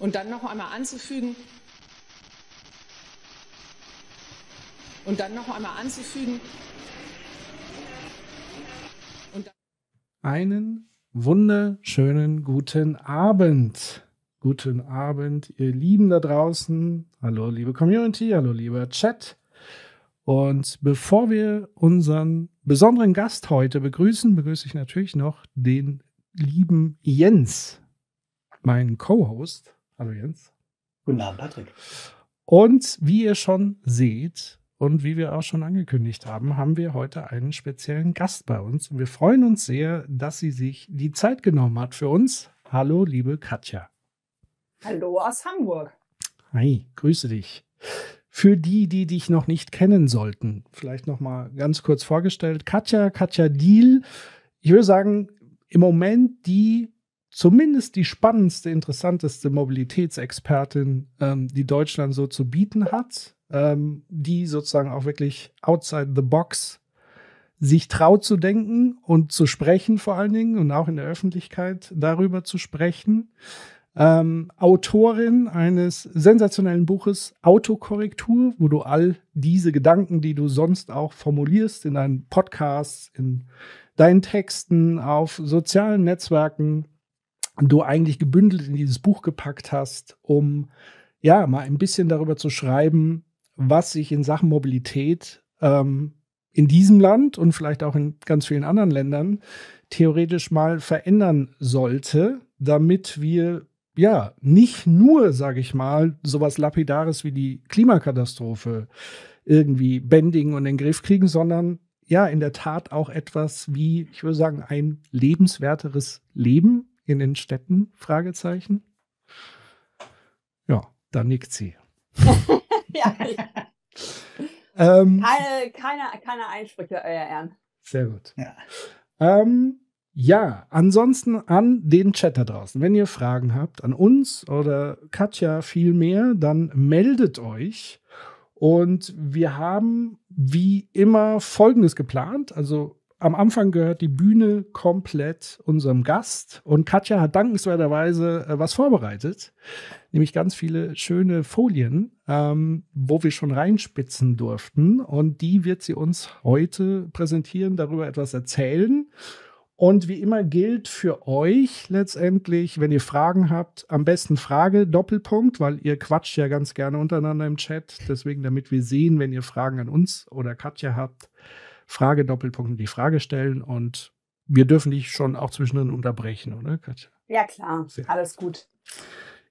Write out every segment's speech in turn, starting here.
Und dann noch einmal anzufügen. Und dann noch einmal anzufügen. Und einen wunderschönen guten Abend. Guten Abend, ihr Lieben da draußen. Hallo, liebe Community. Hallo, lieber Chat. Und bevor wir unseren besonderen Gast heute begrüßen, begrüße ich natürlich noch den lieben Jens, meinen Co-Host. Hallo Jens. Guten Abend, Patrick. Und wie ihr schon seht und wie wir auch schon angekündigt haben, haben wir heute einen speziellen Gast bei uns. Und wir freuen uns sehr, dass sie sich die Zeit genommen hat für uns. Hallo, liebe Katja. Hallo aus Hamburg. Hi, grüße dich. Für die, die dich noch nicht kennen sollten, vielleicht noch mal ganz kurz vorgestellt. Katja Diehl, ich würde sagen, im Moment zumindest die spannendste, interessanteste Mobilitätsexpertin, die Deutschland so zu bieten hat, die sozusagen auch wirklich outside the box sich traut zu denken und zu sprechen vor allen Dingen und auch in der Öffentlichkeit darüber zu sprechen. Autorin eines sensationellen Buches Autokorrektur, wo du all diese Gedanken, die du sonst auch formulierst in deinen Podcasts, in deinen Texten, auf sozialen Netzwerken, du eigentlich gebündelt in dieses Buch gepackt hast, um ja mal ein bisschen darüber zu schreiben, was sich in Sachen Mobilität in diesem Land und vielleicht auch in ganz vielen anderen Ländern theoretisch mal verändern sollte, damit wir ja nicht nur, sage ich mal, sowas Lapidares wie die Klimakatastrophe irgendwie bändigen und in den Griff kriegen, sondern ja in der Tat auch etwas wie, ich würde sagen, ein lebenswerteres Leben in den Städten, Fragezeichen. Ja, da nickt sie. Ja. Keine Einsprüche, Euer Ehren. Sehr gut. Ja. Ja, ansonsten an den Chat da draußen. Wenn ihr Fragen habt an uns oder Katja viel mehr, dann meldet euch. Und wir haben wie immer Folgendes geplant. Also am Anfang gehört die Bühne komplett unserem Gast. Und Katja hat dankenswerterweise was vorbereitet. Nämlich ganz viele schöne Folien, wo wir schon reinspitzen durften. Und die wird sie uns heute präsentieren, darüber etwas erzählen. Und wie immer gilt für euch letztendlich, wenn ihr Fragen habt, am besten Frage, Doppelpunkt, weil ihr quatscht ja ganz gerne untereinander im Chat. Deswegen, damit wir sehen, wenn ihr Fragen an uns oder Katja habt, Frage, Doppelpunkt, die Frage stellen. Und wir dürfen dich schon auch zwischendrin unterbrechen, oder Katja? Ja, klar. Sehr. Alles gut.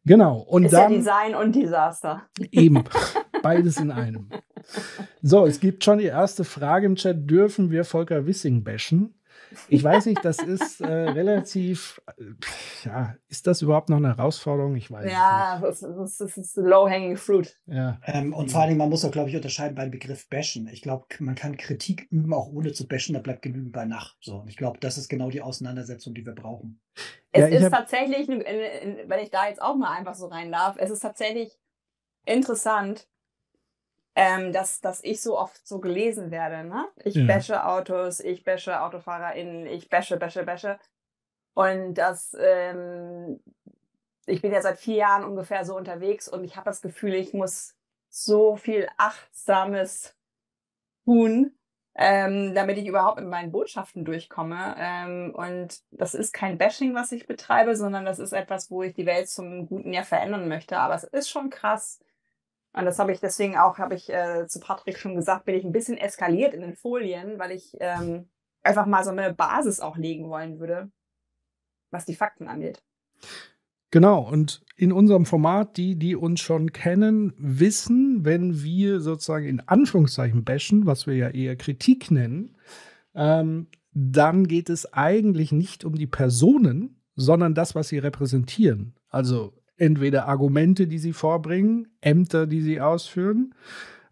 Genau. Und ist dann ja Design und Desaster. Eben. Beides in einem. So, es gibt schon die erste Frage im Chat. Dürfen wir Volker Wissing bashen? Ich weiß nicht, das ist relativ, ja, ist das überhaupt noch eine Herausforderung? Ich weiß nicht. Ja, das ist low-hanging fruit. Ja. Und vor allem, man muss auch, glaube ich, unterscheiden beim Begriff bashen. Ich glaube, man kann Kritik üben, auch ohne zu bashen, da bleibt genügend bei Nacht. So, und ich glaube, das ist genau die Auseinandersetzung, die wir brauchen. Es ist tatsächlich, wenn ich da jetzt auch mal einfach so rein darf, es ist tatsächlich interessant, dass ich so oft so gelesen werde, ne? Ich bashe Autos, ich bashe AutofahrerInnen, ich bashe. Und ich bin ja seit 4 Jahren ungefähr so unterwegs und ich habe das Gefühl, ich muss so viel Achtsames tun, damit ich überhaupt mit meinen Botschaften durchkomme. Und das ist kein Bashing, was ich betreibe, sondern das ist etwas, wo ich die Welt zum Guten ja verändern möchte. Aber es ist schon krass. Und das habe ich deswegen auch, zu Patrick schon gesagt, bin ich ein bisschen eskaliert in den Folien, weil ich einfach mal so eine Basis auch legen wollen würde, was die Fakten angeht. Genau, und in unserem Format, die uns schon kennen, wissen, wenn wir sozusagen in Anführungszeichen bashen, was wir ja eher Kritik nennen, dann geht es eigentlich nicht um die Personen, sondern das, was sie repräsentieren. Also entweder Argumente, die sie vorbringen, Ämter, die sie ausführen.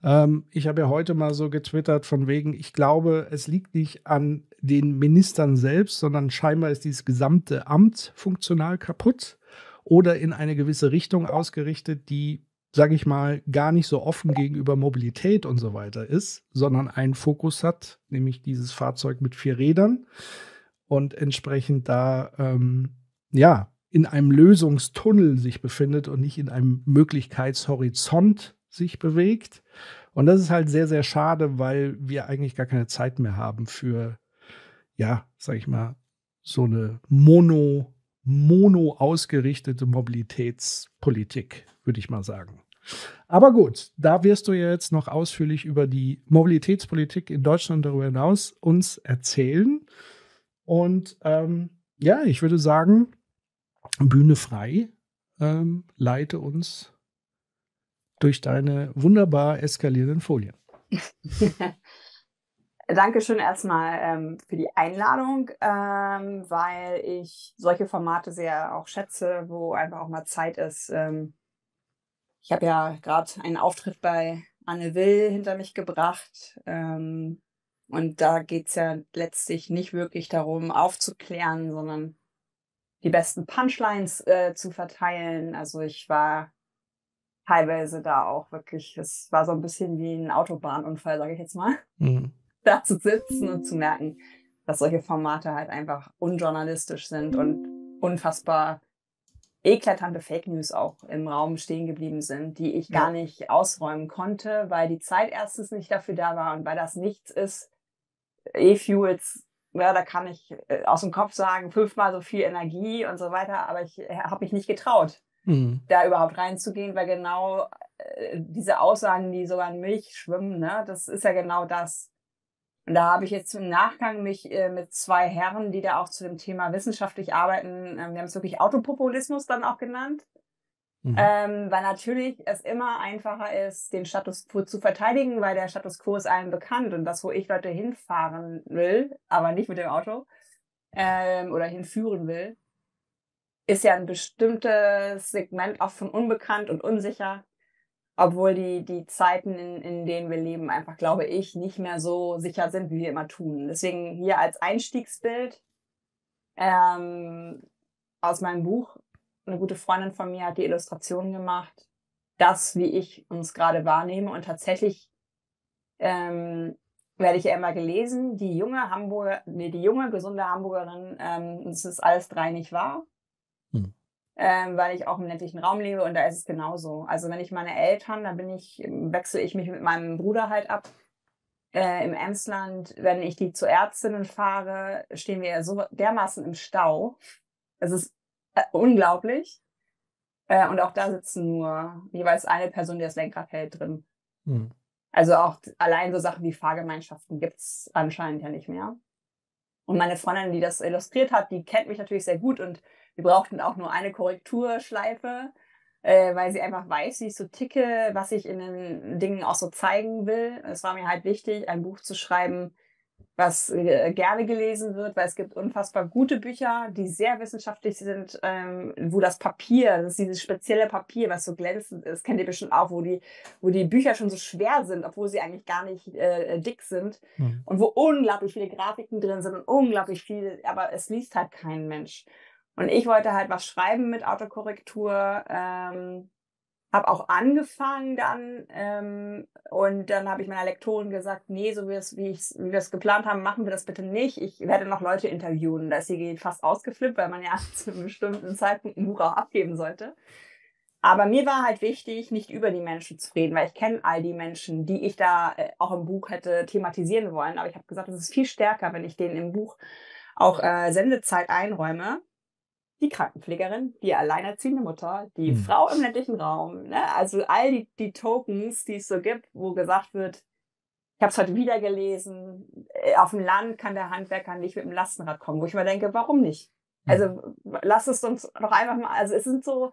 Ich habe ja heute mal so getwittert von wegen, ich glaube, es liegt nicht an den Ministern selbst, sondern scheinbar ist dieses gesamte Amt funktional kaputt oder in eine gewisse Richtung ausgerichtet, die, sage ich mal, gar nicht so offen gegenüber Mobilität und so weiter ist, sondern einen Fokus hat, nämlich dieses Fahrzeug mit 4 Rädern und entsprechend da, in einem Lösungstunnel sich befindet und nicht in einem Möglichkeitshorizont sich bewegt. Und das ist halt sehr, sehr schade, weil wir eigentlich gar keine Zeit mehr haben für, ja, sag ich mal, so eine mono ausgerichtete Mobilitätspolitik, würde ich mal sagen. Aber gut, da wirst du ja jetzt noch ausführlich über die Mobilitätspolitik in Deutschland darüber hinaus uns erzählen. Und ja, ich würde sagen, Bühne frei, leite uns durch deine wunderbar eskalierenden Folien. Dankeschön erstmal für die Einladung, weil ich solche Formate sehr auch schätze, wo einfach auch mal Zeit ist. Ich habe ja gerade einen Auftritt bei Anne Will hinter mich gebracht. Und da geht es ja letztlich nicht wirklich darum, aufzuklären, sondern die besten Punchlines zu verteilen. Also ich war teilweise da auch wirklich, es war so ein bisschen wie ein Autobahnunfall, sage ich jetzt mal, da zu sitzen und zu merken, dass solche Formate halt einfach unjournalistisch sind und unfassbar eklatante Fake News auch im Raum stehen geblieben sind, die ich gar nicht ausräumen konnte, weil die Zeit erstens nicht dafür da war und weil das nichts ist. E-Fuels, ja, da kann ich aus dem Kopf sagen, 5-mal so viel Energie und so weiter, aber ich habe mich nicht getraut, da überhaupt reinzugehen, weil genau diese Aussagen, die sogar in Milch schwimmen, ne, das ist ja genau das. Und da habe ich jetzt im Nachgang mich mit zwei Herren, die da auch zu dem Thema wissenschaftlich arbeiten, wir haben es wirklich Autopopulismus dann auch genannt, weil natürlich es immer einfacher ist, den Status quo zu verteidigen, weil der Status quo ist allen bekannt und das, wo ich Leute hinfahren will, aber nicht mit dem Auto oder hinführen will, ist ja ein bestimmtes Segment auch von unbekannt und unsicher. Obwohl die Zeiten, in denen wir leben, einfach, glaube ich, nicht mehr so sicher sind, wie wir immer tun. Deswegen hier als Einstiegsbild aus meinem Buch, eine gute Freundin von mir hat die Illustration gemacht, das, wie ich uns gerade wahrnehme. Und tatsächlich werde ich ja immer gelesen, die junge, gesunde Hamburgerin, das ist alles drei nicht wahr. Weil ich auch im ländlichen Raum lebe und da ist es genauso. Also wenn ich meine Eltern, da wechsle ich mich mit meinem Bruder halt ab im Emsland. Wenn ich die zur Ärztin fahre, stehen wir ja so dermaßen im Stau. Es ist unglaublich. Und auch da sitzen nur jeweils eine Person, die das Lenkrad hält, drin. Also auch allein so Sachen wie Fahrgemeinschaften gibt es anscheinend ja nicht mehr. Und meine Freundin, die das illustriert hat, die kennt mich natürlich sehr gut und wir brauchten auch nur eine Korrekturschleife, weil sie einfach weiß, wie ich so ticke, was ich in den Dingen auch so zeigen will. Es war mir halt wichtig, ein Buch zu schreiben, was gerne gelesen wird, weil es gibt unfassbar gute Bücher, die sehr wissenschaftlich sind, wo das Papier, das ist dieses spezielle Papier, was so glänzend ist, kennt ihr bestimmt auch, wo die Bücher schon so schwer sind, obwohl sie eigentlich gar nicht dick sind und wo unglaublich viele Grafiken drin sind und unglaublich viel, aber es liest halt kein Mensch. Und ich wollte halt was schreiben mit Autokorrektur, habe auch angefangen dann und dann habe ich meiner Lektorin gesagt, nee, so wie wir es geplant haben, machen wir das bitte nicht. Ich werde noch Leute interviewen. Da ist sie fast ausgeflippt, weil man ja zu einem bestimmten Zeitpunkt ein Buch auch abgeben sollte. Aber mir war halt wichtig, nicht über die Menschen zu reden, weil ich kenne all die Menschen, die ich da auch im Buch hätte thematisieren wollen. Aber ich habe gesagt, es ist viel stärker, wenn ich denen im Buch auch Sendezeit einräume. Die Krankenpflegerin, die alleinerziehende Mutter, die Frau im ländlichen Raum, ne? Also all die Tokens, die es so gibt, wo gesagt wird, ich habe es heute wieder gelesen, auf dem Land kann der Handwerker nicht mit dem Lastenrad kommen, wo ich mir denke, warum nicht? Also lass es uns doch einfach mal, also es sind so,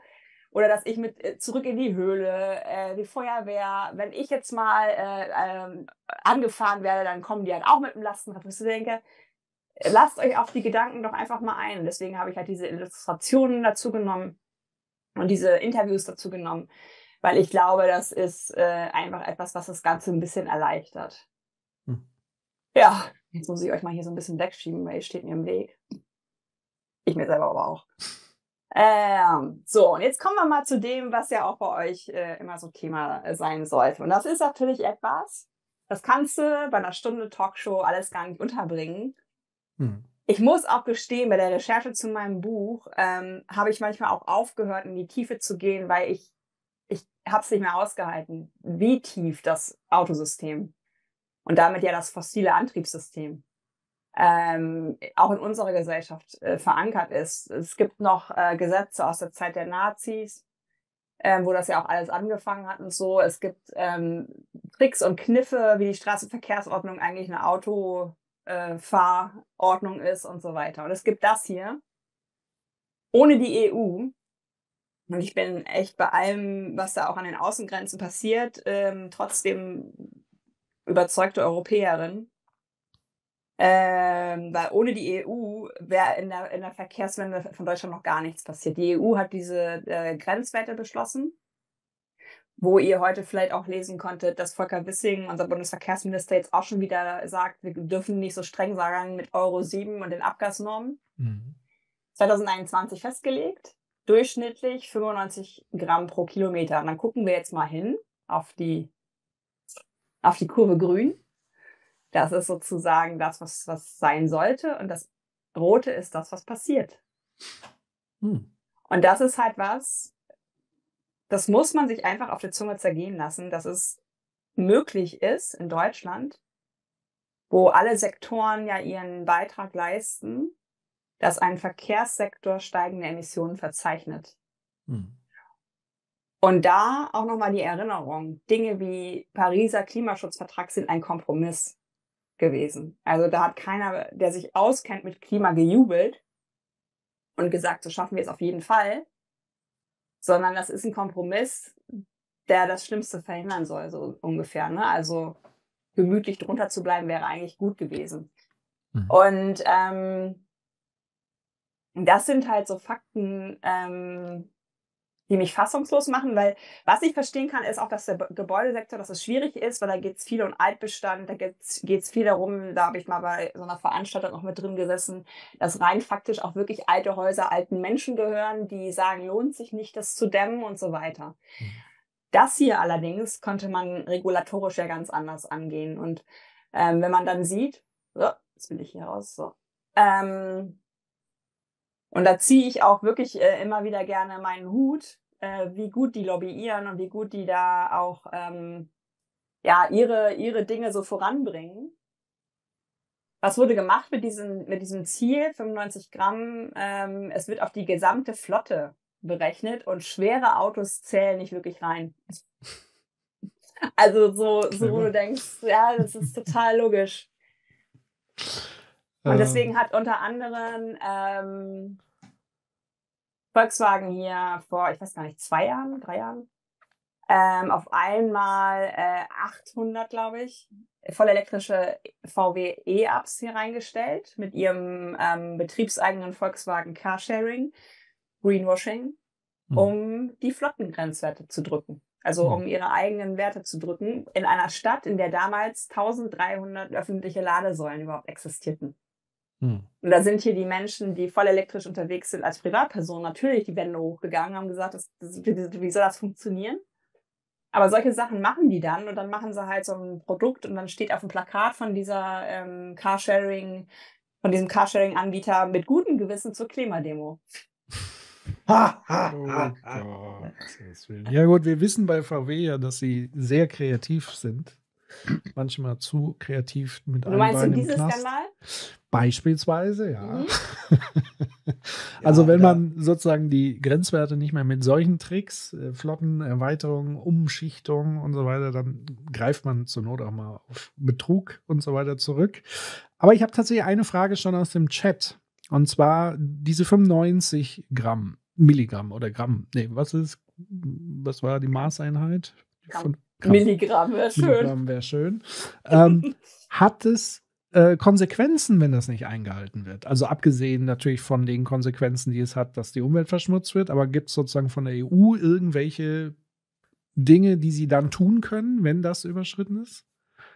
oder dass ich mit zurück in die Höhle, die Feuerwehr, wenn ich jetzt mal angefahren werde, dann kommen die halt auch mit dem Lastenrad, wo ich so denke, lasst euch auf die Gedanken doch einfach mal ein. Deswegen habe ich halt diese Illustrationen dazu genommen und diese Interviews dazu genommen, weil ich glaube, das ist einfach etwas, was das Ganze ein bisschen erleichtert. Ja, jetzt muss ich euch mal hier so ein bisschen wegschieben, weil ihr steht mir im Weg. Ich mir selber aber auch. So, und jetzt kommen wir mal zu dem, was ja auch bei euch immer so Thema sein sollte. Und das ist natürlich etwas, das kannst du bei einer Stunde Talkshow alles gar nicht unterbringen. Ich muss auch gestehen, bei der Recherche zu meinem Buch habe ich manchmal auch aufgehört, in die Tiefe zu gehen, weil ich habe es nicht mehr ausgehalten, wie tief das Autosystem und damit ja das fossile Antriebssystem auch in unserer Gesellschaft verankert ist. Es gibt noch Gesetze aus der Zeit der Nazis, wo das ja auch alles angefangen hat und so. Es gibt Tricks und Kniffe, wie die Straßenverkehrsordnung eigentlich eine Autofahrordnung ist und so weiter. Und es gibt das hier, ohne die EU. Und ich bin echt bei allem, was da auch an den Außengrenzen passiert, trotzdem überzeugte Europäerin. Weil ohne die EU wäre in der Verkehrswende von Deutschland noch gar nichts passiert. Die EU hat diese Grenzwerte beschlossen, wo ihr heute vielleicht auch lesen konntet, dass Volker Wissing, unser Bundesverkehrsminister, jetzt auch schon wieder sagt, wir dürfen nicht so streng sein mit Euro 7 und den Abgasnormen. Mhm. 2021 festgelegt, durchschnittlich 95 Gramm pro Kilometer. Und dann gucken wir jetzt mal hin auf die Kurve grün. Das ist sozusagen das, was sein sollte. Und das Rote ist das, was passiert. Hm. Und das ist halt was, das muss man sich einfach auf die Zunge zergehen lassen, dass es möglich ist in Deutschland, wo alle Sektoren ja ihren Beitrag leisten, dass ein Verkehrssektor steigende Emissionen verzeichnet. Hm. Und da auch nochmal die Erinnerung, Dinge wie Pariser Klimaschutzvertrag sind ein Kompromiss gewesen. Also da hat keiner, der sich auskennt mit Klima, gejubelt und gesagt, so schaffen wir es auf jeden Fall, sondern das ist ein Kompromiss, der das Schlimmste verhindern soll, so ungefähr. Ne? Also gemütlich drunter zu bleiben, wäre eigentlich gut gewesen. Mhm. Und das sind halt so Fakten, die mich fassungslos machen, weil was ich verstehen kann, ist auch, dass der Gebäudesektor, dass es schwierig ist, weil da geht es viel um Altbestand, da geht es viel darum, da habe ich mal bei so einer Veranstaltung auch mit drin gesessen, dass rein faktisch auch wirklich alte Häuser alten Menschen gehören, die sagen, lohnt sich nicht, das zu dämmen und so weiter. Das hier allerdings konnte man regulatorisch ja ganz anders angehen. Und wenn man dann sieht, so, jetzt will ich hier raus, so, und da ziehe ich auch wirklich immer wieder gerne meinen Hut, wie gut die lobbyieren und wie gut die da auch ihre Dinge so voranbringen. Was wurde gemacht mit diesem Ziel, 95 Gramm? Es wird auf die gesamte Flotte berechnet und schwere Autos zählen nicht wirklich rein. Also so wo du denkst, ja, das ist total logisch. Und deswegen hat unter anderem Volkswagen hier vor, ich weiß gar nicht, 2 Jahren, 3 Jahren, auf einmal 800, glaube ich, voll elektrische VW E-Ups hier reingestellt mit ihrem betriebseigenen Volkswagen Carsharing, Greenwashing, um die Flottengrenzwerte zu drücken. Also um ihre eigenen Werte zu drücken, in einer Stadt, in der damals 1300 öffentliche Ladesäulen überhaupt existierten. Und da sind hier die Menschen, die voll elektrisch unterwegs sind, als Privatpersonen natürlich die Wände hochgegangen, haben gesagt, wie soll das funktionieren? Aber solche Sachen machen die dann und dann machen sie halt so ein Produkt und dann steht auf dem Plakat von diesem Carsharing-Anbieter mit gutem Gewissen zur Klimademo. Ja gut, wir wissen bei VW ja, dass sie sehr kreativ sind. Manchmal zu kreativ mit einem Bein im Knast. Du meinst dieses Skandal? Beispielsweise, ja. Mhm. Also ja, wenn man sozusagen die Grenzwerte nicht mehr mit solchen Tricks, Flotten, Erweiterungen, Umschichtungen und so weiter, dann greift man zur Not auch mal auf Betrug und so weiter zurück. Aber ich habe tatsächlich eine Frage schon aus dem Chat. Und zwar diese 95 Gramm, Milligramm oder Gramm. Nee, was war die Maßeinheit? Gramm. Milligramm wäre schön. Milligramm wäre schön. Hat es Konsequenzen, wenn das nicht eingehalten wird? Also abgesehen natürlich von den Konsequenzen, die es hat, dass die Umwelt verschmutzt wird, aber gibt es sozusagen von der EU irgendwelche Dinge, die sie dann tun können, wenn das überschritten ist?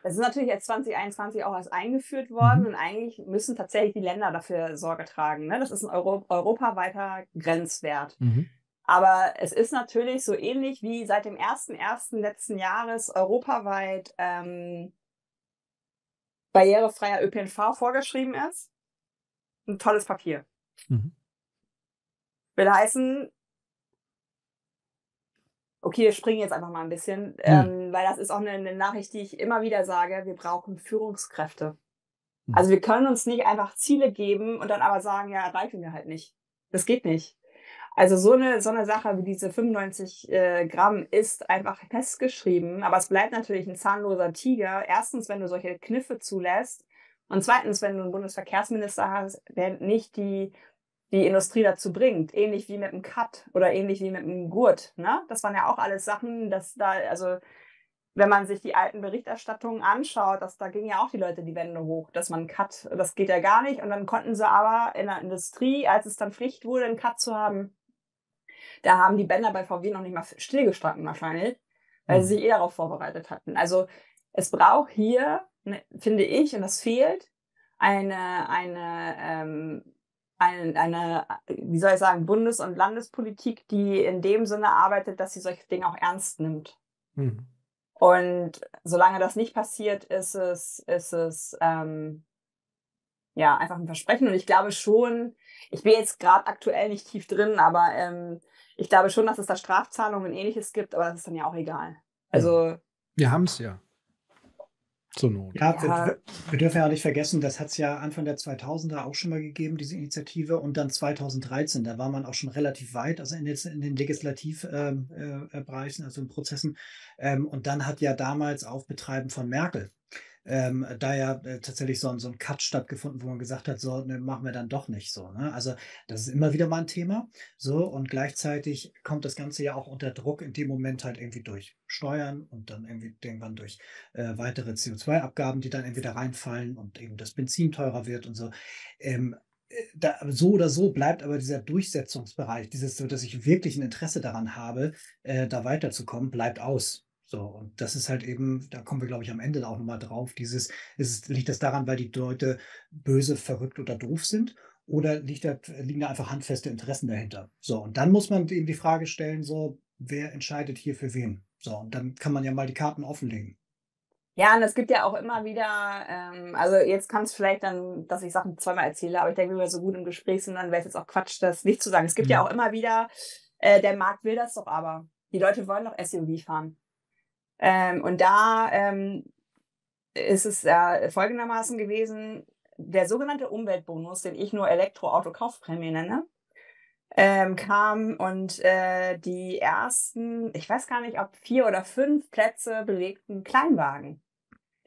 Das ist natürlich jetzt 2021 auch erst eingeführt worden und eigentlich müssen tatsächlich die Länder dafür Sorge tragen. Ne? Das ist ein europaweiter Grenzwert. Aber es ist natürlich so ähnlich wie seit dem 01.01. letzten Jahres europaweit barrierefreier ÖPNV vorgeschrieben ist. ein tolles Papier. Mhm. Will heißen, okay, wir springen jetzt einfach mal ein bisschen, weil das ist auch eine Nachricht, die ich immer wieder sage, wir brauchen Führungskräfte. Mhm. Also wir können uns nicht einfach Ziele geben und dann aber sagen, ja, erreichen wir halt nicht. Das geht nicht. Also so eine Sache wie diese 95 Gramm ist einfach festgeschrieben, aber es bleibt natürlich ein zahnloser Tiger. Erstens, wenn du solche Kniffe zulässt, und zweitens, wenn du einen Bundesverkehrsminister hast, der nicht die Industrie dazu bringt, ähnlich wie mit einem Cut oder ähnlich wie mit einem Gurt, ne? Das waren ja auch alles Sachen, dass da, also wenn man sich die alten Berichterstattungen anschaut, da gingen ja auch die Leute die Wände hoch, dass man einen Cut, das geht ja gar nicht. Und dann konnten sie aber in der Industrie, als es dann Pflicht wurde, einen Cut zu haben, da haben die Bänder bei VW noch nicht mal stillgestanden wahrscheinlich, weil sie sich darauf vorbereitet hatten. Also es braucht hier, finde ich, und das fehlt, eine wie soll ich sagen, Bundes- und Landespolitik, die in dem Sinne arbeitet, dass sie solche Dinge auch ernst nimmt. Mhm. Und solange das nicht passiert, ist es einfach ein Versprechen. Und ich glaube schon, ich bin jetzt gerade aktuell nicht tief drin, aber ich glaube schon, dass es da Strafzahlungen und Ähnliches gibt, aber das ist dann ja auch egal. Also wir haben es ja. Zur Not. Ja, wir dürfen ja auch nicht vergessen, das hat es ja Anfang der 2000er auch schon mal gegeben, diese Initiative, und dann 2013, da war man auch schon relativ weit, also in den Legislativbereichen, also in Prozessen, und dann hat ja damals auf Betreiben von Merkel da ja tatsächlich so ein Cut stattgefunden, wo man gesagt hat, so, ne, machen wir dann doch nicht so. Ne? Also das ist immer wieder mal ein Thema. So, und gleichzeitig kommt das Ganze ja auch unter Druck in dem Moment halt irgendwie durch Steuern und dann irgendwie irgendwann durch weitere CO2-Abgaben, die dann entweder reinfallen und eben das Benzin teurer wird und so. So oder so bleibt aber dieser Durchsetzungsbereich, dieses so, dass ich wirklich ein Interesse daran habe, da weiterzukommen, bleibt aus. So, und das ist halt eben, da kommen wir, glaube ich, am Ende auch nochmal drauf, liegt das daran, weil die Leute böse, verrückt oder doof sind, oder liegen da einfach handfeste Interessen dahinter? So, und dann muss man eben die Frage stellen, so, wer entscheidet hier für wen? So, und dann kann man ja mal die Karten offenlegen. Ja, und es gibt ja auch immer wieder, also jetzt kann es vielleicht dann, dass ich Sachen zweimal erzähle, aber ich denke, wenn wir so gut im Gespräch sind, dann wäre es jetzt auch Quatsch, das nicht zu sagen. Es gibt ja auch immer wieder, der Markt will das doch aber. Die Leute wollen doch SUV fahren. Und da ist es folgendermaßen gewesen, der sogenannte Umweltbonus, den ich nur Elektroauto-Kaufprämie nenne, kam und die ersten, ich weiß gar nicht, ob 4 oder 5 Plätze belegten Kleinwagen.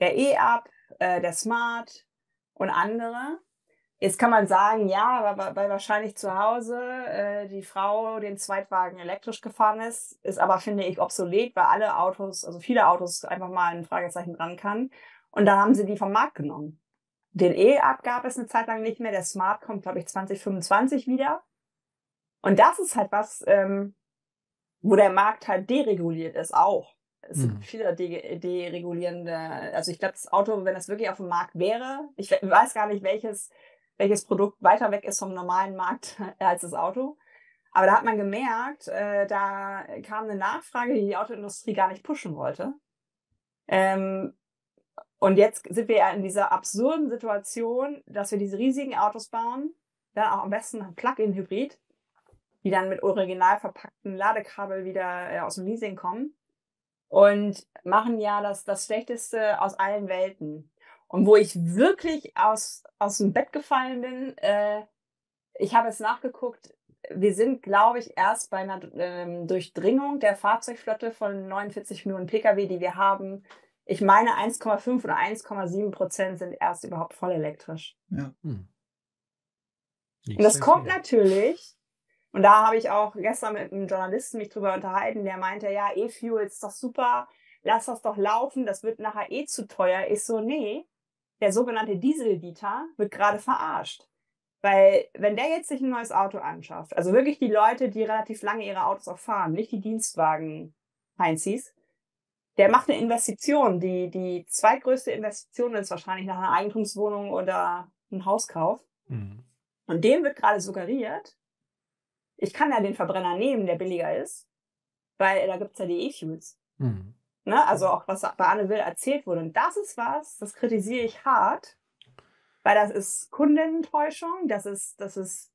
Der E-Up, der Smart und andere. Jetzt kann man sagen, ja, weil wahrscheinlich zu Hause die Frau den Zweitwagen elektrisch gefahren ist aber, finde ich, obsolet, weil alle Autos, also viele Autos, einfach mal ein Fragezeichen dran kann. Und dann haben sie die vom Markt genommen. Den E-Up gab es eine Zeit lang nicht mehr, der Smart kommt, glaube ich, 2025 wieder. Und das ist halt was, wo der Markt halt dereguliert ist auch. Es gibt viele deregulierende, also ich glaube, das Auto, wenn das wirklich auf dem Markt wäre, ich weiß gar nicht, welches Produkt weiter weg ist vom normalen Markt als das Auto. Aber da hat man gemerkt, da kam eine Nachfrage, die Autoindustrie gar nicht pushen wollte. Und jetzt sind wir ja in dieser absurden Situation, dass wir diese riesigen Autos bauen, dann auch am besten ein Plug-in-Hybrid, die dann mit original verpackten Ladekabel wieder aus dem Leasing kommen und machen ja das Schlechteste aus allen Welten. Und wo ich wirklich aus dem Bett gefallen bin, ich habe es nachgeguckt, wir sind, glaube ich, erst bei einer Durchdringung der Fahrzeugflotte von 49 Millionen Pkw, die wir haben. Ich meine, 1,5 oder 1,7% sind erst überhaupt voll elektrisch. Ja. Und das kommt natürlich, und da habe ich auch gestern mit einem Journalisten mich drüber unterhalten, der meinte, ja, E-Fuel ist doch super, lass das doch laufen, das wird nachher eh zu teuer. Ich so, nee. Der sogenannte Diesel-Dieter wird gerade verarscht. Weil wenn der jetzt sich ein neues Auto anschafft, also wirklich die Leute, die relativ lange ihre Autos auch fahren, nicht die Dienstwagen-Heinzis, der macht eine Investition. Die zweitgrößte Investition ist wahrscheinlich nach einer Eigentumswohnung oder einem Hauskauf. Mhm. Und dem wird gerade suggeriert, ich kann ja den Verbrenner nehmen, der billiger ist, weil da gibt es ja die E-Fuels. Mhm. Ne, also auch was bei Anne Will erzählt wurde. Und das ist was, das kritisiere ich hart, weil das ist Kundenenttäuschung, das ist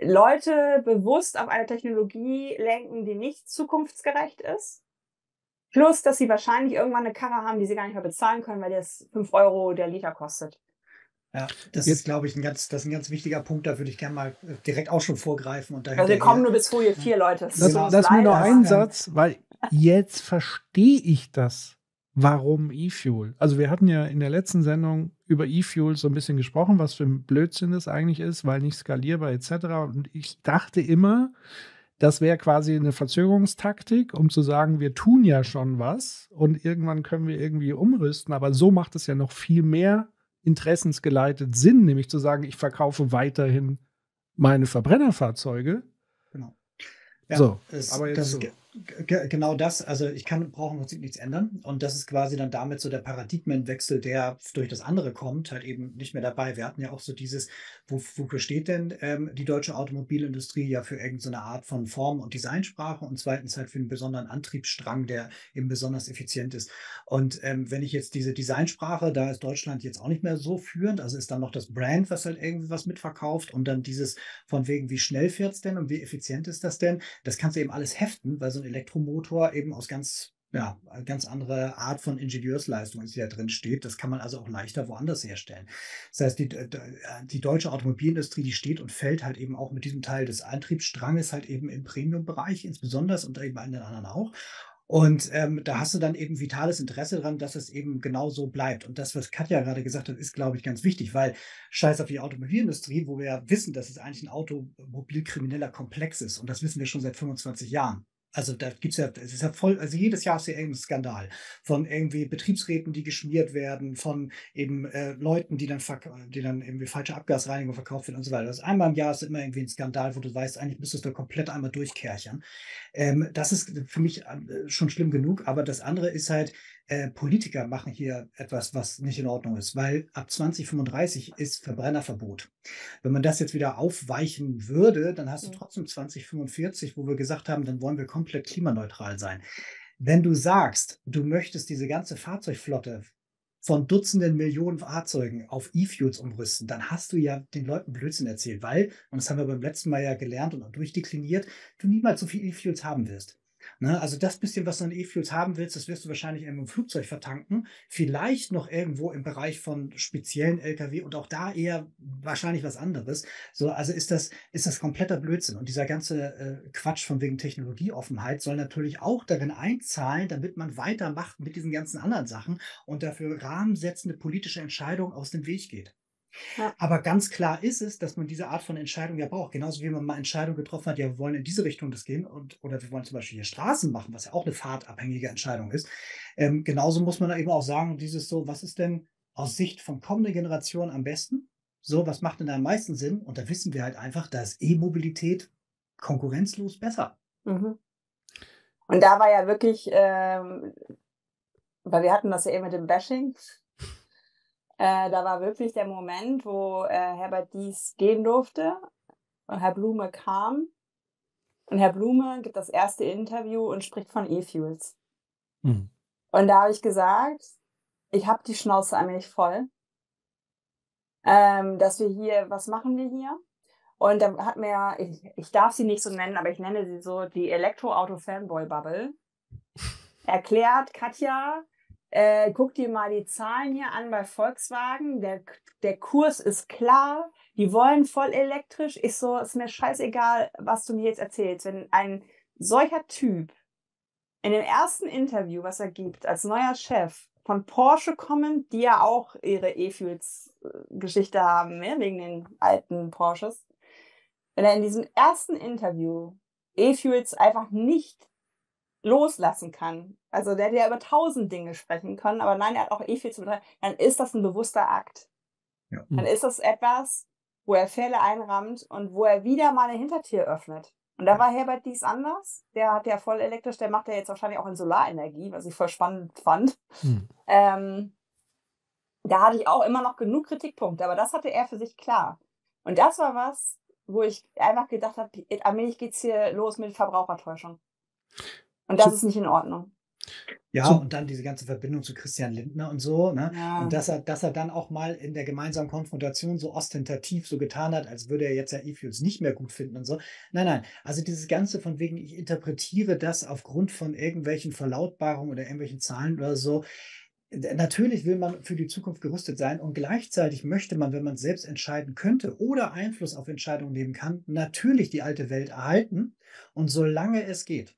Leute bewusst auf eine Technologie lenken, die nicht zukunftsgerecht ist. Plus, dass sie wahrscheinlich irgendwann eine Karre haben, die sie gar nicht mehr bezahlen können, weil das 5 € der Liter kostet. Ja, das ist, glaube ich, ein ganz wichtiger Punkt. Da würde ich gerne mal direkt auch schon vorgreifen. Und also wir kommen nur bis Folie 4, Leute. Lass mir noch einen Satz, weil jetzt verstehe ich das. Warum E-Fuel? Also wir hatten ja in der letzten Sendung über E-Fuel so ein bisschen gesprochen, was für ein Blödsinn das eigentlich ist, weil nicht skalierbar etc. Und ich dachte immer, das wäre quasi eine Verzögerungstaktik, um zu sagen, wir tun ja schon was und irgendwann können wir irgendwie umrüsten. Aber so macht es ja noch viel mehr interessensgeleitet Sinn, nämlich zu sagen, ich verkaufe weiterhin meine Verbrennerfahrzeuge. Genau. Ja, so, aber jetzt so. Genau das, also ich brauche im Prinzip nichts ändern und das ist quasi dann damit so der Paradigmenwechsel, der durch das andere kommt, halt eben nicht mehr dabei. Wir hatten ja auch so dieses, wofür steht denn die deutsche Automobilindustrie? Ja, für irgendeine Art von Form- und Designsprache und zweitens halt für einen besonderen Antriebsstrang, der eben besonders effizient ist. Und wenn ich jetzt diese Designsprache, da ist Deutschland jetzt auch nicht mehr so führend, also ist dann noch das Brand, was halt irgendwie was mitverkauft und dann dieses von wegen, wie schnell fährt es denn und wie effizient ist das denn? Das kannst du eben alles heften, weil so ein Elektromotor eben aus ganz andere Art von Ingenieursleistung ist, die da drin steht. Das kann man also auch leichter woanders herstellen. Das heißt, die deutsche Automobilindustrie, die steht und fällt halt eben auch mit diesem Teil des Antriebsstranges halt eben im Premium-Bereich insbesondere und eben bei den anderen auch. Und da hast du dann eben vitales Interesse dran, dass es eben genau so bleibt. Und das, was Katja gerade gesagt hat, ist, glaube ich, ganz wichtig, weil scheiß auf die Automobilindustrie, wo wir ja wissen, dass es eigentlich ein automobilkrimineller Komplex ist. Und das wissen wir schon seit 25 Jahren. Also da gibt's ja, es ist ja voll, also jedes Jahr ist ja irgendein Skandal von irgendwie Betriebsräten, die geschmiert werden, von eben Leuten, die dann irgendwie falsche Abgasreinigung verkauft werden und so weiter. Also einmal im Jahr ist immer irgendwie ein Skandal, wo du weißt, eigentlich müsstest du komplett einmal durchkärchern. Das ist für mich schon schlimm genug, aber das andere ist halt, Politiker machen hier etwas, was nicht in Ordnung ist, weil ab 2035 ist Verbrennerverbot. Wenn man das jetzt wieder aufweichen würde, dann hast du trotzdem 2045, wo wir gesagt haben, dann wollen wir komplett klimaneutral sein. Wenn du sagst, du möchtest diese ganze Fahrzeugflotte von Dutzenden Millionen Fahrzeugen auf E-Fuels umrüsten, dann hast du ja den Leuten Blödsinn erzählt, weil, und das haben wir beim letzten Mal ja gelernt und auch durchdekliniert, du niemals so viele E-Fuels haben wirst. Ne, also das bisschen, was du an E-Fuels haben willst, das wirst du wahrscheinlich irgendwo im Flugzeug vertanken, vielleicht noch irgendwo im Bereich von speziellen LKW und auch da eher wahrscheinlich was anderes. So, also ist das kompletter Blödsinn. Und dieser ganze Quatsch von wegen Technologieoffenheit soll natürlich auch darin einzahlen, damit man weitermacht mit diesen ganzen anderen Sachen und dafür rahmensetzende politische Entscheidungen aus dem Weg geht. Ja. Aber ganz klar ist es, dass man diese Art von Entscheidung ja braucht. Genauso wie man mal Entscheidungen getroffen hat, ja, wir wollen in diese Richtung das gehen oder wir wollen zum Beispiel hier Straßen machen, was ja auch eine fahrtabhängige Entscheidung ist. Genauso muss man da eben auch sagen, dieses so, was ist denn aus Sicht von kommenden Generationen am besten? So, was macht denn da am meisten Sinn? Und da wissen wir halt einfach, da ist E-Mobilität konkurrenzlos besser. Mhm. Und da war ja wirklich, weil wir hatten das ja eben mit dem Bashing, da war wirklich der Moment, wo Herbert Diess gehen durfte und Herr Blume kam. Und Herr Blume gibt das erste Interview und spricht von E-Fuels. Mhm. Und da habe ich gesagt, ich habe die Schnauze eigentlich voll, was machen wir hier? Und dann hat mir, ich darf sie nicht so nennen, aber ich nenne sie so die Elektroauto-Fanboy-Bubble, erklärt, Katja, guck dir mal die Zahlen hier an bei Volkswagen, der Kurs ist klar, die wollen voll elektrisch, ich so, ist mir scheißegal, was du mir jetzt erzählst. Wenn ein solcher Typ in dem ersten Interview, was er gibt, als neuer Chef von Porsche kommend, die ja auch ihre E-Fuels-Geschichte haben, ja, wegen den alten Porsches, wenn er in diesem ersten Interview E-Fuels einfach nicht loslassen kann. Also der hätte ja über 1000 Dinge sprechen können, aber nein, er hat auch E-Fuels zu betreiben. Dann ist das ein bewusster Akt. Ja. Dann ist das etwas, wo er Fälle einrammt und wo er wieder mal eine Hintertür öffnet. Und da war Herbert Diess anders. Der hat ja voll elektrisch, der macht ja jetzt wahrscheinlich auch in Solarenergie, was ich voll spannend fand. Hm. Da hatte ich auch immer noch genug Kritikpunkte, aber das hatte er für sich klar. Und das war was, wo ich einfach gedacht habe, allmählich geht es hier los mit Verbrauchertäuschung. Und das ist nicht in Ordnung. Ja, und dann diese ganze Verbindung zu Christian Lindner und so. Ne? Ja. Und dass er dann auch mal in der gemeinsamen Konfrontation so ostentativ so getan hat, als würde er jetzt ja E-Fuels nicht mehr gut finden und so. Nein. Also dieses Ganze von wegen, ich interpretiere das aufgrund von irgendwelchen Verlautbarungen oder irgendwelchen Zahlen oder so. Natürlich will man für die Zukunft gerüstet sein und gleichzeitig möchte man, wenn man selbst entscheiden könnte oder Einfluss auf Entscheidungen nehmen kann, natürlich die alte Welt erhalten und solange es geht.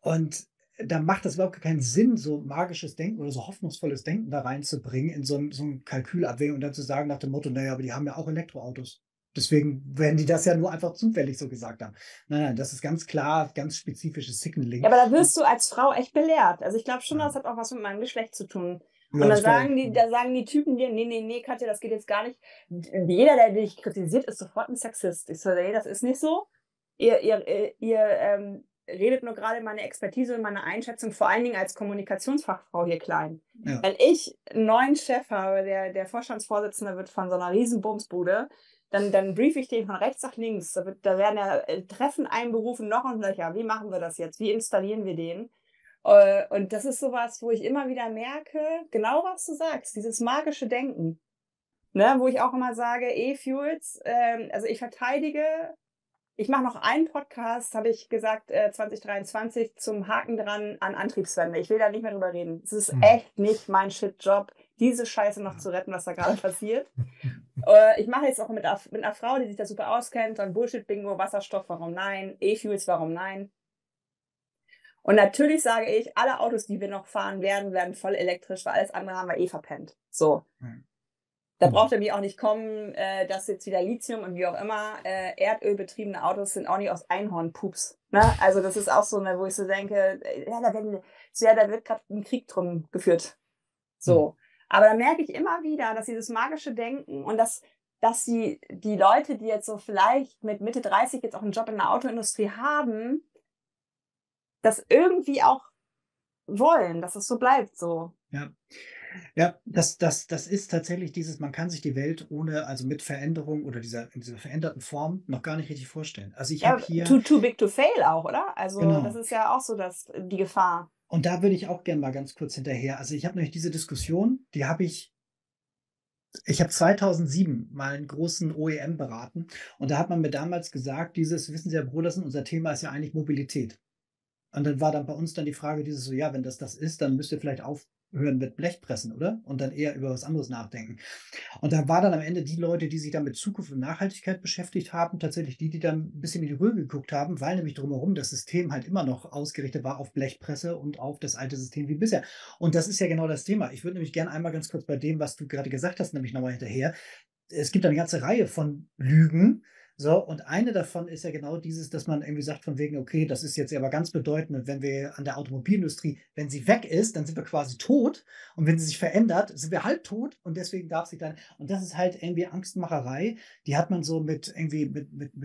Und da macht es überhaupt keinen Sinn, so magisches Denken oder so hoffnungsvolles Denken da reinzubringen in so ein Kalkülabwägung und dann zu sagen nach dem Motto, naja, aber die haben ja auch Elektroautos. Deswegen werden die das ja nur einfach zufällig so gesagt haben. Nein, das ist ganz klar, ganz spezifisches Signaling. Ja, aber da wirst du als Frau echt belehrt. Also ich glaube schon, das hat auch was mit meinem Geschlecht zu tun. Und da sagen die Typen dir, nee, Katja, das geht jetzt gar nicht. Jeder, der dich kritisiert, ist sofort ein Sexist. Ich so, nee, das ist nicht so. Ihr redet nur gerade meine Expertise und meine Einschätzung, vor allen Dingen als Kommunikationsfachfrau hier klein. Ja. Wenn ich einen neuen Chef habe, der Vorstandsvorsitzende wird von so einer riesen Bumsbude, dann briefe ich den von rechts nach links. Da werden ja Treffen einberufen, noch und nöcher. Wie machen wir das jetzt? Wie installieren wir den? Und das ist sowas, wo ich immer wieder merke, genau was du sagst, dieses magische Denken. Ne? Wo ich auch immer sage, E-Fuels, also ich verteidige, ich mache noch einen Podcast, habe ich gesagt, 2023 zum Haken dran an Antriebswende. Ich will da nicht mehr drüber reden. Es ist echt nicht mein Shit-Job, diese Scheiße noch zu retten, was da gerade passiert. Ich mache jetzt auch mit einer Frau, die sich da super auskennt, so ein Bullshit-Bingo, Wasserstoff, warum nein, E-Fuels, warum nein. Und natürlich sage ich, alle Autos, die wir noch fahren werden, werden voll elektrisch, weil alles andere haben wir eh verpennt. So. Da braucht er mir auch nicht kommen, dass jetzt wieder Lithium und wie auch immer, erdölbetriebene Autos sind auch nicht aus Einhornpups. Ne? Also das ist auch so, ne, wo ich so denke, da wird gerade ein Krieg drum geführt. So. Aber da merke ich immer wieder, dass dieses magische Denken und dass die Leute, die jetzt so vielleicht mit Mitte 30 jetzt auch einen Job in der Autoindustrie haben, das irgendwie auch wollen, dass es so bleibt so. Ja, das ist tatsächlich dieses, man kann sich die Welt mit Veränderung oder in dieser veränderten Form noch gar nicht richtig vorstellen. Also ich habe hier... Too big to fail auch, oder? Also genau. Das ist ja auch so die Gefahr. Und da würde ich auch gerne mal ganz kurz hinterher. Also ich habe nämlich diese Diskussion, die habe ich... Ich habe 2007 mal einen großen OEM beraten und da hat man mir damals gesagt, wissen Sie, Herr Brodersen, unser Thema ist ja eigentlich Mobilität. Und dann war dann bei uns dann die Frage wenn das ist, dann müsst ihr vielleicht aufhören mit Blechpressen, oder? Und dann eher über was anderes nachdenken. Und da war dann am Ende die Leute, die sich dann mit Zukunft und Nachhaltigkeit beschäftigt haben, tatsächlich die dann ein bisschen in die Röhre geguckt haben, weil nämlich drumherum das System halt immer noch ausgerichtet war auf Blechpresse und auf das alte System wie bisher. Und das ist ja genau das Thema. Ich würde nämlich gerne einmal ganz kurz bei dem, was du gerade gesagt hast, nämlich nochmal hinterher. Es gibt eine ganze Reihe von Lügen, und eine davon ist ja genau dieses, dass man irgendwie sagt von wegen, okay, das ist jetzt aber ganz bedeutend und wenn wir an der Automobilindustrie, wenn sie weg ist, dann sind wir quasi tot und wenn sie sich verändert, sind wir halbtot und deswegen darf sie dann, und das ist halt irgendwie Angstmacherei, die hat man so mit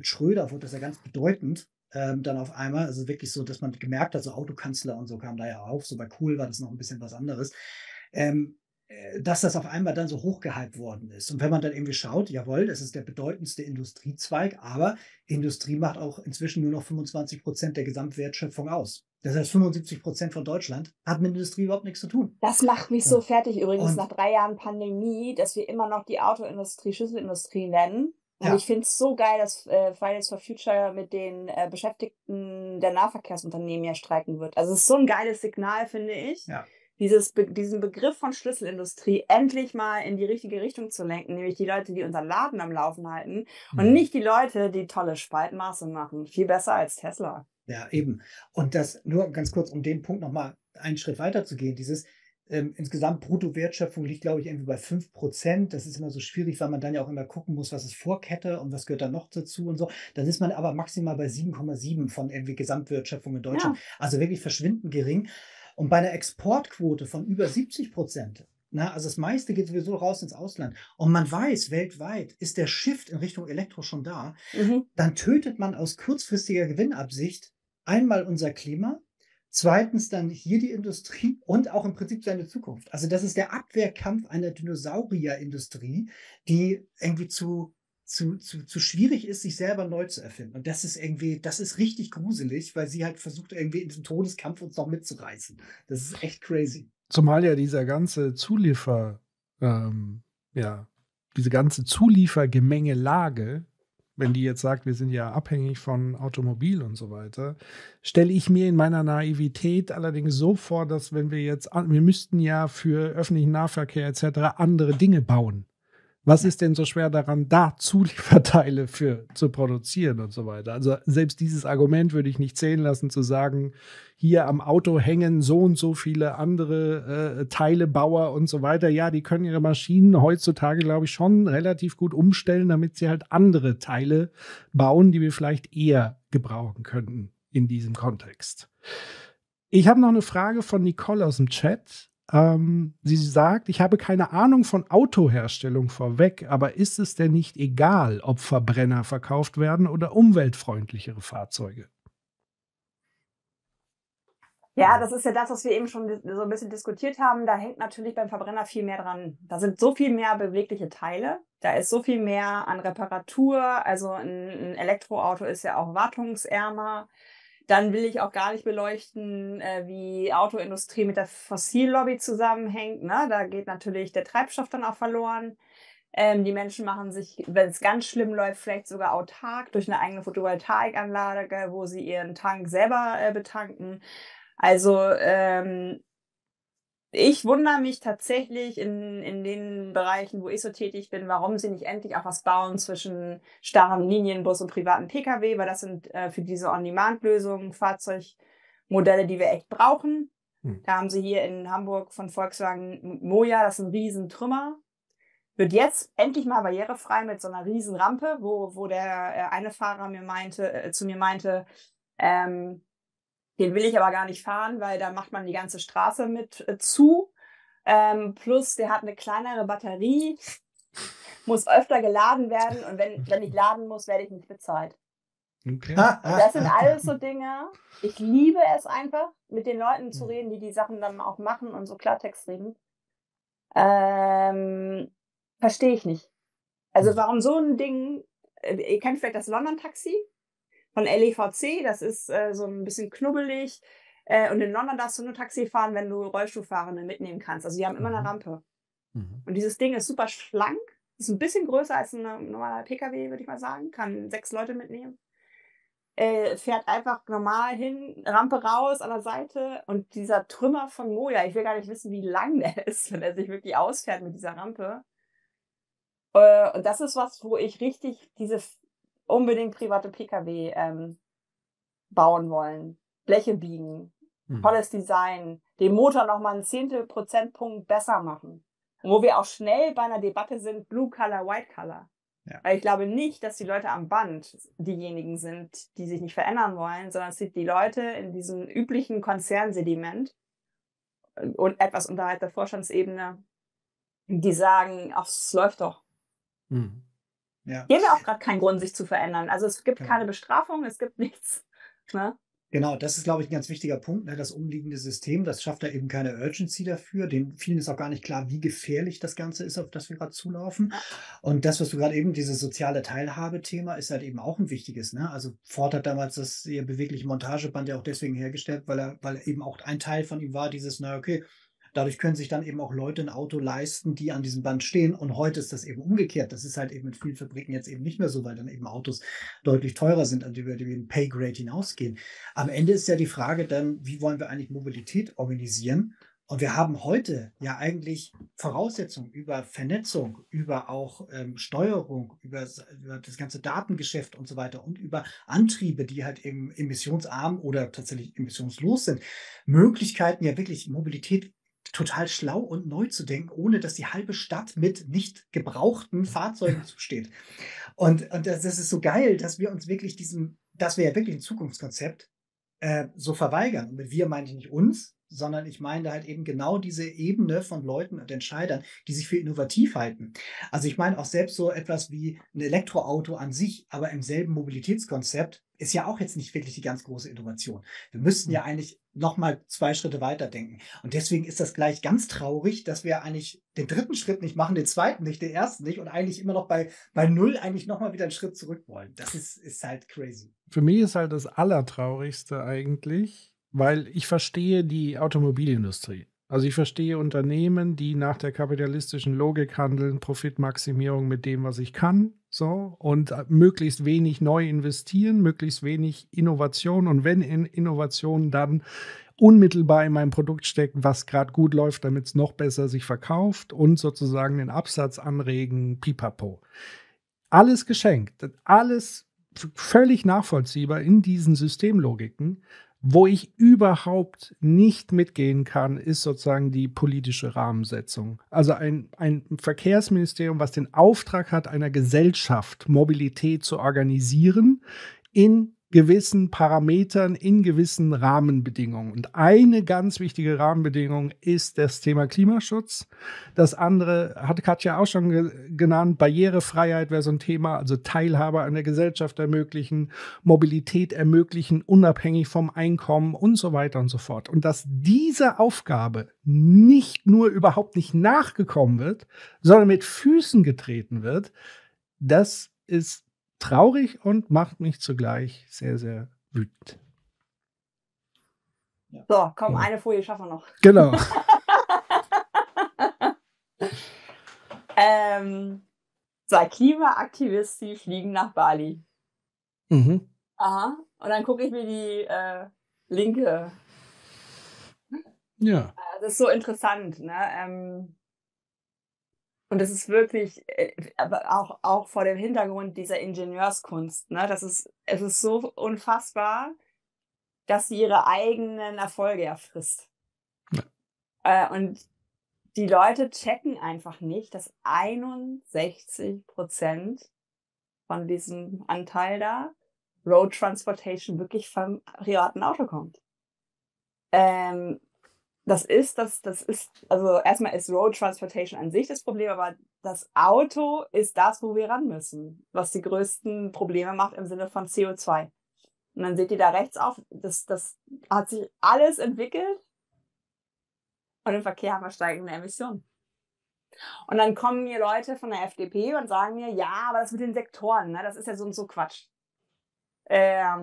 Schröder, wurde das ja ganz bedeutend, dann auf einmal, also wirklich so, dass man gemerkt hat, so Autokanzler und so kam da ja auf, so bei Kohl war das noch ein bisschen was anderes, dass das auf einmal dann so hochgehypt worden ist. Und wenn man dann irgendwie schaut, jawohl, das ist der bedeutendste Industriezweig, aber Industrie macht auch inzwischen nur noch 25% der Gesamtwertschöpfung aus. Das heißt, 75% von Deutschland hat mit Industrie überhaupt nichts zu tun. Das macht mich so fertig übrigens nach 3 Jahren Pandemie, dass wir immer noch die Autoindustrie Schlüsselindustrie nennen. Und ich finde es so geil, dass Fridays for Future mit den Beschäftigten der Nahverkehrsunternehmen ja streiken wird. Also es ist so ein geiles Signal, finde ich. Ja. Diesen Begriff von Schlüsselindustrie endlich mal in die richtige Richtung zu lenken, nämlich die Leute, die unseren Laden am Laufen halten und nicht die Leute, die tolle Spaltmaße machen. Viel besser als Tesla. Ja, eben. Und das nur ganz kurz, um den Punkt nochmal einen Schritt weiter zu gehen, insgesamt Bruttowertschöpfung liegt, glaube ich, irgendwie bei 5%. Das ist immer so schwierig, weil man dann ja auch immer gucken muss, was ist Vorkette und was gehört da noch dazu und so. Dann ist man aber maximal bei 7,7 von irgendwie Gesamtwertschöpfung in Deutschland. Ja. Also wirklich verschwindend gering. Und bei einer Exportquote von über 70%, also das meiste geht sowieso raus ins Ausland, und man weiß, weltweit ist der Shift in Richtung Elektro schon da, dann tötet man aus kurzfristiger Gewinnabsicht einmal unser Klima, zweitens dann hier die Industrie und auch im Prinzip seine Zukunft. Also das ist der Abwehrkampf einer Dinosaurierindustrie, die irgendwie zu zu schwierig ist, sich selber neu zu erfinden. Und das ist irgendwie, das ist richtig gruselig, weil sie halt versucht, irgendwie in diesem Todeskampf uns noch mitzureißen. Das ist echt crazy. Zumal ja dieser ganze Zuliefergemengelage, wenn die jetzt sagt, wir sind ja abhängig von Automobil und so weiter, stelle ich mir in meiner Naivität allerdings so vor, dass wenn wir jetzt, wir müssten ja für öffentlichen Nahverkehr etc. andere Dinge bauen. Was ist denn so schwer daran, da Zulieferteile zu produzieren und so weiter? Also selbst dieses Argument würde ich nicht zählen lassen, zu sagen, hier am Auto hängen so und so viele andere Teilebauer und so weiter. Ja, die können ihre Maschinen heutzutage, glaube ich, schon relativ gut umstellen, damit sie halt andere Teile bauen, die wir vielleicht eher gebrauchen könnten in diesem Kontext. Ich habe noch eine Frage von Nicole aus dem Chat. Sie sagt, ich habe keine Ahnung von Autoherstellung vorweg, aber ist es denn nicht egal, ob Verbrenner verkauft werden oder umweltfreundlichere Fahrzeuge? Ja, das ist ja das, was wir eben schon so ein bisschen diskutiert haben. Da hängt natürlich beim Verbrenner viel mehr dran. Da sind so viel mehr bewegliche Teile. Da ist so viel mehr an Reparatur. Also ein Elektroauto ist ja auch wartungsärmer. Dann will ich auch gar nicht beleuchten, wie Autoindustrie mit der Fossillobby zusammenhängt. Ne? Da geht natürlich der Treibstoff dann auch verloren. Die Menschen machen sich, wenn es ganz schlimm läuft, vielleicht sogar autark durch eine eigene Photovoltaikanlage, wo sie ihren Tank selber betanken. Also ich wundere mich tatsächlich in den Bereichen, wo ich so tätig bin, warum sie nicht endlich auch was bauen zwischen starrem Linienbus und privaten Pkw, weil das sind für diese On-Demand-Lösungen Fahrzeugmodelle, die wir echt brauchen. Hm. Da haben sie hier in Hamburg von Volkswagen Moja, das ist ein Riesentrümmer. Wird jetzt endlich mal barrierefrei mit so einer Riesenrampe, wo der eine Fahrer zu mir meinte, den will ich aber gar nicht fahren, weil da macht man die ganze Straße mit zu. Plus, der hat eine kleinere Batterie, muss öfter geladen werden. Und wenn ich laden muss, werde ich nicht bezahlt. Okay. Und das sind alles so Dinge. Ich liebe es einfach, mit den Leuten zu reden, die Sachen dann auch machen und so Klartext reden. Verstehe ich nicht. Also warum so ein Ding, ihr kennt vielleicht das London-Taxi. Von LEVC, das ist so ein bisschen knubbelig. Und in London darfst du nur Taxi fahren, wenn du Rollstuhlfahrende mitnehmen kannst. Also die haben immer eine Rampe. Mhm. Und dieses Ding ist super schlank, ist ein bisschen größer als ein normaler Pkw, würde ich mal sagen. Kann 6 Leute mitnehmen. Fährt einfach normal hin, Rampe raus an der Seite. Und dieser Trümmer von Moja, ich will gar nicht wissen, wie lang der ist, wenn er sich wirklich ausfährt mit dieser Rampe. Und das ist was, wo ich richtig diese unbedingt private Pkw bauen wollen, Bleche biegen, tolles Design, den Motor nochmal 0,1 Prozentpunkt besser machen. Und wo wir auch schnell bei einer Debatte sind, Blue Color, White Color. Ja. Weil ich glaube nicht, dass die Leute am Band diejenigen sind, die sich nicht verändern wollen, sondern es sind die Leute in diesem üblichen Konzernsediment und etwas unterhalb der Vorstandsebene, die sagen, ach, es läuft doch. Mhm. Ja. Hier haben wir auch gerade keinen Grund, sich zu verändern. Also es gibt keine Bestrafung, es gibt nichts. Ne? Genau, das ist, glaube ich, ein ganz wichtiger Punkt. Ne? Das umliegende System, das schafft da eben keine Urgency dafür. Den vielen ist auch gar nicht klar, wie gefährlich das Ganze ist, auf das wir gerade zulaufen. Und das, was du gerade eben, dieses soziale Teilhabe-Thema, ist halt eben auch ein wichtiges. Ne? Also Ford hat damals das ihr bewegliche Montageband ja auch deswegen hergestellt, weil eben auch ein Teil von ihm war, dieses, na okay, dadurch können sich dann eben auch Leute ein Auto leisten, die an diesem Band stehen. Und heute ist das eben umgekehrt. Das ist halt eben mit vielen Fabriken jetzt eben nicht mehr so, weil dann eben Autos deutlich teurer sind, über den Pay-Grade hinausgehen. Am Ende ist ja die Frage dann, wie wollen wir eigentlich Mobilität organisieren? Und wir haben heute ja eigentlich Voraussetzungen über Vernetzung, über auch Steuerung, über das ganze Datengeschäft und so weiter und über Antriebe, die halt eben emissionsarm oder tatsächlich emissionslos sind. Möglichkeiten, ja wirklich Mobilität total schlau und neu zu denken, ohne dass die halbe Stadt mit nicht gebrauchten Fahrzeugen zusteht. Und das ist so geil, dass wir uns wirklich dass wir ja wirklich ein Zukunftskonzept so verweigern. Und mit wir meine ich nicht uns, sondern ich meine halt eben genau diese Ebene von Leuten und Entscheidern, die sich für innovativ halten. Also ich meine auch selbst so etwas wie ein Elektroauto an sich, aber im selben Mobilitätskonzept, ist ja auch jetzt nicht wirklich die ganz große Innovation. Wir müssten ja eigentlich nochmal 2 Schritte weiterdenken. Und deswegen ist das gleich ganz traurig, dass wir eigentlich den 3. Schritt nicht machen, den 2. nicht, den 1. nicht und eigentlich immer noch bei 0 eigentlich nochmal wieder einen Schritt zurück wollen. Das ist halt crazy. Für mich ist halt das Allertraurigste eigentlich, weil ich verstehe die Automobilindustrie. Also ich verstehe Unternehmen, die nach der kapitalistischen Logik handeln, Profitmaximierung mit dem, was ich kann, so, und möglichst wenig neu investieren, möglichst wenig Innovation und wenn in Innovation dann unmittelbar in meinem Produkt steckt, was gerade gut läuft, damit es noch besser sich verkauft und sozusagen den Absatz anregen, pipapo. Alles geschenkt, alles völlig nachvollziehbar in diesen Systemlogiken. Wo ich überhaupt nicht mitgehen kann, ist sozusagen die politische Rahmensetzung. Also ein Verkehrsministerium, was den Auftrag hat, einer Gesellschaft Mobilität zu organisieren, in gewissen Parametern, in gewissen Rahmenbedingungen. Und eine ganz wichtige Rahmenbedingung ist das Thema Klimaschutz. Das andere hat Katja auch schon genannt, Barrierefreiheit wäre so ein Thema, also Teilhabe an der Gesellschaft ermöglichen, Mobilität ermöglichen, unabhängig vom Einkommen und so weiter und so fort. Und dass diese Aufgabe nicht nur überhaupt nicht nachgekommen wird, sondern mit Füßen getreten wird, das ist traurig und macht mich zugleich sehr, sehr wütend. So, komm, ja. Eine Folie schaffen wir noch. Genau. So, Klimaaktivisten fliegen nach Bali. Mhm. Aha, und dann gucke ich mir die Linke. Ja. Das ist so interessant, ne? Und das ist wirklich, aber auch vor dem Hintergrund dieser Ingenieurskunst, ne? Es ist so unfassbar, dass sie ihre eigenen Erfolge ja frisst. Ja. Und die Leute checken einfach nicht, dass 61% von diesem Anteil da Road Transportation wirklich vom privaten Auto kommt. Also erstmal ist Road Transportation an sich das Problem, aber das Auto ist das, wo wir ran müssen, was die größten Probleme macht im Sinne von CO2. Und dann seht ihr da rechts auf, das hat sich alles entwickelt und im Verkehr haben wir steigende Emissionen. Und dann kommen mir Leute von der FDP und sagen mir, ja, aber das mit den Sektoren, ne, das ist ja so und so Quatsch. Das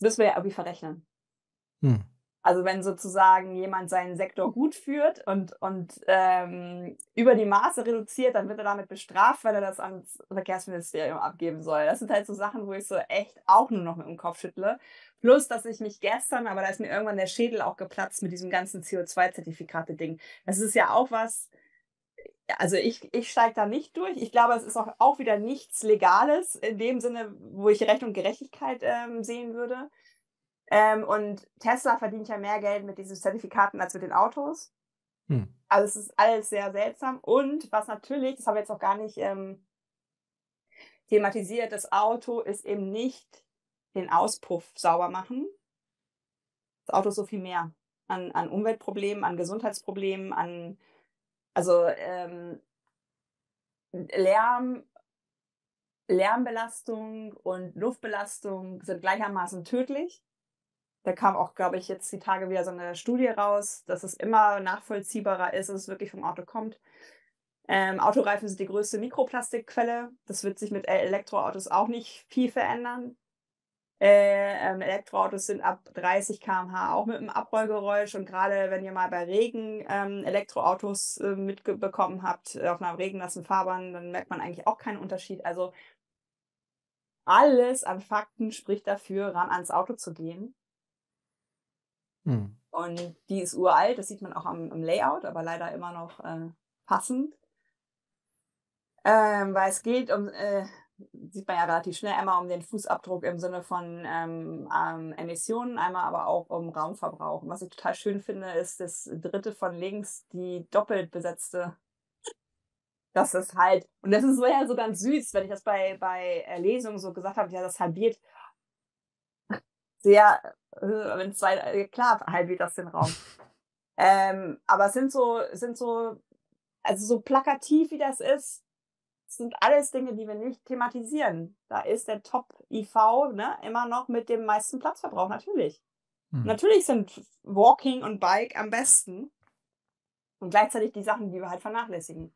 müssen wir ja irgendwie verrechnen. Also wenn sozusagen jemand seinen Sektor gut führt und über die Maße reduziert, dann wird er damit bestraft, weil er das ans Verkehrsministerium abgeben soll. Das sind halt so Sachen, wo ich so echt auch nur noch mit dem Kopf schüttle. Plus, dass ich mich gestern, aber da ist mir irgendwann der Schädel auch geplatzt mit diesem ganzen CO2-Zertifikate-Ding. Das ist ja auch was, also ich steige da nicht durch. Ich glaube, es ist auch wieder nichts Legales in dem Sinne, wo ich Recht und Gerechtigkeit sehen würde. Und Tesla verdient ja mehr Geld mit diesen Zertifikaten als mit den Autos. Also es ist alles sehr seltsam. Und was natürlich, das haben wir jetzt noch gar nicht thematisiert, das Auto ist eben nicht den Auspuff sauber machen. Das Auto ist so viel mehr an Umweltproblemen, an Gesundheitsproblemen, an Lärmbelastung und Luftbelastung sind gleichermaßen tödlich. Da kam auch, glaube ich, jetzt die Tage wieder so eine Studie raus, dass es immer nachvollziehbarer ist, dass es wirklich vom Auto kommt. Autoreifen sind die größte Mikroplastikquelle. Das wird sich mit Elektroautos auch nicht viel verändern. Elektroautos sind ab 30 km/h auch mit einem Abrollgeräusch. Und gerade wenn ihr mal bei Regen Elektroautos mitbekommen habt, auf einer regennassen Fahrbahn, dann merkt man eigentlich auch keinen Unterschied. Also alles an Fakten spricht dafür, ran ans Auto zu gehen. Und die ist uralt, das sieht man auch am Layout, aber leider immer noch passend. Weil es geht um, sieht man ja relativ schnell, einmal um den Fußabdruck im Sinne von Emissionen, einmal aber auch um Raumverbrauch. Und was ich total schön finde, ist das dritte von links, die doppelt besetzte. Das ist halt, und das ist ja so ganz süß, wenn ich das bei Lesungen so gesagt habe, ja, das halbiert. Sehr wenn zwei, klar, halb wie das den Raum. Aber es sind so, also so plakativ wie das ist, sind alles Dinge, die wir nicht thematisieren. Da ist der Top-IV, ne, immer noch mit dem meisten Platzverbrauch, natürlich. Hm. Natürlich sind Walking und Bike am besten und gleichzeitig die Sachen, die wir halt vernachlässigen.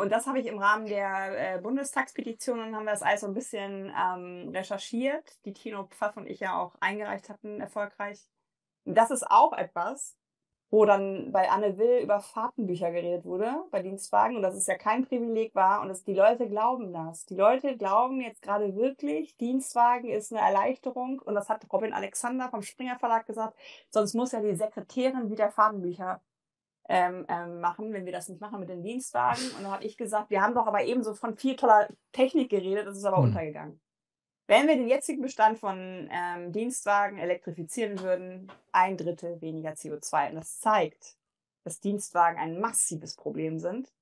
Und das habe ich im Rahmen der Bundestagspetitionen, haben wir das alles so ein bisschen recherchiert, die Tino Pfaff und ich ja auch eingereicht hatten, erfolgreich. Und das ist auch etwas, wo dann bei Anne Will über Fahrtenbücher geredet wurde, bei Dienstwagen, und dass es ja kein Privileg war und dass die Leute glauben das. Die Leute glauben jetzt gerade wirklich, Dienstwagen ist eine Erleichterung, und das hat Robin Alexander vom Springer Verlag gesagt, sonst muss ja die Sekretärin wieder Fahrtenbücher machen, wenn wir das nicht machen mit den Dienstwagen. Und dann habe ich gesagt, wir haben doch aber eben so von viel toller Technik geredet, das ist aber untergegangen. Wenn wir den jetzigen Bestand von Dienstwagen elektrifizieren würden, 1/3 weniger CO2. Und das zeigt, dass Dienstwagen ein massives Problem sind,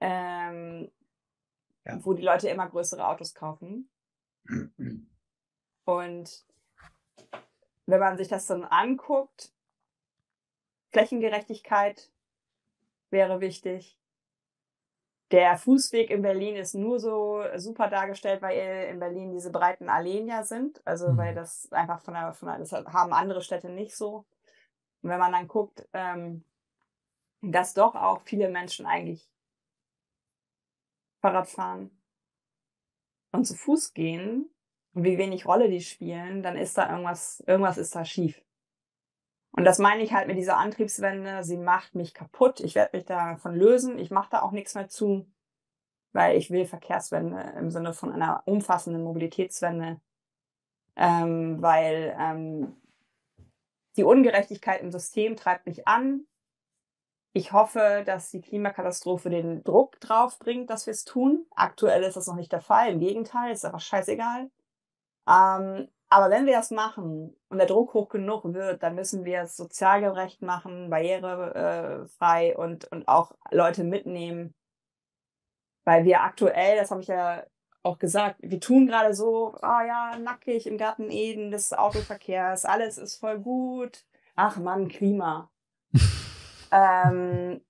wo die Leute immer größere Autos kaufen. Und wenn man sich das dann anguckt, Flächengerechtigkeit wäre wichtig. Der Fußweg in Berlin ist nur so super dargestellt, weil in Berlin diese breiten Alleen ja sind. Also weil das einfach das haben andere Städte nicht so. Und wenn man dann guckt, dass doch auch viele Menschen eigentlich Fahrrad fahren und zu Fuß gehen und wie wenig Rolle die spielen, dann ist da irgendwas ist da schief. Und das meine ich halt mit dieser Antriebswende, sie macht mich kaputt, ich werde mich davon lösen, ich mache da auch nichts mehr zu, weil ich will Verkehrswende im Sinne von einer umfassenden Mobilitätswende, weil die Ungerechtigkeit im System treibt mich an. Ich hoffe, dass die Klimakatastrophe den Druck drauf bringt, dass wir es tun. Aktuell ist das noch nicht der Fall, im Gegenteil, ist einfach scheißegal. Aber wenn wir das machen und der Druck hoch genug wird, dann müssen wir es sozial gerecht machen, barrierefrei und auch Leute mitnehmen. Weil wir aktuell, das habe ich ja auch gesagt, wir tun gerade so, nackig im Garten Eden des Autoverkehrs, alles ist voll gut. Ach Mann, Klima. Das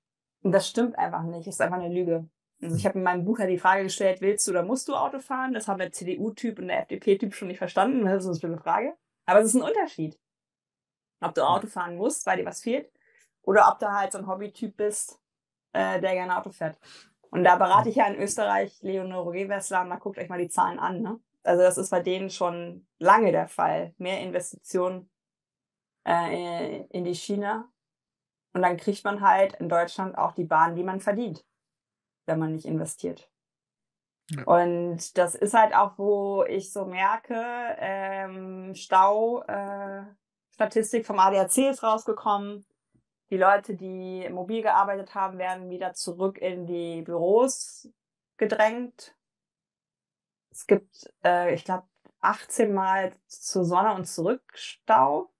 stimmt einfach nicht, ist einfach eine Lüge. Also ich habe in meinem Buch ja die Frage gestellt, willst du oder musst du Auto fahren? Das haben der CDU-Typ und der FDP-Typ schon nicht verstanden. Das ist eine schlimme Frage. Aber es ist ein Unterschied, ob du Auto fahren musst, weil dir was fehlt, oder ob du halt so ein Hobbytyp bist, der gerne Auto fährt. Und da berate ich ja in Österreich Leonore Gewessler, und da guckt euch mal die Zahlen an. Ne? Also das ist bei denen schon lange der Fall. Mehr Investitionen in die Schiene. Und dann kriegt man halt in Deutschland auch die Bahn, die man verdient, wenn man nicht investiert. Ja. Und das ist halt auch, wo ich so merke, Statistik vom ADAC ist rausgekommen. Die Leute, die mobil gearbeitet haben, werden wieder zurück in die Büros gedrängt. Es gibt, ich glaube, 18 Mal zur Sonne und zurück Stau.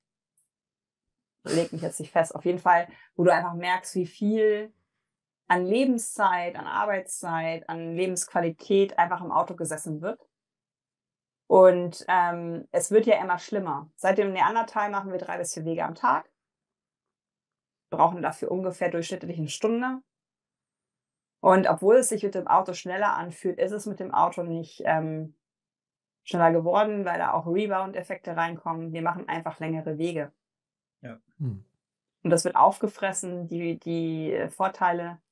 Leg mich jetzt nicht fest. Auf jeden Fall, wo du einfach merkst, wie viel an Lebenszeit, an Arbeitszeit, an Lebensqualität einfach im Auto gesessen wird. Und es wird ja immer schlimmer. Seit dem Neandertal machen wir 3 bis 4 Wege am Tag. Brauchen dafür ungefähr durchschnittlich eine Stunde. Und obwohl es sich mit dem Auto schneller anfühlt, ist es mit dem Auto nicht schneller geworden, weil da auch Rebound-Effekte reinkommen. Wir machen einfach längere Wege. Ja. Und das wird aufgefressen, die Vorteile.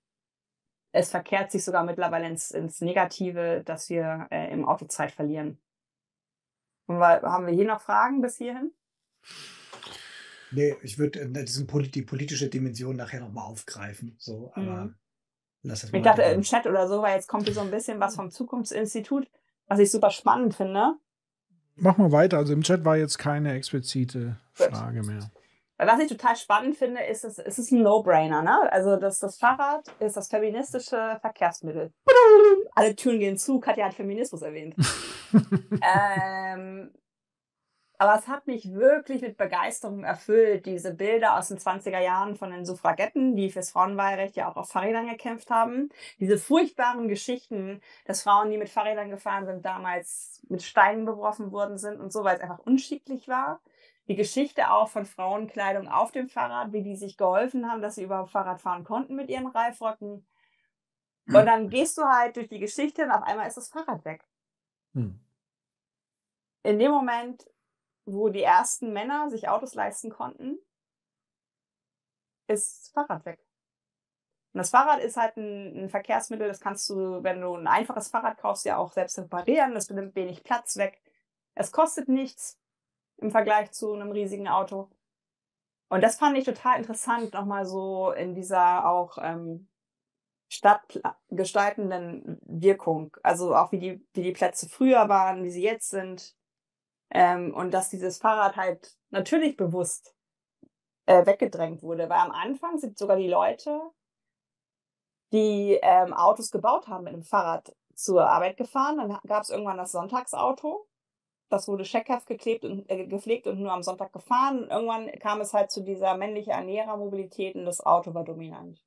Es verkehrt sich sogar mittlerweile ins Negative, dass wir im Auto Zeit verlieren. Und haben wir hier noch Fragen bis hierhin? Nee, ich würde die politische Dimension nachher nochmal aufgreifen. So, aber lass das mal. Ich dachte im Chat oder so, weil jetzt kommt hier so ein bisschen was vom Zukunftsinstitut, was ich super spannend finde. Mach mal weiter. Also im Chat war jetzt keine explizite Frage mehr. Weil was ich total spannend finde, ist, es ist ein No-Brainer. Ne? Also das Fahrrad ist das feministische Verkehrsmittel. Alle Türen gehen zu, Katja hat Feminismus erwähnt. Aber es hat mich wirklich mit Begeisterung erfüllt, diese Bilder aus den 20er Jahren von den Suffragetten, die fürs Frauenwahlrecht ja auch auf Fahrrädern gekämpft haben. Diese furchtbaren Geschichten, dass Frauen, die mit Fahrrädern gefahren sind, damals mit Steinen beworfen worden sind und so, weil es einfach unschicklich war. Die Geschichte auch von Frauenkleidung auf dem Fahrrad, wie die sich geholfen haben, dass sie überhaupt Fahrrad fahren konnten mit ihren Reifrocken. Und dann gehst du halt durch die Geschichte und auf einmal ist das Fahrrad weg. In dem Moment, wo die ersten Männer sich Autos leisten konnten, ist das Fahrrad weg. Und das Fahrrad ist halt ein Verkehrsmittel, das kannst du, wenn du ein einfaches Fahrrad kaufst, ja auch selbst reparieren, das nimmt wenig Platz weg. Es kostet nichts im Vergleich zu einem riesigen Auto. Und das fand ich total interessant, nochmal so in dieser auch stadtgestaltenden Wirkung. Also auch wie die Plätze früher waren, wie sie jetzt sind. Und dass dieses Fahrrad halt natürlich bewusst weggedrängt wurde. Weil am Anfang sind sogar die Leute, die Autos gebaut haben, mit dem Fahrrad zur Arbeit gefahren. Dann gab es irgendwann das Sonntagsauto. Das wurde scheckhaft geklebt und gepflegt und nur am Sonntag gefahren. Und irgendwann kam es halt zu dieser männlichen Ernährermobilität und das Auto war dominant.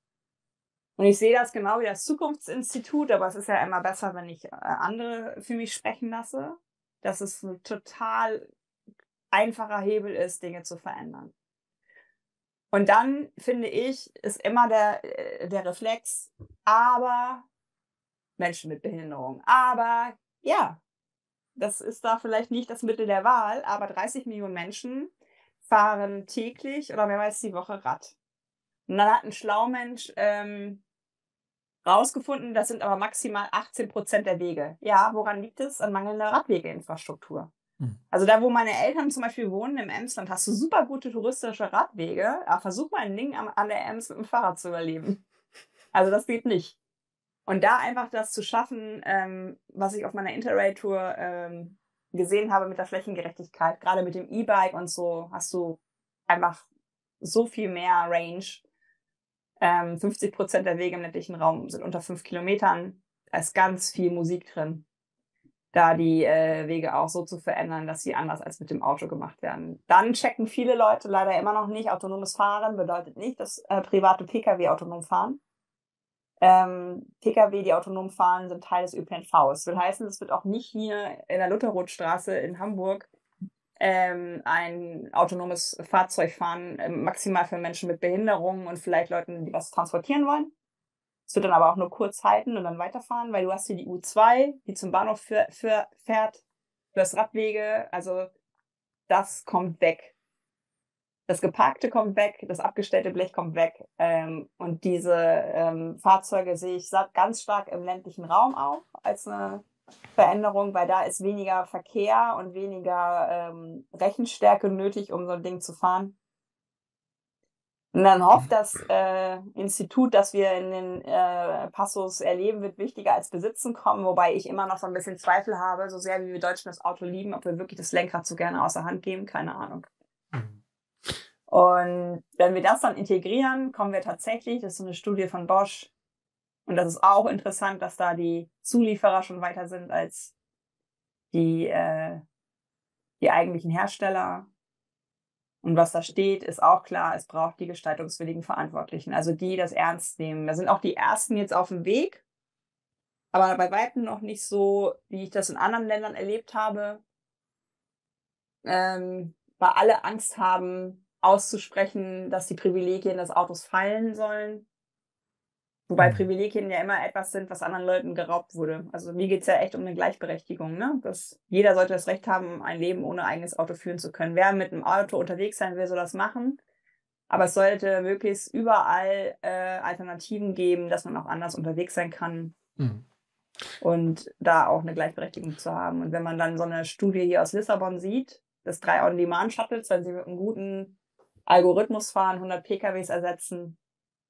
Und ich sehe das genau wie das Zukunftsinstitut, aber es ist ja immer besser, wenn ich andere für mich sprechen lasse, dass es ein total einfacher Hebel ist, Dinge zu verändern. Und dann, finde ich, ist immer der Reflex, aber Menschen mit Behinderung, aber ja, das ist da vielleicht nicht das Mittel der Wahl, aber 30 Millionen Menschen fahren täglich oder mehrmals die Woche Rad. Und dann hat ein Schlaumensch rausgefunden, das sind aber maximal 18% der Wege. Ja, woran liegt es? An mangelnder Radwegeinfrastruktur. Also da, wo meine Eltern zum Beispiel wohnen, im Emsland, hast du super gute touristische Radwege. Aber versuch mal, ein Ding an der Ems mit dem Fahrrad zu überleben. Also das geht nicht. Und da einfach das zu schaffen, was ich auf meiner Interrail-Tour gesehen habe mit der Flächengerechtigkeit, gerade mit dem E-Bike und so, hast du einfach so viel mehr Range. 50% der Wege im ländlichen Raum sind unter 5 Kilometern. Da ist ganz viel Musik drin. Da die Wege auch so zu verändern, dass sie anders als mit dem Auto gemacht werden. Dann checken viele Leute leider immer noch nicht, autonomes Fahren bedeutet nicht, dass private Pkw autonom fahren. Pkw, die autonom fahren, sind Teil des ÖPNV. Das will heißen, es wird auch nicht hier in der Lutherrothstraße in Hamburg ein autonomes Fahrzeug fahren, maximal für Menschen mit Behinderungen und vielleicht Leuten, die was transportieren wollen. Es wird dann aber auch nur kurz halten und dann weiterfahren, weil du hast hier die U2, die zum Bahnhof fährt, du hast Radwege, also das kommt weg. Das Geparkte kommt weg, das abgestellte Blech kommt weg. Und diese Fahrzeuge sehe ich ganz stark im ländlichen Raum auch als eine Veränderung, weil da ist weniger Verkehr und weniger Rechenstärke nötig, um so ein Ding zu fahren. Und dann hofft das Institut, das wir in den Passus erleben, wird wichtiger als Besitzen kommen, wobei ich immer noch so ein bisschen Zweifel habe, so sehr wie wir Deutschen das Auto lieben, ob wir wirklich das Lenkrad so gerne außer Hand geben, keine Ahnung. Und wenn wir das dann integrieren, kommen wir tatsächlich, das ist so eine Studie von Bosch, und das ist auch interessant, dass da die Zulieferer schon weiter sind als die eigentlichen Hersteller. Und was da steht, ist auch klar, es braucht die gestaltungswilligen Verantwortlichen, also die das ernst nehmen. Da sind auch die Ersten jetzt auf dem Weg, aber bei weitem noch nicht so, wie ich das in anderen Ländern erlebt habe, weil alle Angst haben, auszusprechen, dass die Privilegien des Autos fallen sollen. Wobei Privilegien ja immer etwas sind, was anderen Leuten geraubt wurde. Also mir geht es ja echt um eine Gleichberechtigung, ne? Dass jeder sollte das Recht haben, ein Leben ohne eigenes Auto führen zu können. Wer mit einem Auto unterwegs sein will, soll das machen. Aber es sollte möglichst überall Alternativen geben, dass man auch anders unterwegs sein kann. Und da auch eine Gleichberechtigung zu haben. Und wenn man dann so eine Studie hier aus Lissabon sieht, das 3 On-Demand-Shuttles, wenn sie mit einem guten Algorithmus fahren, 100 PKWs ersetzen,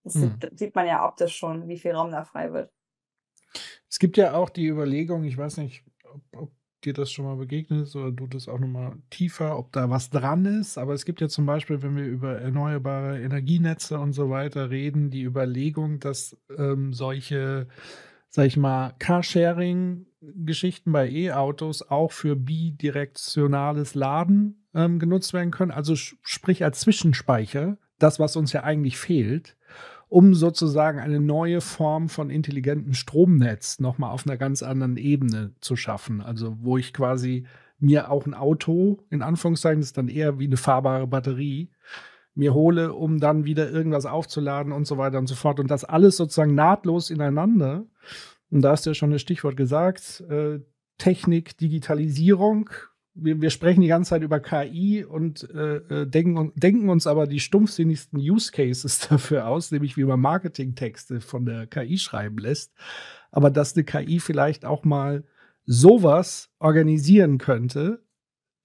das sieht man ja optisch schon, wie viel Raum da frei wird. Es gibt ja auch die Überlegung, ich weiß nicht, ob dir das schon mal begegnet ist oder du das auch nochmal tiefer, ob da was dran ist, aber es gibt ja zum Beispiel, wenn wir über erneuerbare Energienetze und so weiter reden, die Überlegung, dass solche, sag ich mal, Carsharing-Geschichten bei E-Autos auch für bidirektionales Laden genutzt werden können, also sprich als Zwischenspeicher, das, was uns ja eigentlich fehlt, um sozusagen eine neue Form von intelligentem Stromnetz nochmal auf einer ganz anderen Ebene zu schaffen. Also wo ich quasi mir auch ein Auto, in Anführungszeichen, das ist dann eher wie eine fahrbare Batterie, mir hole, um dann wieder irgendwas aufzuladen und so weiter und so fort. Und das alles sozusagen nahtlos ineinander. Und da hast du ja schon das Stichwort gesagt, Technik, Digitalisierung. Wir sprechen die ganze Zeit über KI und denken uns aber die stumpfsinnigsten Use Cases dafür aus, nämlich wie man Marketingtexte von der KI schreiben lässt. Aber dass eine KI vielleicht auch mal sowas organisieren könnte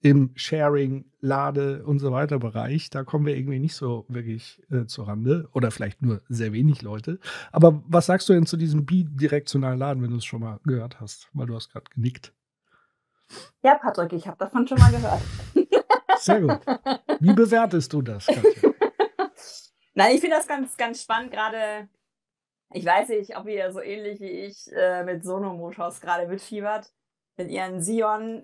im Sharing, Lade- und so weiter Bereich, da kommen wir irgendwie nicht so wirklich zurande oder vielleicht nur sehr wenig Leute. Aber was sagst du denn zu diesem bidirektionalen Laden, wenn du es schon mal gehört hast? Weil du hast gerade genickt. Ja, Patrick, ich habe davon schon mal gehört. Sehr gut. Wie bewertest du das, Katja? Nein, ich finde das ganz, ganz spannend gerade. Ich weiß nicht, ob ihr so ähnlich wie ich mit Sono Motors gerade mitfiebert, mit ihren Sion.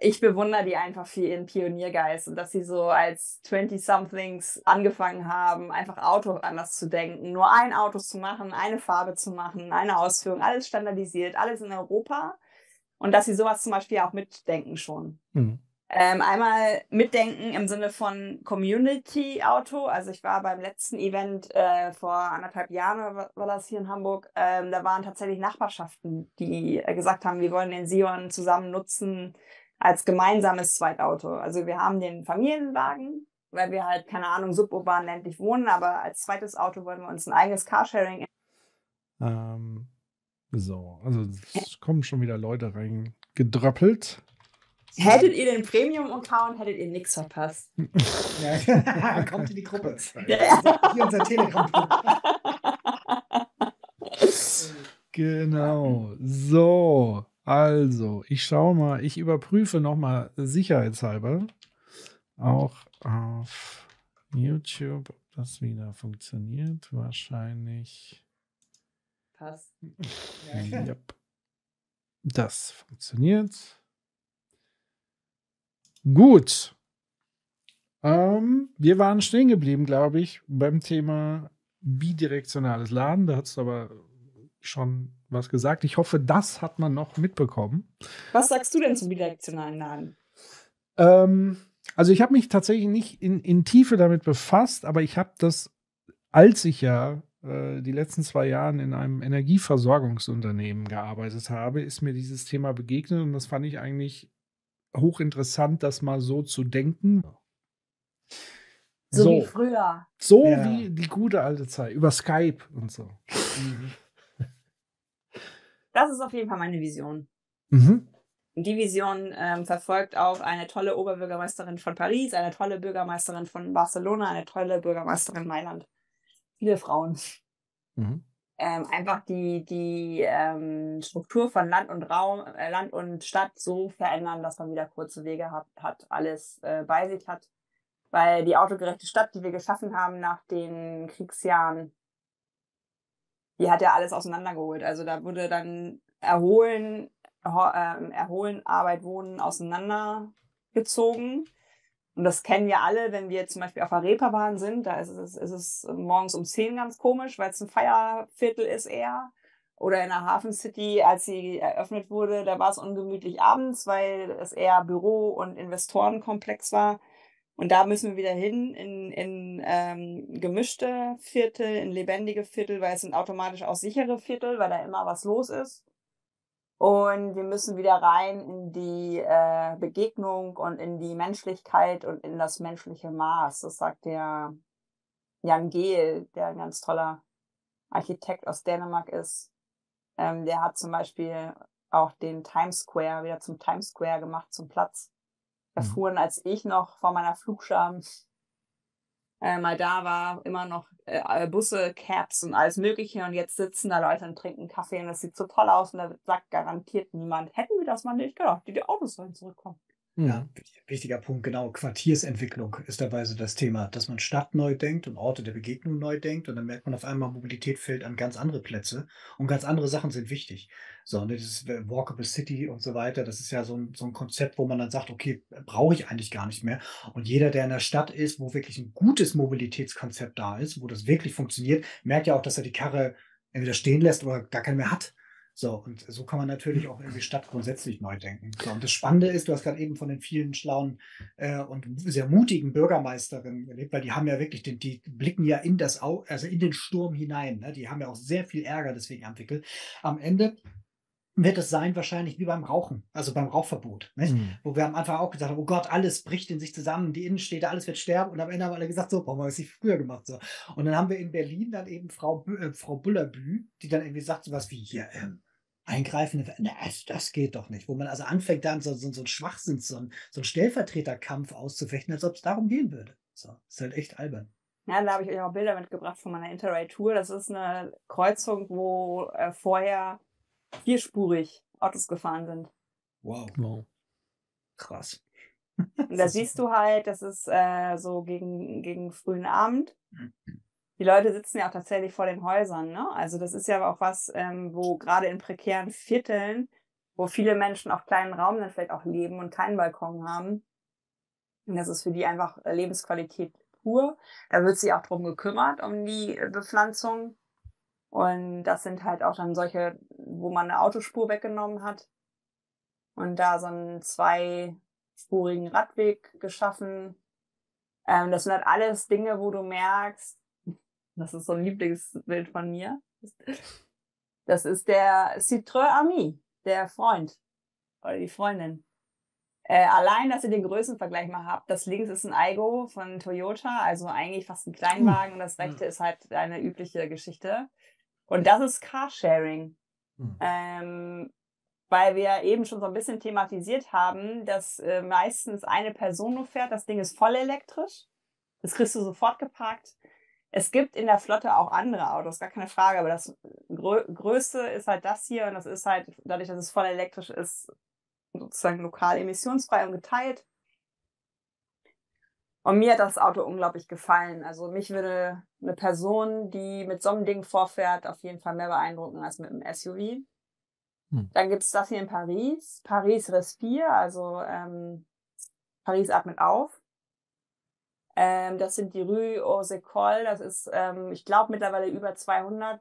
Ich bewundere die einfach für ihren Pioniergeist und dass sie so als 20-somethings angefangen haben, einfach Auto anders zu denken, nur ein Auto zu machen, eine Farbe zu machen, eine Ausführung, alles standardisiert, alles in Europa. Und dass sie sowas zum Beispiel auch mitdenken schon. Mhm. Einmal mitdenken im Sinne von Community-Auto. Also ich war beim letzten Event vor 1,5 Jahren, war das hier in Hamburg, da waren tatsächlich Nachbarschaften, die gesagt haben, wir wollen den Sion zusammen nutzen als gemeinsames Zweitauto. Also wir haben den Familienwagen, weil wir halt, keine Ahnung, suburban ländlich wohnen, aber als zweites Auto wollen wir uns ein eigenes Carsharing. So, also es kommen schon wieder Leute reingedröppelt. Hättet ihr den Premium-Account, hättet ihr nichts verpasst. Ja, kommt in die Gruppe. Hier unser Telegram-Gruppe. Genau, so. Also, ich schaue mal, ich überprüfe nochmal sicherheitshalber auch auf YouTube, ob das wieder funktioniert. Wahrscheinlich. Passt. Ja. Yep. Das funktioniert. Gut. Wir waren stehen geblieben, glaube ich, beim Thema bidirektionales Laden. Da hat es aber schon was gesagt. Ich hoffe, das hat man noch mitbekommen. Was sagst du denn zum bidirektionalen Laden? Also ich habe mich tatsächlich nicht in Tiefe damit befasst, aber ich habe das, als ich ja die letzten 2 Jahren in einem Energieversorgungsunternehmen gearbeitet habe, ist mir dieses Thema begegnet und das fand ich eigentlich hochinteressant, das mal so zu denken. So wie früher. So ja. Wie die gute alte Zeit, über Skype und so. Das ist auf jeden Fall meine Vision. Mhm. Die Vision verfolgt auch eine tolle Oberbürgermeisterin von Paris, eine tolle Bürgermeisterin von Barcelona, eine tolle Bürgermeisterin Mailand. Viele Frauen. Mhm. Einfach die Struktur von Land und Raum, Land und Stadt so verändern, dass man wieder kurze Wege hat alles bei sich hat. Weil die autogerechte Stadt, die wir geschaffen haben nach den Kriegsjahren, die hat ja alles auseinandergeholt. Also da wurde dann Erholen, Arbeit, Wohnen auseinandergezogen. Und das kennen wir alle, wenn wir zum Beispiel auf der Reeperbahn sind, da ist es morgens um 10 ganz komisch, weil es ein Feierviertel ist eher. Oder in der Hafen City, als sie eröffnet wurde, da war es ungemütlich abends, weil es eher Büro- und Investorenkomplex war. Und da müssen wir wieder hin in gemischte Viertel, in lebendige Viertel, weil es sind automatisch auch sichere Viertel, weil da immer was los ist. Und wir müssen wieder rein in die Begegnung und in die Menschlichkeit und in das menschliche Maß. Das sagt der Jan Gehl, der ein ganz toller Architekt aus Dänemark ist. Der hat zum Beispiel auch den Times Square wieder zum Times Square gemacht, zum Platz. Da fuhren, als ich noch vor meiner Flugscham mal da war, immer noch Busse, Cabs und alles Mögliche und jetzt sitzen da Leute und trinken Kaffee und das sieht so toll aus und da sagt garantiert niemand, hätten wir das mal nicht gedacht, die Autos sollen zurückkommen. Ja, wichtiger Punkt, genau. Quartiersentwicklung ist dabei so das Thema, dass man Stadt neu denkt und Orte der Begegnung neu denkt und dann merkt man auf einmal, Mobilität fällt an ganz andere Plätze und ganz andere Sachen sind wichtig. So, ne, dieses Walkable City und so weiter, das ist ja so ein Konzept, wo man dann sagt, okay, brauche ich eigentlich gar nicht mehr. Und jeder, der in der Stadt ist, wo wirklich ein gutes Mobilitätskonzept da ist, wo das wirklich funktioniert, merkt ja auch, dass er die Karre entweder stehen lässt oder gar keinen mehr hat. So, und so kann man natürlich auch irgendwie Stadt grundsätzlich neu denken. So, und das Spannende ist, du hast gerade eben von den vielen schlauen und sehr mutigen Bürgermeisterinnen erlebt, weil die haben ja wirklich, die blicken ja in das Auge, also in den Sturm hinein. Ne? Die haben ja auch sehr viel Ärger deswegen entwickelt. Am Ende wird es sein wahrscheinlich wie beim Rauchen, also beim Rauchverbot, nicht? Wo wir am Anfang auch gesagt haben, oh Gott, alles bricht in sich zusammen, die Innenstädte, alles wird sterben und am Ende haben alle gesagt, so, warum haben wir es nicht früher gemacht? So. Und dann haben wir in Berlin dann eben Frau Bullerbü, die dann irgendwie sagt sowas wie hier, eingreifende, das geht doch nicht, wo man also anfängt dann so ein Schwachsinn, so ein Stellvertreterkampf auszufechten, als ob es darum gehen würde. So, ist halt echt albern. Ja, da habe ich euch auch Bilder mitgebracht von meiner Interrail-Tour. Das ist eine Kreuzung, wo vorher vierspurig Autos gefahren sind. Wow. Krass. Und da siehst du halt, das ist so gegen frühen Abend. Die Leute sitzen ja auch tatsächlich vor den Häusern, ne? Also das ist ja auch was, wo gerade in prekären Vierteln, wo viele Menschen auf kleinen Raum dann vielleicht auch leben und keinen Balkon haben. Und das ist für die einfach Lebensqualität pur. Da wird sich auch drum gekümmert, um die Bepflanzung. Und das sind halt auch dann solche, wo man eine Autospur weggenommen hat und da so einen zweispurigen Radweg geschaffen. Das sind halt alles Dinge, wo du merkst, das ist so ein Lieblingsbild von mir. Das ist der Citreux Ami, der Freund oder die Freundin. Allein, dass ihr den Größenvergleich mal habt, das links ist ein Aygo von Toyota, also eigentlich fast ein Kleinwagen und das rechte ist halt eine übliche Geschichte. Und das ist Carsharing, weil wir eben schon so ein bisschen thematisiert haben, dass meistens eine Person nur fährt, das Ding ist voll elektrisch, das kriegst du sofort geparkt. Es gibt in der Flotte auch andere Autos, gar keine Frage, aber das Größte ist halt das hier und das ist halt, dadurch, dass es voll elektrisch ist, sozusagen lokal emissionsfrei und geteilt. Und mir hat das Auto unglaublich gefallen. Also mich würde eine Person, die mit so einem Ding vorfährt, auf jeden Fall mehr beeindrucken als mit einem SUV. Dann gibt es das hier in Paris. Paris Respire, also Paris atmet auf. Das sind die Rue aux Écoles. Das ist, ich glaube, mittlerweile über 200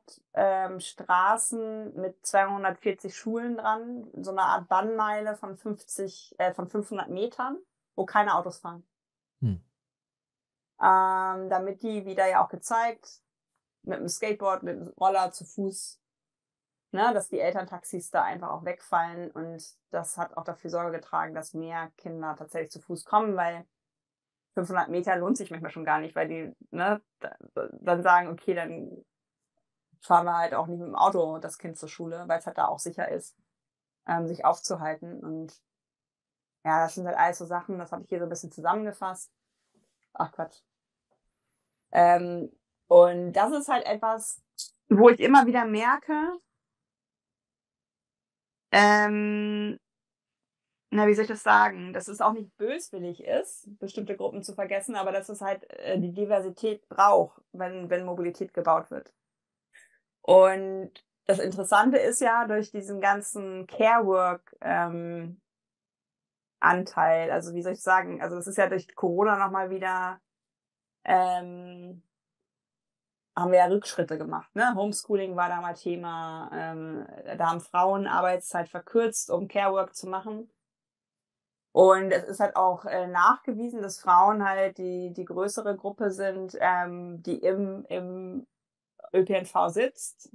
Straßen mit 240 Schulen dran. So eine Art Bannmeile von 500 Metern, wo keine Autos fahren. Damit die, wie da ja auch gezeigt, mit dem Skateboard, mit dem Roller, zu Fuß, ne, dass die Elterntaxis da einfach auch wegfallen. Und das hat auch dafür Sorge getragen, dass mehr Kinder tatsächlich zu Fuß kommen, weil 500 Meter lohnt sich manchmal schon gar nicht, weil die dann sagen, okay, dann fahren wir halt auch nicht mit dem Auto das Kind zur Schule, weil es halt da auch sicher ist, sich aufzuhalten. Und ja, das sind halt alles so Sachen, das habe ich hier so ein bisschen zusammengefasst. Ach Quatsch. Und das ist halt etwas, wo ich immer wieder merke, wie soll ich das sagen, dass es auch nicht böswillig ist, bestimmte Gruppen zu vergessen, aber dass es halt die Diversität braucht, wenn Mobilität gebaut wird. Und das Interessante ist ja, durch diesen ganzen Care-Work, Anteil, also wie soll ich sagen, also das ist ja durch Corona nochmal wieder, haben wir ja Rückschritte gemacht, ne? Homeschooling war da mal Thema, da haben Frauen Arbeitszeit verkürzt, um Carework zu machen. Und es ist halt auch nachgewiesen, dass Frauen halt die größere Gruppe sind, die im ÖPNV sitzt,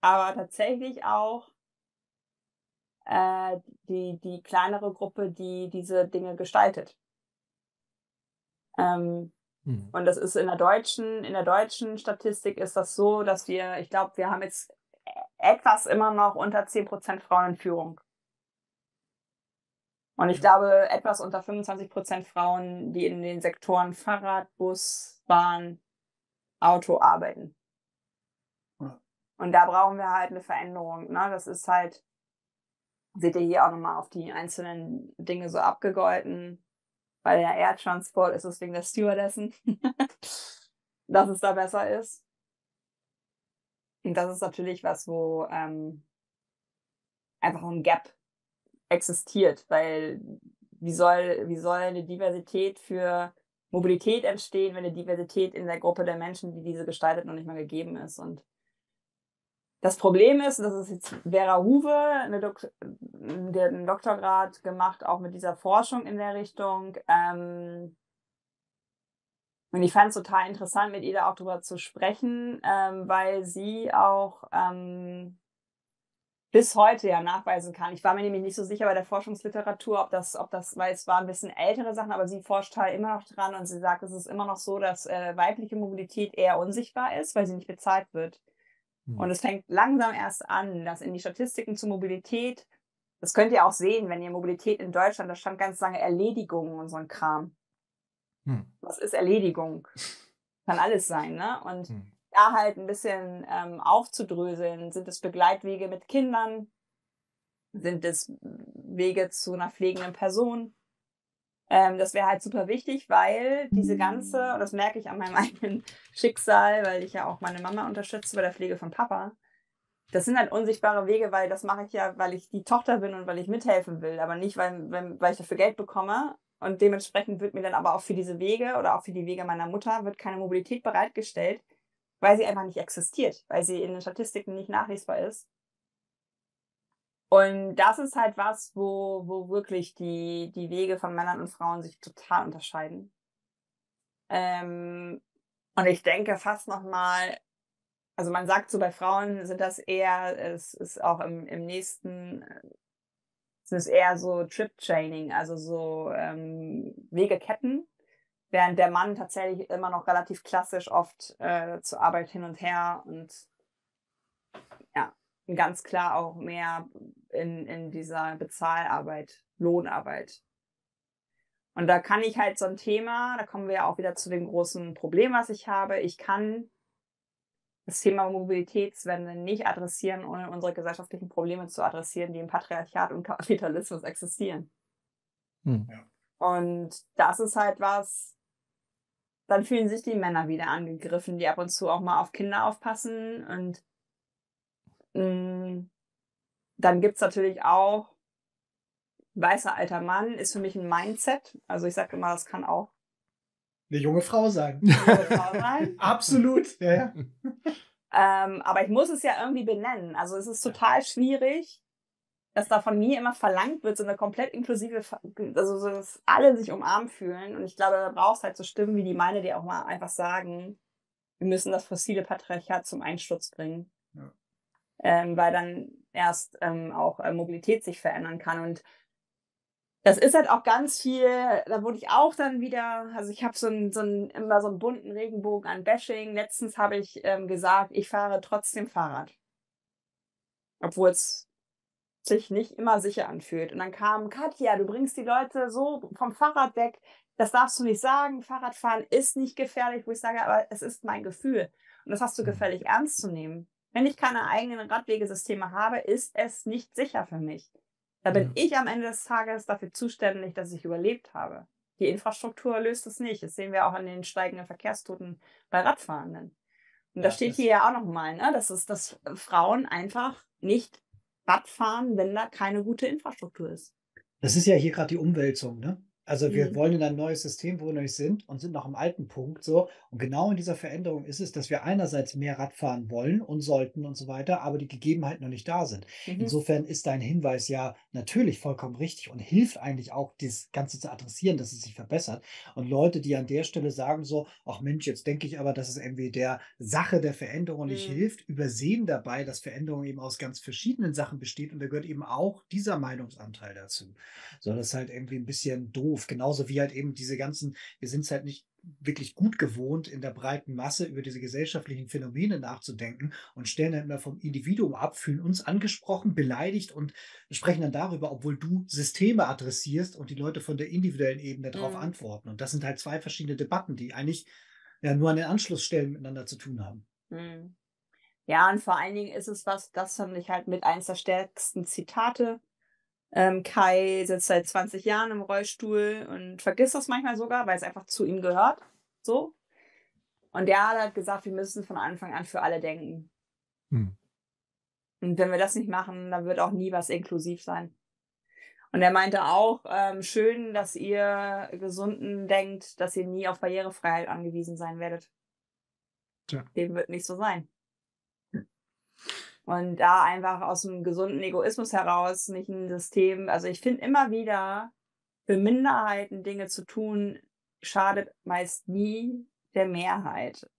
aber tatsächlich auch die kleinere Gruppe, die diese Dinge gestaltet. Und das ist in der deutschen Statistik ist das so, dass wir, ich glaube, wir haben jetzt etwas immer noch unter 10% Frauen in Führung. Und ich glaube, etwas unter 25% Frauen, die in den Sektoren Fahrrad, Bus, Bahn, Auto arbeiten. Und da brauchen wir halt eine Veränderung, ne? Das ist halt seht ihr hier auch nochmal auf die einzelnen Dinge so abgegolten. Bei der Air Transport ist es wegen der Stewardessen, dass es da besser ist. Und das ist natürlich was, wo einfach ein Gap existiert, weil wie soll eine Diversität für Mobilität entstehen, wenn eine Diversität in der Gruppe der Menschen, die diese gestaltet, noch nicht mal gegeben ist. Und das Problem ist, das ist jetzt Vera Huwe, einen Doktorgrad gemacht, auch mit dieser Forschung in der Richtung. Und ich fand es total interessant, mit ihr da auch drüber zu sprechen, weil sie auch bis heute ja nachweisen kann. Ich war mir nämlich nicht so sicher bei der Forschungsliteratur, ob das, weil es waren ein bisschen ältere Sachen, aber sie forscht halt immer noch dran und sie sagt, es ist immer noch so, dass weibliche Mobilität eher unsichtbar ist, weil sie nicht bezahlt wird. Und es fängt langsam erst an, dass in die Statistiken zur Mobilität, das könnt ihr auch sehen, wenn ihr Mobilität in Deutschland, da stand ganz lange Erledigungen und so ein Kram. Was ist Erledigung? Kann alles sein, ne? Und da halt ein bisschen aufzudröseln, sind es Begleitwege mit Kindern, sind es Wege zu einer pflegenden Person. Das wäre halt super wichtig, weil diese ganze, und das merke ich an meinem eigenen Schicksal, weil ich ja auch meine Mama unterstütze bei der Pflege von Papa, das sind halt unsichtbare Wege, weil das mache ich ja, weil ich die Tochter bin und weil ich mithelfen will, aber nicht, weil ich dafür Geld bekomme. Und dementsprechend wird mir dann aber auch für diese Wege oder auch für die Wege meiner Mutter wird keine Mobilität bereitgestellt, weil sie einfach nicht existiert, weil sie in den Statistiken nicht nachlesbar ist. Und das ist halt was, wo wirklich die Wege von Männern und Frauen sich total unterscheiden. Und ich denke fast nochmal, also man sagt so, bei Frauen sind das eher, es ist auch im nächsten, es ist eher so Trip-Chaining, also so Wegeketten, während der Mann tatsächlich immer noch relativ klassisch oft zur Arbeit hin und her und ja, ganz klar auch mehr in dieser Bezahlarbeit, Lohnarbeit. Und da kann ich halt so ein Thema, da kommen wir ja auch wieder zu dem großen Problem, was ich habe. Ich kann das Thema Mobilitätswende nicht adressieren, ohne unsere gesellschaftlichen Probleme zu adressieren, die im Patriarchat und Kapitalismus existieren. Ja. Und das ist halt was, dann fühlen sich die Männer wieder angegriffen, die ab und zu auch mal auf Kinder aufpassen und dann gibt es natürlich auch, weißer alter Mann ist für mich ein Mindset. Also ich sage immer, das kann auch eine junge Frau sein. Absolut. Ja. Aber ich muss es ja irgendwie benennen. Also es ist total schwierig, dass da von mir immer verlangt wird, so eine komplett inklusive, also so, dass alle sich umarmt fühlen. Und ich glaube, da brauchst halt so Stimmen wie die meine, die auch mal einfach sagen, wir müssen das fossile Patriarchat zum Einsturz bringen. Ja. Weil dann erst auch Mobilität sich verändern kann. Und das ist halt auch ganz viel, da wurde ich auch dann wieder, also ich habe immer so einen bunten Regenbogen an Bashing. Letztens habe ich gesagt, ich fahre trotzdem Fahrrad. Obwohl es sich nicht immer sicher anfühlt. Und dann kam, Katja, du bringst die Leute so vom Fahrrad weg, das darfst du nicht sagen, Fahrradfahren ist nicht gefährlich, wo ich sage, aber es ist mein Gefühl. Und das hast du gefällig ernst zu nehmen. Wenn ich keine eigenen Radwegesysteme habe, ist es nicht sicher für mich. Da bin ich am Ende des Tages dafür zuständig, dass ich überlebt habe. Die Infrastruktur löst es nicht. Das sehen wir auch an den steigenden Verkehrstoten bei Radfahrenden. Und ja, da steht hier ja auch nochmal, ne? Das ist, dass Frauen einfach nicht Radfahren, wenn da keine gute Infrastruktur ist. Das ist ja hier gerade die Umwälzung, ne? Also wir wollen in ein neues System, wo wir noch nicht sind und sind noch im alten Punkt so. Und genau in dieser Veränderung ist es, dass wir einerseits mehr Radfahren wollen und sollten und so weiter, aber die Gegebenheiten noch nicht da sind. Insofern ist dein Hinweis ja natürlich vollkommen richtig und hilft eigentlich auch, das Ganze zu adressieren, dass es sich verbessert. Und Leute, die an der Stelle sagen so, ach Mensch, jetzt denke ich aber, dass es irgendwie der Sache der Veränderung nicht hilft, übersehen dabei, dass Veränderung eben aus ganz verschiedenen Sachen besteht und da gehört eben auch dieser Meinungsanteil dazu. So, das ist halt irgendwie ein bisschen doof. Genauso wie halt eben diese ganzen, wir sind es halt nicht wirklich gut gewohnt, in der breiten Masse über diese gesellschaftlichen Phänomene nachzudenken und stellen dann immer vom Individuum ab, fühlen uns angesprochen, beleidigt und sprechen dann darüber, obwohl du Systeme adressierst und die Leute von der individuellen Ebene darauf antworten. Und das sind halt zwei verschiedene Debatten, die eigentlich ja nur an den Anschlussstellen miteinander zu tun haben. Ja, und vor allen Dingen ist es was, das fand ich halt mit eins der stärksten Zitate Kai sitzt seit 20 Jahren im Rollstuhl und vergisst das manchmal sogar, weil es einfach zu ihm gehört. So. Und der hat gesagt, wir müssen von Anfang an für alle denken. Hm. Und wenn wir das nicht machen, dann wird auch nie was inklusiv sein. Und er meinte auch, schön, dass ihr Gesunden denkt, dass ihr nie auf Barrierefreiheit angewiesen sein werdet. Tja. Dem wird nicht so sein. Und da einfach aus dem gesunden Egoismus heraus nicht ein System, also ich finde immer wieder, für Minderheiten Dinge zu tun, schadet meist nie der Mehrheit.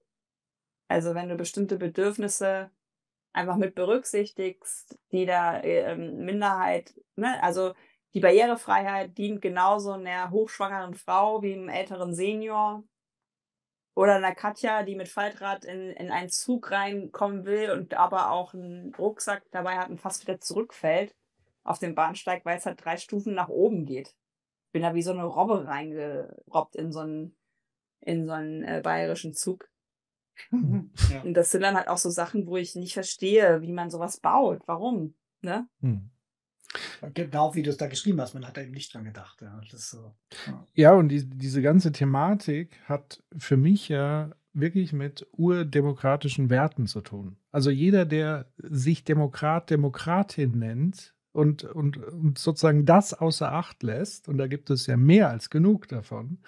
Also wenn du bestimmte Bedürfnisse einfach mit berücksichtigst, die der Minderheit, ne? Also die Barrierefreiheit dient genauso einer hochschwangeren Frau wie einem älteren Senior. Oder einer Katja, die mit Faltrad in einen Zug reinkommen will und aber auch einen Rucksack dabei hat und fast wieder zurückfällt auf den Bahnsteig, weil es halt 3 Stufen nach oben geht. Ich bin da wie so eine Robbe reingerobbt in so einen bayerischen Zug. Ja. Und das sind dann halt auch so Sachen, wo ich nicht verstehe, wie man sowas baut. Warum? Ne? Hm. Genau, wie du es da geschrieben hast, man hat da eben nicht dran gedacht. Ja, das ist so, ja. Ja, und diese ganze Thematik hat für mich ja wirklich mit urdemokratischen Werten zu tun. Also jeder, der sich Demokrat, Demokratin nennt und sozusagen das außer Acht lässt, und da gibt es ja mehr als genug davon,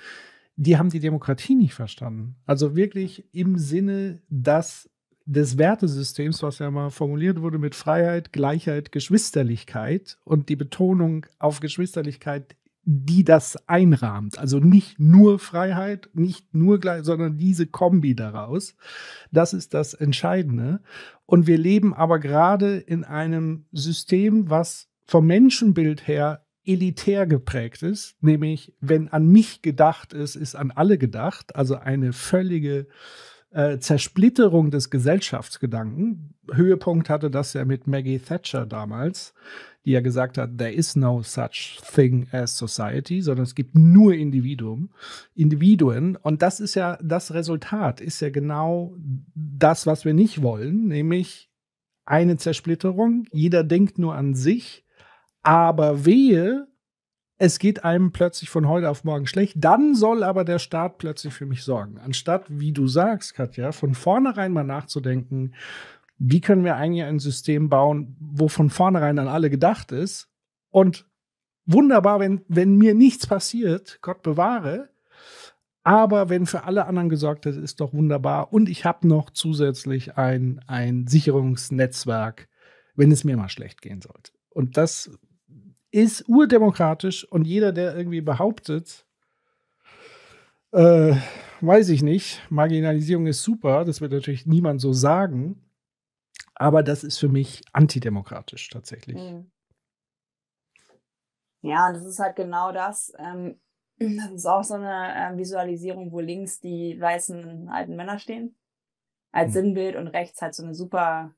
die haben die Demokratie nicht verstanden. Also wirklich im Sinne, dass des Wertesystems, was ja mal formuliert wurde mit Freiheit, Gleichheit, Geschwisterlichkeit und die Betonung auf Geschwisterlichkeit, die das einrahmt. Also nicht nur Freiheit, nicht nur Gleichheit, sondern diese Kombi daraus. Das ist das Entscheidende. Und wir leben aber gerade in einem System, was vom Menschenbild her elitär geprägt ist, nämlich wenn an mich gedacht ist, ist an alle gedacht. Also eine völlige Zersplitterung des Gesellschaftsgedanken. Höhepunkt hatte das ja mit Maggie Thatcher damals, die ja gesagt hat, there is no such thing as society, sondern es gibt nur Individuen. Und das ist ja, das Resultat ist ja genau das, was wir nicht wollen, nämlich eine Zersplitterung. Jeder denkt nur an sich, aber wehe, es geht einem plötzlich von heute auf morgen schlecht, dann soll aber der Staat plötzlich für mich sorgen. Anstatt, wie du sagst, Katja, von vornherein mal nachzudenken, wie können wir eigentlich ein System bauen, wo von vornherein an alle gedacht ist und wunderbar, wenn mir nichts passiert, Gott bewahre, aber wenn für alle anderen gesorgt ist, ist doch wunderbar und ich habe noch zusätzlich ein Sicherungsnetzwerk, wenn es mir mal schlecht gehen sollte. Und das ist urdemokratisch und jeder, der irgendwie behauptet, weiß ich nicht, Marginalisierung ist super, das wird natürlich niemand so sagen, aber das ist für mich antidemokratisch tatsächlich. Ja, das ist halt genau das. Das ist auch so eine Visualisierung, wo links die weißen alten Männer stehen, als Sinnbild und rechts halt so eine super,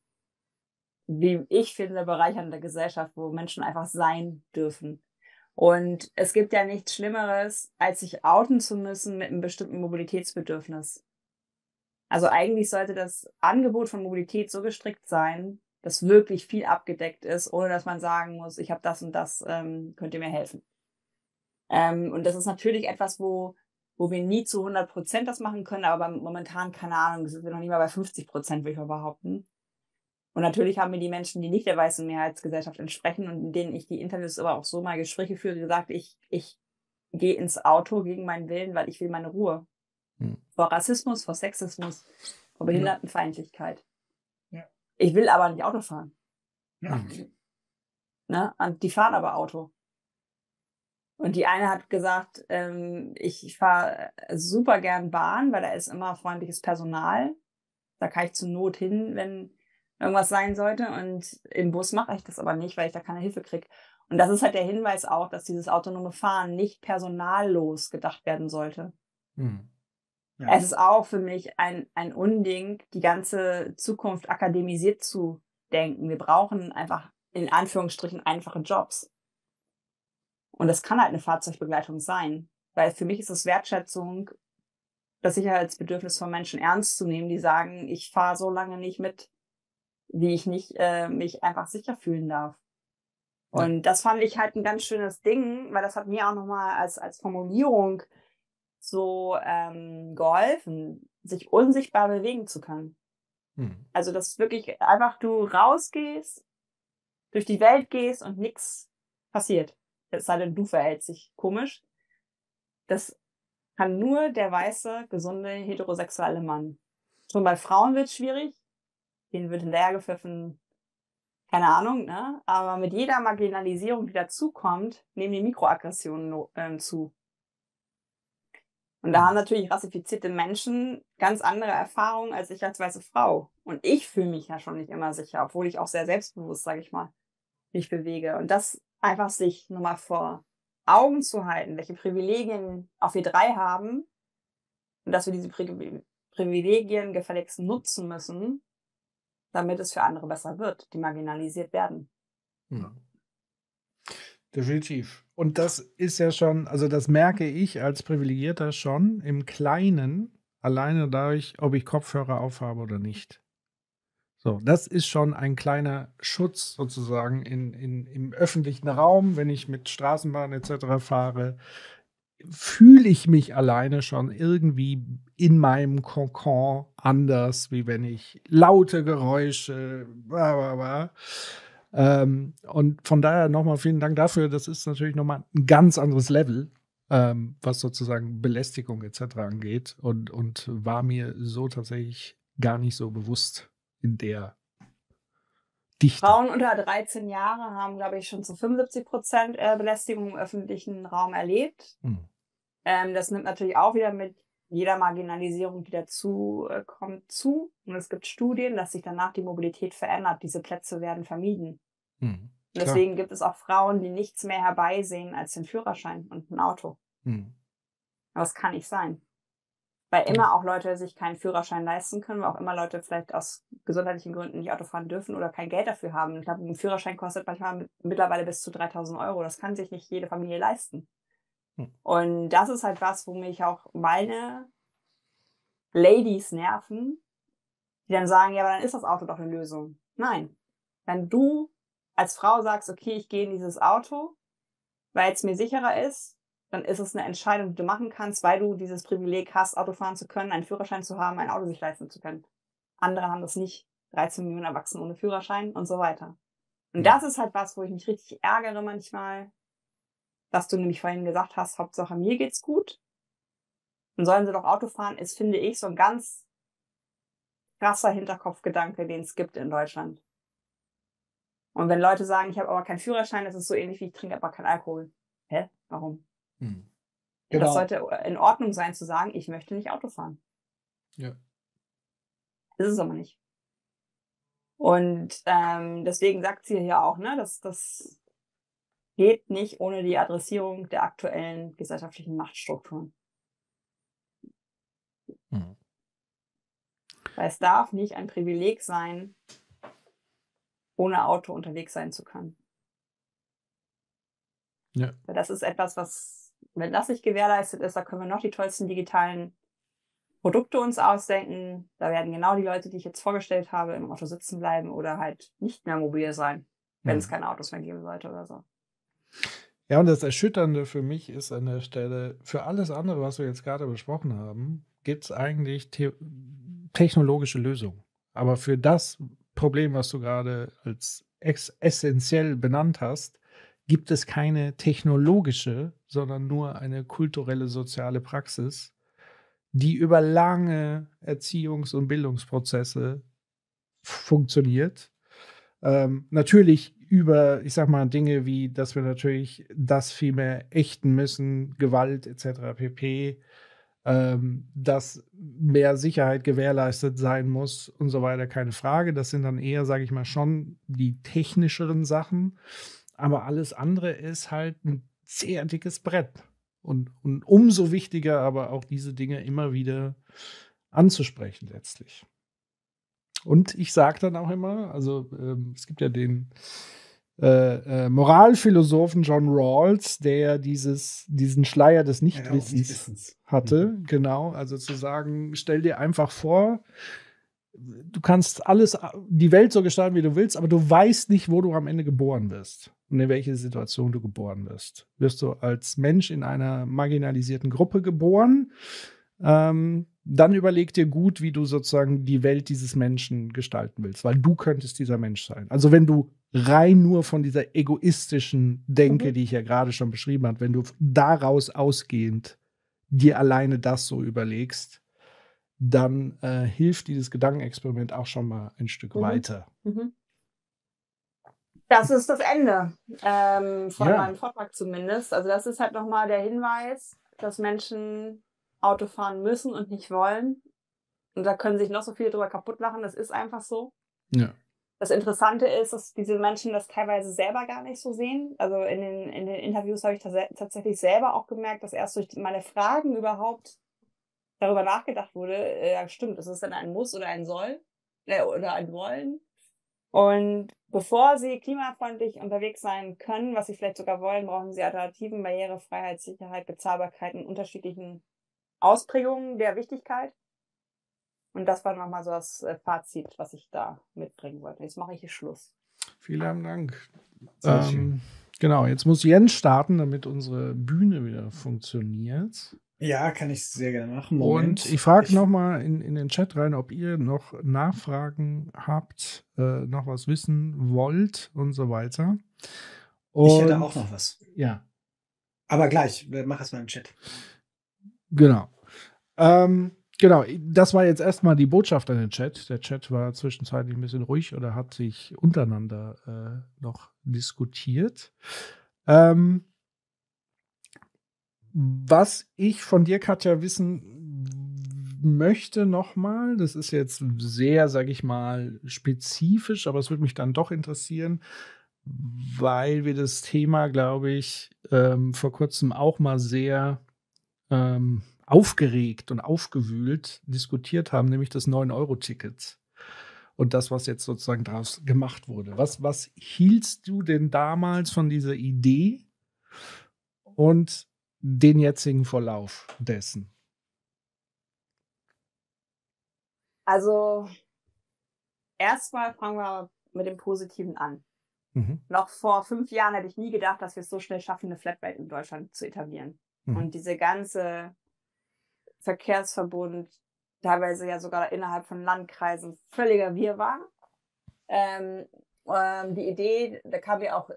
wie ich finde, bereichernde Gesellschaft, wo Menschen einfach sein dürfen. Und es gibt ja nichts Schlimmeres, als sich outen zu müssen mit einem bestimmten Mobilitätsbedürfnis. Also eigentlich sollte das Angebot von Mobilität so gestrickt sein, dass wirklich viel abgedeckt ist, ohne dass man sagen muss, ich habe das und das, könnt ihr mir helfen. Und das ist natürlich etwas, wo wir nie zu 100% das machen können, aber momentan, keine Ahnung, sind wir noch nicht mal bei 50%, würde ich mal behaupten. Und natürlich haben mir die Menschen, die nicht der weißen Mehrheitsgesellschaft entsprechen und in denen ich die Interviews aber auch so mal Gespräche führe, gesagt, ich gehe ins Auto gegen meinen Willen, weil ich will meine Ruhe. Vor Rassismus, vor Sexismus, vor Behindertenfeindlichkeit. Ja. Ich will aber nicht Auto fahren. Ja. Ne? Und die fahren aber Auto. Und die eine hat gesagt, ich fahre super gern Bahn, weil da ist immer freundliches Personal. Da kann ich zur Not hin, wenn irgendwas sein sollte, und im Bus mache ich das aber nicht, weil ich da keine Hilfe kriege. Und das ist halt der Hinweis auch, dass dieses autonome Fahren nicht personallos gedacht werden sollte. Hm. Ja. Es ist auch für mich ein Unding, die ganze Zukunft akademisiert zu denken. Wir brauchen einfach in Anführungsstrichen einfache Jobs. Und das kann halt eine Fahrzeugbegleitung sein, weil für mich ist es Wertschätzung, das Sicherheitsbedürfnis von Menschen ernst zu nehmen, die sagen, ich fahre so lange nicht mit, wie ich nicht mich einfach sicher fühlen darf. Und das fand ich halt ein ganz schönes Ding, weil das hat mir auch nochmal als Formulierung so geholfen, sich unsichtbar bewegen zu können. Hm. Also, dass wirklich einfach du rausgehst, durch die Welt gehst und nichts passiert. Es sei denn, du verhältst dich komisch. Das kann nur der weiße, gesunde, heterosexuelle Mann. Schon bei Frauen wird es schwierig. Denen wird hinterhergepfiffen. Keine Ahnung, ne? Aber mit jeder Marginalisierung, die dazukommt, nehmen die Mikroaggressionen zu. Und da haben natürlich rassifizierte Menschen ganz andere Erfahrungen als ich als weiße Frau. Und ich fühle mich ja schon nicht immer sicher, obwohl ich auch sehr selbstbewusst, sage ich mal, mich bewege. Und das einfach sich nochmal vor Augen zu halten, welche Privilegien auch wir drei haben und dass wir diese Privilegien gefälligst nutzen müssen, damit es für andere besser wird, die marginalisiert werden. Ja. Definitiv. Und das ist ja schon, also das merke ich als Privilegierter schon im Kleinen, alleine dadurch, ob ich Kopfhörer aufhabe oder nicht. So, das ist schon ein kleiner Schutz sozusagen im öffentlichen Raum, wenn ich mit Straßenbahn etc. fahre, fühle ich mich alleine schon irgendwie in meinem Kokon anders, wie wenn ich laute Geräusche, und von daher nochmal vielen Dank dafür, das ist natürlich nochmal ein ganz anderes Level, was sozusagen Belästigung etc. angeht und war mir so tatsächlich gar nicht so bewusst. In der Dichte. Frauen unter 13 Jahre haben, glaube ich, schon zu 75% Belästigung im öffentlichen Raum erlebt. Mhm. Das nimmt natürlich auch wieder mit jeder Marginalisierung, die dazu kommt, zu. Und es gibt Studien, dass sich danach die Mobilität verändert. Diese Plätze werden vermieden. Mhm. Und deswegen gibt es auch Frauen, die nichts mehr herbeisehen als den Führerschein und ein Auto. Mhm. Aber das kann nicht sein. Weil immer auch Leute sich keinen Führerschein leisten können, weil auch immer Leute vielleicht aus gesundheitlichen Gründen nicht Auto fahren dürfen oder kein Geld dafür haben. Ich glaube, ein Führerschein kostet manchmal mittlerweile bis zu 3.000 €. Das kann sich nicht jede Familie leisten. Und das ist halt was, wo mich auch meine Ladies nerven, die dann sagen, ja, aber dann ist das Auto doch eine Lösung. Nein. Wenn du als Frau sagst, okay, ich gehe in dieses Auto, weil es mir sicherer ist, dann ist es eine Entscheidung, die du machen kannst, weil du dieses Privileg hast, Auto fahren zu können, einen Führerschein zu haben, ein Auto sich leisten zu können. Andere haben das nicht. 13 Millionen Erwachsene ohne Führerschein und so weiter. Und das ist halt was, wo ich mich richtig ärgere manchmal, dass du nämlich vorhin gesagt hast, Hauptsache mir geht's gut. Dann sollen sie doch Auto fahren, ist, finde ich, so ein ganz krasser Hinterkopfgedanke, den es gibt in Deutschland. Und wenn Leute sagen, ich habe aber keinen Führerschein, das ist so ähnlich wie ich trinke aber keinen Alkohol. Hä? Warum? Hm. Genau. Das sollte in Ordnung sein, zu sagen, ich möchte nicht Auto fahren. Ja. Das ist es aber nicht. Und deswegen sagt sie ja auch, ne, dass das geht nicht ohne die Adressierung der aktuellen gesellschaftlichen Machtstrukturen. Hm. Weil es darf nicht ein Privileg sein, ohne Auto unterwegs sein zu können. Ja. Das ist etwas, was, wenn das nicht gewährleistet ist, da können wir noch die tollsten digitalen Produkte uns ausdenken. Da werden genau die Leute, die ich jetzt vorgestellt habe, im Auto sitzen bleiben oder halt nicht mehr mobil sein, wenn es keine Autos mehr geben sollte oder so. Ja, und das Erschütternde für mich ist an der Stelle, für alles andere, was wir jetzt gerade besprochen haben, gibt es eigentlich technologische Lösungen. Aber für das Problem, was du gerade als essentiell benannt hast, gibt es keine technologische, sondern nur eine kulturelle, soziale Praxis, die über lange Erziehungs- und Bildungsprozesse funktioniert. Natürlich über, ich sag mal, Dinge wie, dass wir natürlich das viel mehr ächten müssen, Gewalt etc. pp., dass mehr Sicherheit gewährleistet sein muss und so weiter, keine Frage. Das sind dann eher, sage ich mal, schon die technischeren Sachen. Aber alles andere ist halt ein sehr dickes Brett. Und umso wichtiger aber auch diese Dinge immer wieder anzusprechen letztlich. Und ich sage dann auch immer, also es gibt ja den Moralphilosophen John Rawls, der diesen Schleier des Nichtwissens hatte. Genau, also zu sagen, stell dir einfach vor, du kannst die Welt so gestalten, wie du willst, aber du weißt nicht, wo du am Ende geboren wirst. und in welche Situation du geboren wirst. Wirst du als Mensch in einer marginalisierten Gruppe geboren, dann überleg dir gut, wie du sozusagen die Welt dieses Menschen gestalten willst, weil du könntest dieser Mensch sein. Also wenn du rein nur von dieser egoistischen Denke, die ich ja gerade schon beschrieben habe, wenn du daraus ausgehend dir alleine das so überlegst, dann hilft dieses Gedankenexperiment auch schon mal ein Stück weiter. Das ist das Ende von meinem Vortrag zumindest. Also das ist halt nochmal der Hinweis, dass Menschen Auto fahren müssen und nicht wollen. Und da können sich noch so viele drüber kaputt lachen. Das ist einfach so. Ja. Das Interessante ist, dass diese Menschen das teilweise selber gar nicht so sehen. Also in den Interviews habe ich tatsächlich selber auch gemerkt, dass erst durch meine Fragen überhaupt darüber nachgedacht wurde, ja stimmt, ist es denn ein Muss oder ein Soll oder ein Wollen? Und bevor sie klimafreundlich unterwegs sein können, was sie vielleicht sogar wollen, brauchen sie Alternativen, Barrierefreiheit, Sicherheit, Bezahlbarkeit in unterschiedlichen Ausprägungen der Wichtigkeit. Und das war nochmal so das Fazit, was ich da mitbringen wollte. Jetzt mache ich hier Schluss. Vielen Dank. Genau, jetzt muss Jens starten, damit unsere Bühne wieder funktioniert. Ja, kann ich sehr gerne machen. Moment. Und ich frage nochmal in den Chat rein, ob ihr noch Nachfragen habt, noch was wissen wollt und so weiter. Und ich hätte auch noch was. Ja. Aber gleich, mach es mal im Chat. Genau. Genau, das war jetzt erstmal die Botschaft an den Chat. Der Chat war zwischenzeitlich ein bisschen ruhig oder hat sich untereinander noch diskutiert. Was ich von dir, Katja, wissen möchte nochmal, das ist jetzt sehr, sage ich mal, spezifisch, aber es würde mich dann doch interessieren, weil wir das Thema, glaube ich, vor kurzem auch mal sehr aufgeregt und aufgewühlt diskutiert haben, nämlich das 9-Euro-Ticket und das, was jetzt sozusagen daraus gemacht wurde. Was hieltst du denn damals von dieser Idee und den jetzigen Verlauf dessen? Also erstmal fangen wir mit dem Positiven an. Noch vor 5 Jahren hätte ich nie gedacht, dass wir es so schnell schaffen, eine Flatrate in Deutschland zu etablieren. Und diese ganze Verkehrsverbund, teilweise ja sogar innerhalb von Landkreisen, völliger Wirrwarr. Die Idee, da kann mir auch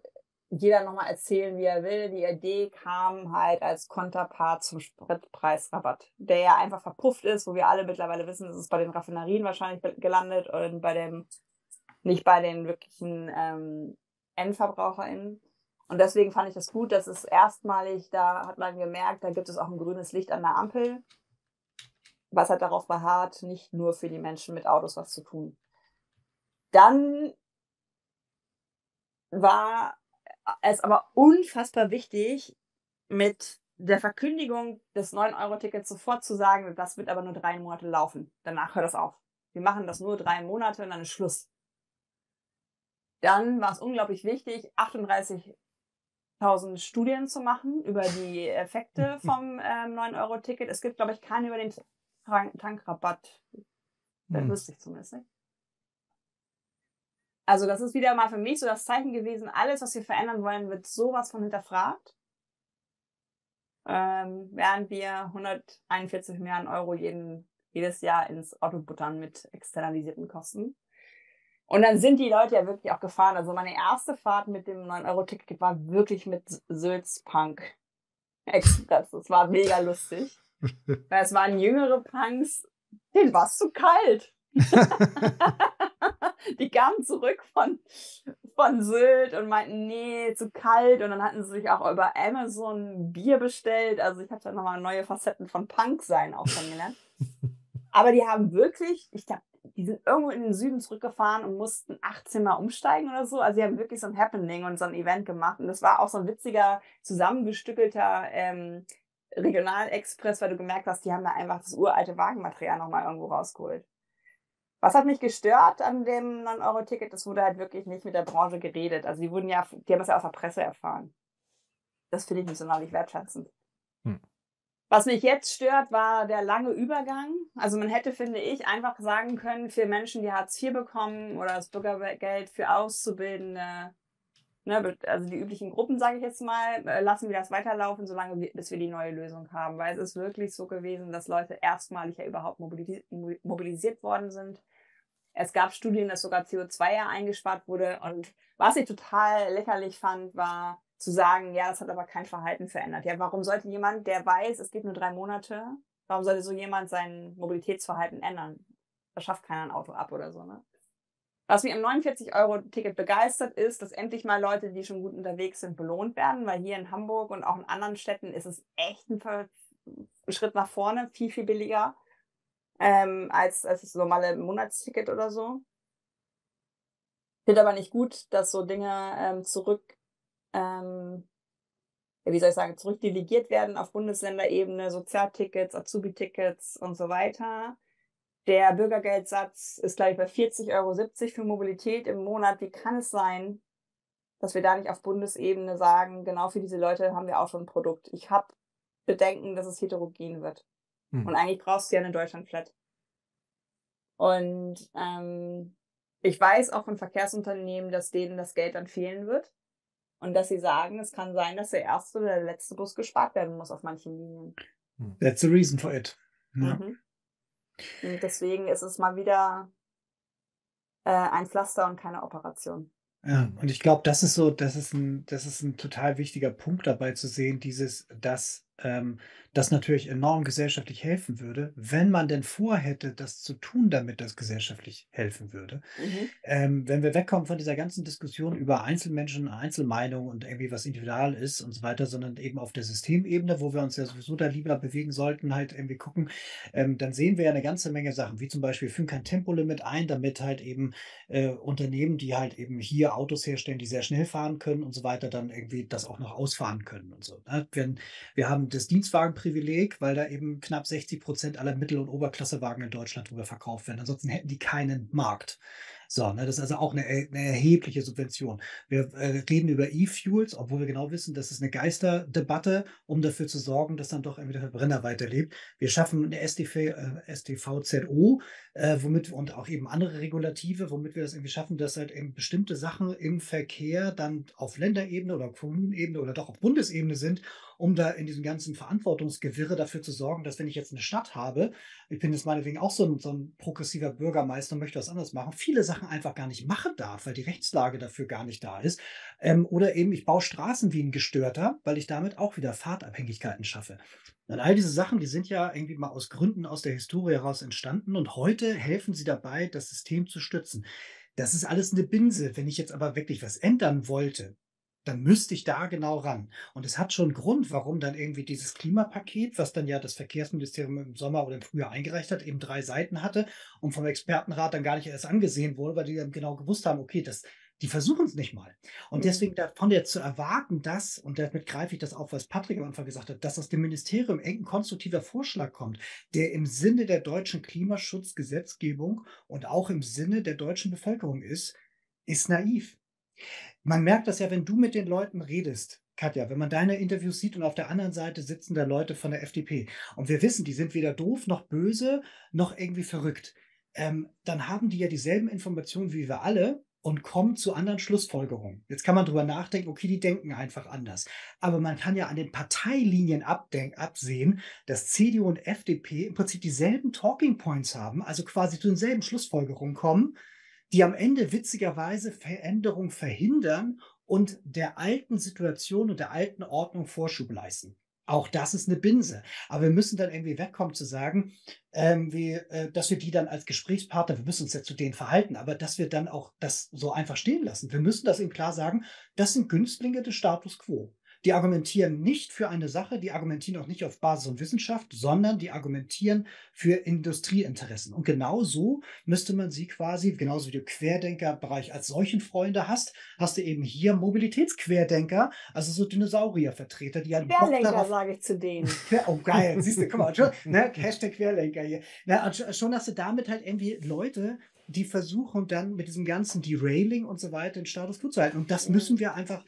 jeder nochmal erzählen, wie er will, die Idee kam halt als Konterpart zum Spritpreisrabatt, der ja einfach verpufft ist, wo wir alle mittlerweile wissen, es ist bei den Raffinerien wahrscheinlich gelandet und nicht bei den wirklichen EndverbraucherInnen. Und deswegen fand ich das gut, dass es erstmalig, da hat man gemerkt, da gibt es auch ein grünes Licht an der Ampel, was hat darauf beharrt, nicht nur für die Menschen mit Autos was zu tun. Dann war es aber unfassbar wichtig, mit der Verkündigung des 9-Euro-Tickets sofort zu sagen, das wird aber nur 3 Monate laufen. Danach hört das auf. Wir machen das nur 3 Monate und dann ist Schluss. Dann war es unglaublich wichtig, 38.000 Studien zu machen über die Effekte vom 9-Euro-Ticket. Es gibt, glaube ich, keinen über den Tankrabatt. Das wüsste ich zumindest nicht. Also das ist wieder mal für mich so das Zeichen gewesen, alles, was wir verändern wollen, wird sowas von hinterfragt. Während wir 141 Milliarden Euro jedes Jahr ins Auto buttern mit externalisierten Kosten. Und dann sind die Leute ja wirklich auch gefahren. Also meine erste Fahrt mit dem 9-Euro-Ticket war wirklich mit Sülz-Punk-Express. Das war mega lustig. Weil es waren jüngere Punks, denen war es zu kalt. Die kamen zurück von Sylt und meinten, nee, zu kalt. Und dann hatten sie sich auch über Amazon Bier bestellt. Also ich habe da nochmal neue Facetten von Punk-Sein auch kennengelernt. Aber die haben wirklich, ich glaube, die sind irgendwo in den Süden zurückgefahren und mussten 18 Mal umsteigen oder so. Also sie haben wirklich so ein Happening und so ein Event gemacht. Und das war auch so ein witziger, zusammengestückelter Regionalexpress, weil du gemerkt hast, die haben da einfach das uralte Wagenmaterial nochmal irgendwo rausgeholt. Was hat mich gestört an dem 9-Euro-Ticket? Das wurde halt wirklich nicht mit der Branche geredet. Also die haben das ja aus der Presse erfahren. Das finde ich nicht so sonderlich wertschätzend. Was mich jetzt stört, war der lange Übergang. Also man hätte, finde ich, einfach sagen können, für Menschen, die Hartz IV bekommen oder das Bürgergeld für Auszubildende, ne, also die üblichen Gruppen, sage ich jetzt mal, lassen wir das weiterlaufen, solange bis wir die neue Lösung haben. Weil es ist wirklich so gewesen, dass Leute erstmalig ja überhaupt mobilisiert worden sind. Es gab Studien, dass sogar CO2 ja eingespart wurde. Und was ich total lächerlich fand, war zu sagen, ja, das hat aber kein Verhalten verändert. Ja, warum sollte jemand, der weiß, es geht nur 3 Monate, warum sollte so jemand sein Mobilitätsverhalten ändern? Das schafft keiner ein Auto ab oder so, ne? Was mich am 49-Euro-Ticket begeistert ist, dass endlich mal Leute, die schon gut unterwegs sind, belohnt werden, weil hier in Hamburg und auch in anderen Städten ist es echt ein Schritt nach vorne, viel, viel billiger als das normale Monatsticket oder so. Ich finde aber nicht gut, dass so Dinge zurückdelegiert werden auf Bundesländerebene, Sozialtickets, Azubi-Tickets und so weiter. Der Bürgergeldsatz ist, glaube ich, bei 40,70 € für Mobilität im Monat. Wie kann es sein, dass wir da nicht auf Bundesebene sagen, genau für diese Leute haben wir auch schon ein Produkt? Ich habe Bedenken, dass es heterogen wird. Und eigentlich brauchst du ja eine Deutschland-Flat. Und ich weiß auch von Verkehrsunternehmen, dass denen das Geld dann fehlen wird. Und dass sie sagen, es kann sein, dass der erste oder der letzte Bus gespart werden muss auf manchen Linien. That's the reason for it. Ja. Mhm. Und deswegen ist es mal wieder ein Pflaster und keine Operation. Ja, und ich glaube, das ist ein total wichtiger Punkt dabei zu sehen, das natürlich enorm gesellschaftlich helfen würde, wenn man denn vorhätte, das zu tun, damit das gesellschaftlich helfen würde. Mhm. Wenn wir wegkommen von dieser ganzen Diskussion über Einzelmenschen, Einzelmeinungen und irgendwie was individual ist und so weiter, sondern eben auf der Systemebene, wo wir uns ja sowieso da lieber bewegen sollten, halt irgendwie gucken, dann sehen wir ja eine ganze Menge Sachen, wie zum Beispiel, wir führen kein Tempolimit ein, damit halt eben Unternehmen, die halt eben hier Autos herstellen, die sehr schnell fahren können und so weiter, dann irgendwie das auch noch ausfahren können und so. Ne? Wir haben das Dienstwagenprivileg, weil da eben knapp 60% aller Mittel- und Oberklassewagen in Deutschland drüber verkauft werden. Ansonsten hätten die keinen Markt. So, ne, das ist also auch eine erhebliche Subvention. Wir reden über E-Fuels, obwohl wir genau wissen, das ist eine Geisterdebatte, um dafür zu sorgen, dass dann doch irgendwie der Verbrenner weiterlebt. Wir schaffen eine StVZO, womit und auch eben andere Regulative, womit wir das irgendwie schaffen, dass halt eben bestimmte Sachen im Verkehr dann auf Länderebene oder auf Kommunenebene oder doch auf Bundesebene sind, um da in diesem ganzen Verantwortungsgewirre dafür zu sorgen, dass wenn ich jetzt eine Stadt habe, ich bin jetzt meinetwegen auch so ein progressiver Bürgermeister und möchte was anderes machen, viele Sachen einfach gar nicht machen darf, weil die Rechtslage dafür gar nicht da ist. Oder eben, ich baue Straßen wie ein Gestörter, weil ich damit auch wieder Fahrtabhängigkeiten schaffe. Und all diese Sachen, die sind ja irgendwie mal aus Gründen aus der Historie heraus entstanden und heute helfen sie dabei, das System zu stützen. Das ist alles eine Binse. Wenn ich jetzt aber wirklich was ändern wollte, dann müsste ich da genau ran. Und es hat schon einen Grund, warum dann irgendwie dieses Klimapaket, was dann ja das Verkehrsministerium im Sommer oder im Frühjahr eingereicht hat, eben 3 Seiten hatte und vom Expertenrat dann gar nicht erst angesehen wurde, weil die dann genau gewusst haben, okay, die versuchen es nicht mal. Und deswegen davon jetzt zu erwarten, dass, und damit greife ich das auf, was Patrick am Anfang gesagt hat, dass aus dem Ministerium irgendein konstruktiver Vorschlag kommt, der im Sinne der deutschen Klimaschutzgesetzgebung und auch im Sinne der deutschen Bevölkerung ist, ist naiv. Man merkt das ja, wenn du mit den Leuten redest, Katja, wenn man deine Interviews sieht und auf der anderen Seite sitzen da Leute von der FDP und wir wissen, die sind weder doof noch böse noch irgendwie verrückt, dann haben die ja dieselben Informationen wie wir alle und kommen zu anderen Schlussfolgerungen. Jetzt kann man drüber nachdenken, okay, die denken einfach anders. Aber man kann ja an den Parteilinien absehen, dass CDU und FDP im Prinzip dieselben Talking Points haben, also quasi zu denselben Schlussfolgerungen kommen, die am Ende witzigerweise Veränderung verhindern und der alten Situation und der alten Ordnung Vorschub leisten. Auch das ist eine Binse. Aber wir müssen dann irgendwie wegkommen zu sagen, dass wir die dann als Gesprächspartner, wir müssen uns ja zu denen verhalten, aber dass wir dann auch das so einfach stehen lassen. Wir müssen das eben klar sagen, das sind Günstlinge des Status quo. Die argumentieren nicht für eine Sache, die argumentieren auch nicht auf Basis von Wissenschaft, sondern die argumentieren für Industrieinteressen. Und genau so müsste man sie quasi, genauso wie du Querdenkerbereich als solchen Freunde hast du eben hier Mobilitätsquerdenker, also so Dinosauriervertreter, die halt Querlenker, sage ich zu denen. Oh geil, siehst du, guck mal, schon, ne, Hashtag Querlenker hier. Na, schon hast du damit halt irgendwie Leute, die versuchen dann mit diesem ganzen Derailing und so weiter den Status quo zu halten. Und das müssen wir einfach...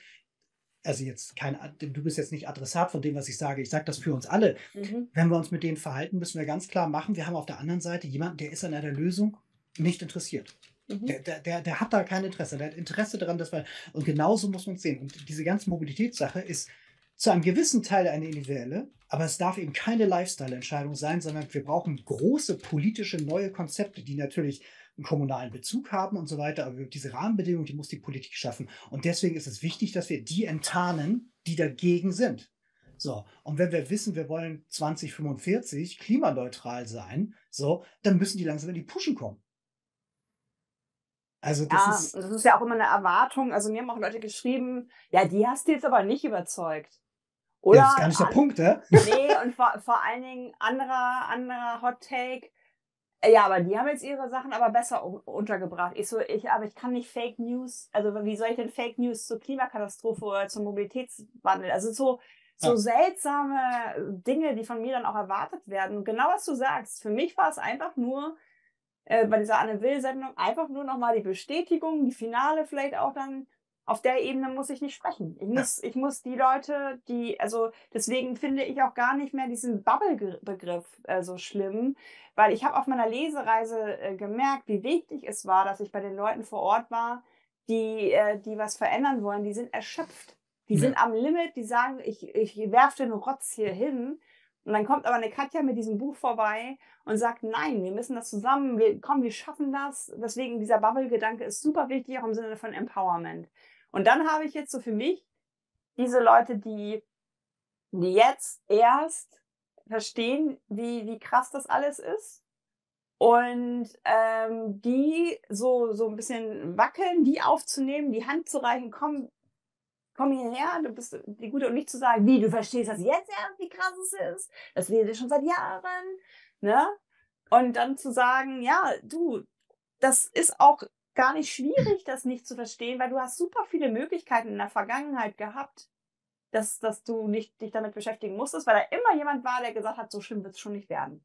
Also jetzt du bist jetzt nicht Adressat von dem, was ich sage. Ich sage das für uns alle. Mhm. Wenn wir uns mit denen verhalten, müssen wir ganz klar machen, wir haben auf der anderen Seite jemanden, der ist an einer Lösung nicht interessiert. Mhm. Der hat da kein Interesse. Der hat Interesse daran, dass wir. Und genauso muss man es sehen. Und diese ganze Mobilitätssache ist zu einem gewissen Teil eine individuelle, aber es darf eben keine Lifestyle-Entscheidung sein, sondern wir brauchen große politische neue Konzepte, die natürlich einen kommunalen Bezug haben und so weiter. Aber diese Rahmenbedingungen, die muss die Politik schaffen. Und deswegen ist es wichtig, dass wir die enttarnen, die dagegen sind. So, und wenn wir wissen, wir wollen 2045 klimaneutral sein, so, dann müssen die langsam in die Puschen kommen. Also das ist ja auch immer eine Erwartung. Also mir haben auch Leute geschrieben, ja, die hast du jetzt aber nicht überzeugt. Oder? Ja, das ist gar nicht der Punkt, ne? Nee, und vor allen Dingen anderer Hot Take. Ja, aber die haben jetzt ihre Sachen aber besser untergebracht. Aber ich kann nicht Fake News, also wie soll ich denn Fake News zur Klimakatastrophe oder zum Mobilitätswandel? Also so seltsame Dinge, die von mir dann auch erwartet werden. Genau, was du sagst. Für mich war es einfach nur, bei dieser Anne-Will-Sendung, einfach nur nochmal die Bestätigung, die Finale vielleicht auch dann, auf der Ebene muss ich nicht sprechen. Ich muss die Leute, deswegen finde ich auch gar nicht mehr diesen Bubble-Begriff so schlimm, weil ich habe auf meiner Lesereise gemerkt, wie wichtig es war, dass ich bei den Leuten vor Ort war, die was verändern wollen, die sind erschöpft. Die sind am Limit, die sagen, ich werfe den Rotz hier hin. Und dann kommt aber eine Katja mit diesem Buch vorbei und sagt, nein, wir müssen das zusammen, wir schaffen das. Deswegen dieser Bubble-Gedanke ist super wichtig, auch im Sinne von Empowerment. Und dann habe ich jetzt so für mich diese Leute, die jetzt erst verstehen, wie krass das alles ist. Und die so ein bisschen wackeln, die aufzunehmen, die Hand zu reichen, komm hierher, du bist die Gute, und nicht zu sagen, wie, du verstehst das jetzt erst, wie krass es ist, das lese ich schon seit Jahren, ne? Und dann zu sagen, ja, du, das ist auch gar nicht schwierig, das nicht zu verstehen, weil du hast super viele Möglichkeiten in der Vergangenheit gehabt, dass du nicht dich damit beschäftigen musstest, weil da immer jemand war, der gesagt hat, so schlimm wird es schon nicht werden.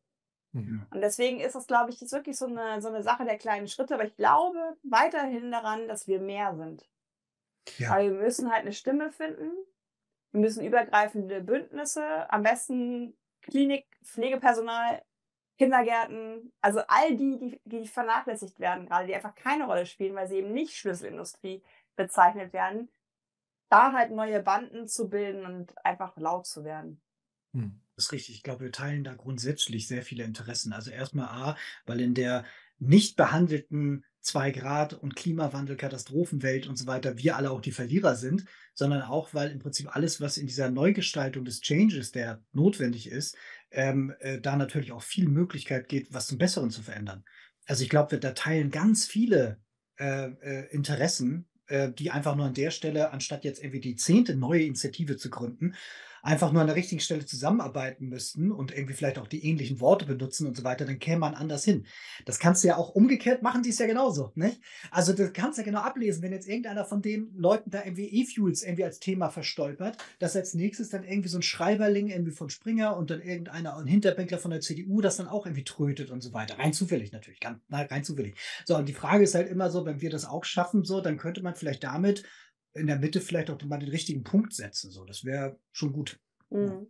Mhm. Und deswegen ist das, glaube ich, jetzt wirklich so eine Sache der kleinen Schritte, aber ich glaube weiterhin daran, dass wir mehr sind. Ja. Aber wir müssen halt eine Stimme finden, wir müssen übergreifende Bündnisse, am besten Klinik, Pflegepersonal, Kindergärten, also all die vernachlässigt werden gerade, die einfach keine Rolle spielen, weil sie eben nicht Schlüsselindustrie bezeichnet werden, da halt neue Banden zu bilden und einfach laut zu werden. Das ist richtig, ich glaube, wir teilen da grundsätzlich sehr viele Interessen. Also erstmal A, weil in der nicht behandelten 2 Grad und Klimawandel, Katastrophenwelt und so weiter, wir alle auch die Verlierer sind, sondern auch, weil im Prinzip alles, was in dieser Neugestaltung des Changes, der notwendig ist, da natürlich auch viel Möglichkeit geht, was zum Besseren zu verändern. Also ich glaube, wir da teilen ganz viele Interessen, die einfach nur an der Stelle, anstatt jetzt irgendwie die 10. neue Initiative zu gründen, einfach nur an der richtigen Stelle zusammenarbeiten müssten und irgendwie vielleicht auch die ähnlichen Worte benutzen und so weiter, dann käme man anders hin. Das kannst du ja auch umgekehrt machen, die ist ja genauso, nicht? Also das kannst du ja genau ablesen, wenn jetzt irgendeiner von den Leuten da irgendwie E-Fuels irgendwie als Thema verstolpert, dass als nächstes dann irgendwie so ein Schreiberling irgendwie von Springer und dann irgendeiner, ein Hinterbänkler von der CDU, das dann auch irgendwie trötet und so weiter. Rein zufällig natürlich, rein zufällig. So, und die Frage ist halt immer so, wenn wir das auch schaffen, so, dann könnte man vielleicht damit in der Mitte vielleicht auch mal den richtigen Punkt setzen. So, das wäre schon gut. Mhm.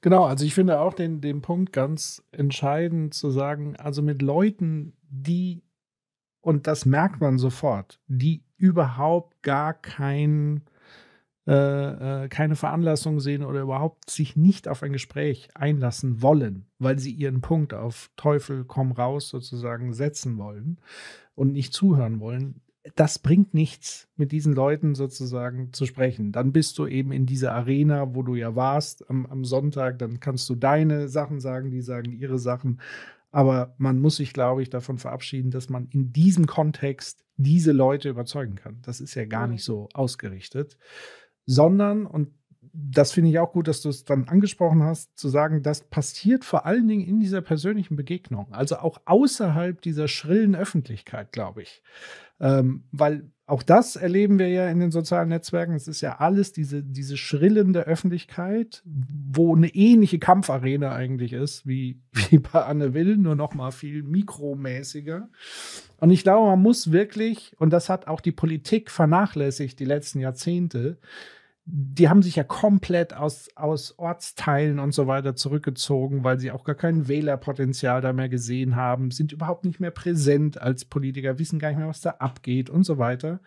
Genau, also ich finde auch den Punkt ganz entscheidend zu sagen, also mit Leuten, die, und das merkt man sofort, die überhaupt gar keine Veranlassung sehen oder überhaupt sich nicht auf ein Gespräch einlassen wollen, weil sie ihren Punkt auf Teufel komm raus sozusagen setzen wollen und nicht zuhören wollen, das bringt nichts, mit diesen Leuten sozusagen zu sprechen. Dann bist du eben in dieser Arena, wo du ja warst am Sonntag, dann kannst du deine Sachen sagen, die sagen ihre Sachen. Aber man muss sich, glaube ich, davon verabschieden, dass man in diesem Kontext diese Leute überzeugen kann. Das ist ja gar nicht so ausgerichtet. Sondern, und das finde ich auch gut, dass du es dann angesprochen hast, zu sagen, das passiert vor allen Dingen in dieser persönlichen Begegnung. Also auch außerhalb dieser schrillen Öffentlichkeit, glaube ich. Weil auch das erleben wir ja in den sozialen Netzwerken. Es ist ja alles diese schrillende Öffentlichkeit, wo eine ähnliche Kampfarena eigentlich ist, wie bei Anne Will, nur noch mal viel mikromäßiger. Und ich glaube, man muss wirklich, und das hat auch die Politik vernachlässigt die letzten Jahrzehnte, die haben sich ja komplett aus Ortsteilen und so weiter zurückgezogen, weil sie auch gar kein Wählerpotenzial da mehr gesehen haben, sind überhaupt nicht mehr präsent als Politiker, wissen gar nicht mehr, was da abgeht und so weiter.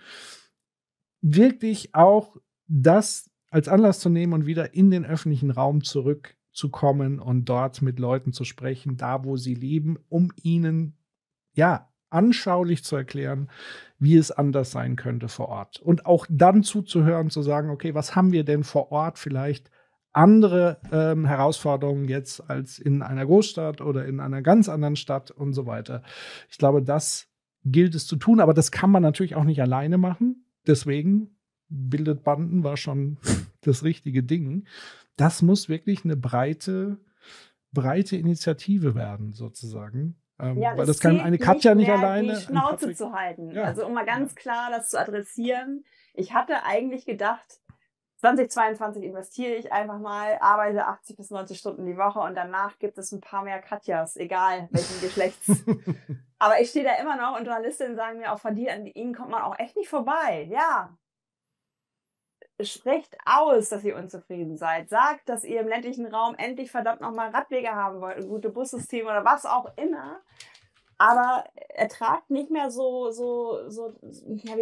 Wirklich auch das als Anlass zu nehmen und wieder in den öffentlichen Raum zurückzukommen und dort mit Leuten zu sprechen, da wo sie leben, um ihnen, ja, anschaulich zu erklären, wie es anders sein könnte vor Ort. Und auch dann zuzuhören, zu sagen, okay, was haben wir denn vor Ort vielleicht andere Herausforderungen jetzt als in einer Großstadt oder in einer ganz anderen Stadt und so weiter. Ich glaube, das gilt es zu tun, aber das kann man natürlich auch nicht alleine machen. Deswegen bildet Banden war schon das richtige Ding. Das muss wirklich eine breite Initiative werden, sozusagen. Ja, weil das kann eine Katja nicht alleine. Die Schnauze zu halten. Ja. Also um mal ganz klar das zu adressieren. Ich hatte eigentlich gedacht, 2022 investiere ich einfach mal, arbeite 80 bis 90 Stunden die Woche und danach gibt es ein paar mehr Katjas, egal welchen Geschlechts. Aber ich stehe da immer noch und Journalistinnen sagen mir auch von dir, an ihnen kommt man auch echt nicht vorbei. Ja. Sprecht aus, dass ihr unzufrieden seid. Sagt, dass ihr im ländlichen Raum endlich verdammt nochmal Radwege haben wollt, gute Bussysteme oder was auch immer. Aber ertragt nicht mehr so, wie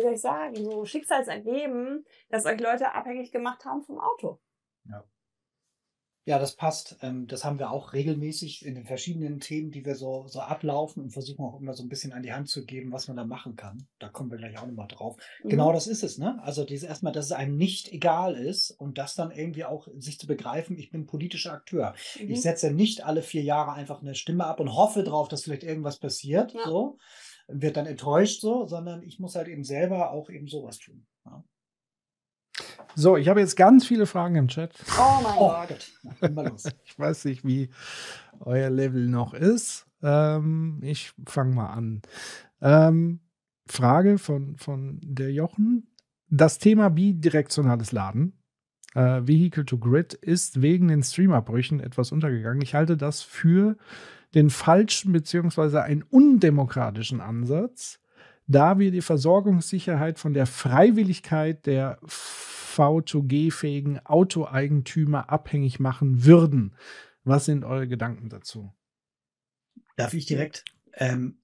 soll ich sagen, so Schicksalserleben, dass euch Leute abhängig gemacht haben vom Auto. Ja. Ja, das passt. Das haben wir auch regelmäßig in den verschiedenen Themen, die wir so ablaufen und versuchen auch immer so ein bisschen an die Hand zu geben, was man da machen kann. Da kommen wir gleich auch nochmal drauf. Mhm. Genau das ist es, ne? Also erstmal, dass es einem nicht egal ist und das dann irgendwie auch sich zu begreifen, ich bin politischer Akteur. Mhm. Ich setze nicht alle 4 Jahre einfach eine Stimme ab und hoffe drauf, dass vielleicht irgendwas passiert, ja. So, wird dann enttäuscht so, sondern ich muss halt eben selber auch eben sowas tun. Ja. So, ich habe jetzt ganz viele Fragen im Chat. Oh mein Gott. Immer los. Ich weiß nicht, wie euer Level noch ist. Ich fange mal an. Frage von der Jochen. Das Thema bidirektionales Laden, Vehicle to Grid, ist wegen den Streamabbrüchen etwas untergegangen. Ich halte das für den falschen bzw. einen undemokratischen Ansatz, da wir die Versorgungssicherheit von der Freiwilligkeit der V2G-fähigen Autoeigentümer abhängig machen würden. Was sind eure Gedanken dazu? Darf ich direkt?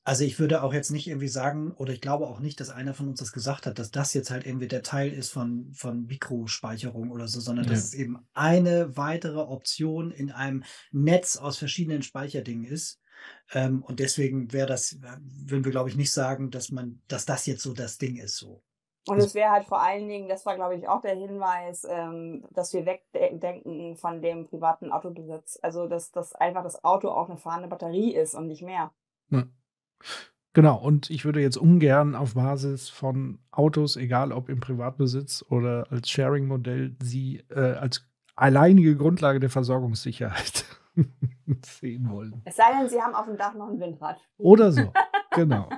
Also ich würde auch jetzt nicht irgendwie sagen, oder ich glaube auch nicht, dass einer von uns das gesagt hat, dass das jetzt halt irgendwie der Teil ist von Mikrospeicherung oder so, sondern dass es eben eine weitere Option in einem Netz aus verschiedenen Speicherdingen ist. Und deswegen würden wir, glaube ich, nicht sagen, dass das jetzt so das Ding ist so. Und es wäre halt vor allen Dingen, das war, glaube ich, auch der Hinweis, dass wir wegdenken von dem privaten Autobesitz. Also, dass einfach das Auto auch eine fahrende Batterie ist und nicht mehr. Ja. Genau, und ich würde jetzt ungern auf Basis von Autos, egal ob im Privatbesitz oder als Sharing-Modell, sie als alleinige Grundlage der Versorgungssicherheit sehen wollen. Es sei denn, sie haben auf dem Dach noch ein Windrad. Oder so, genau.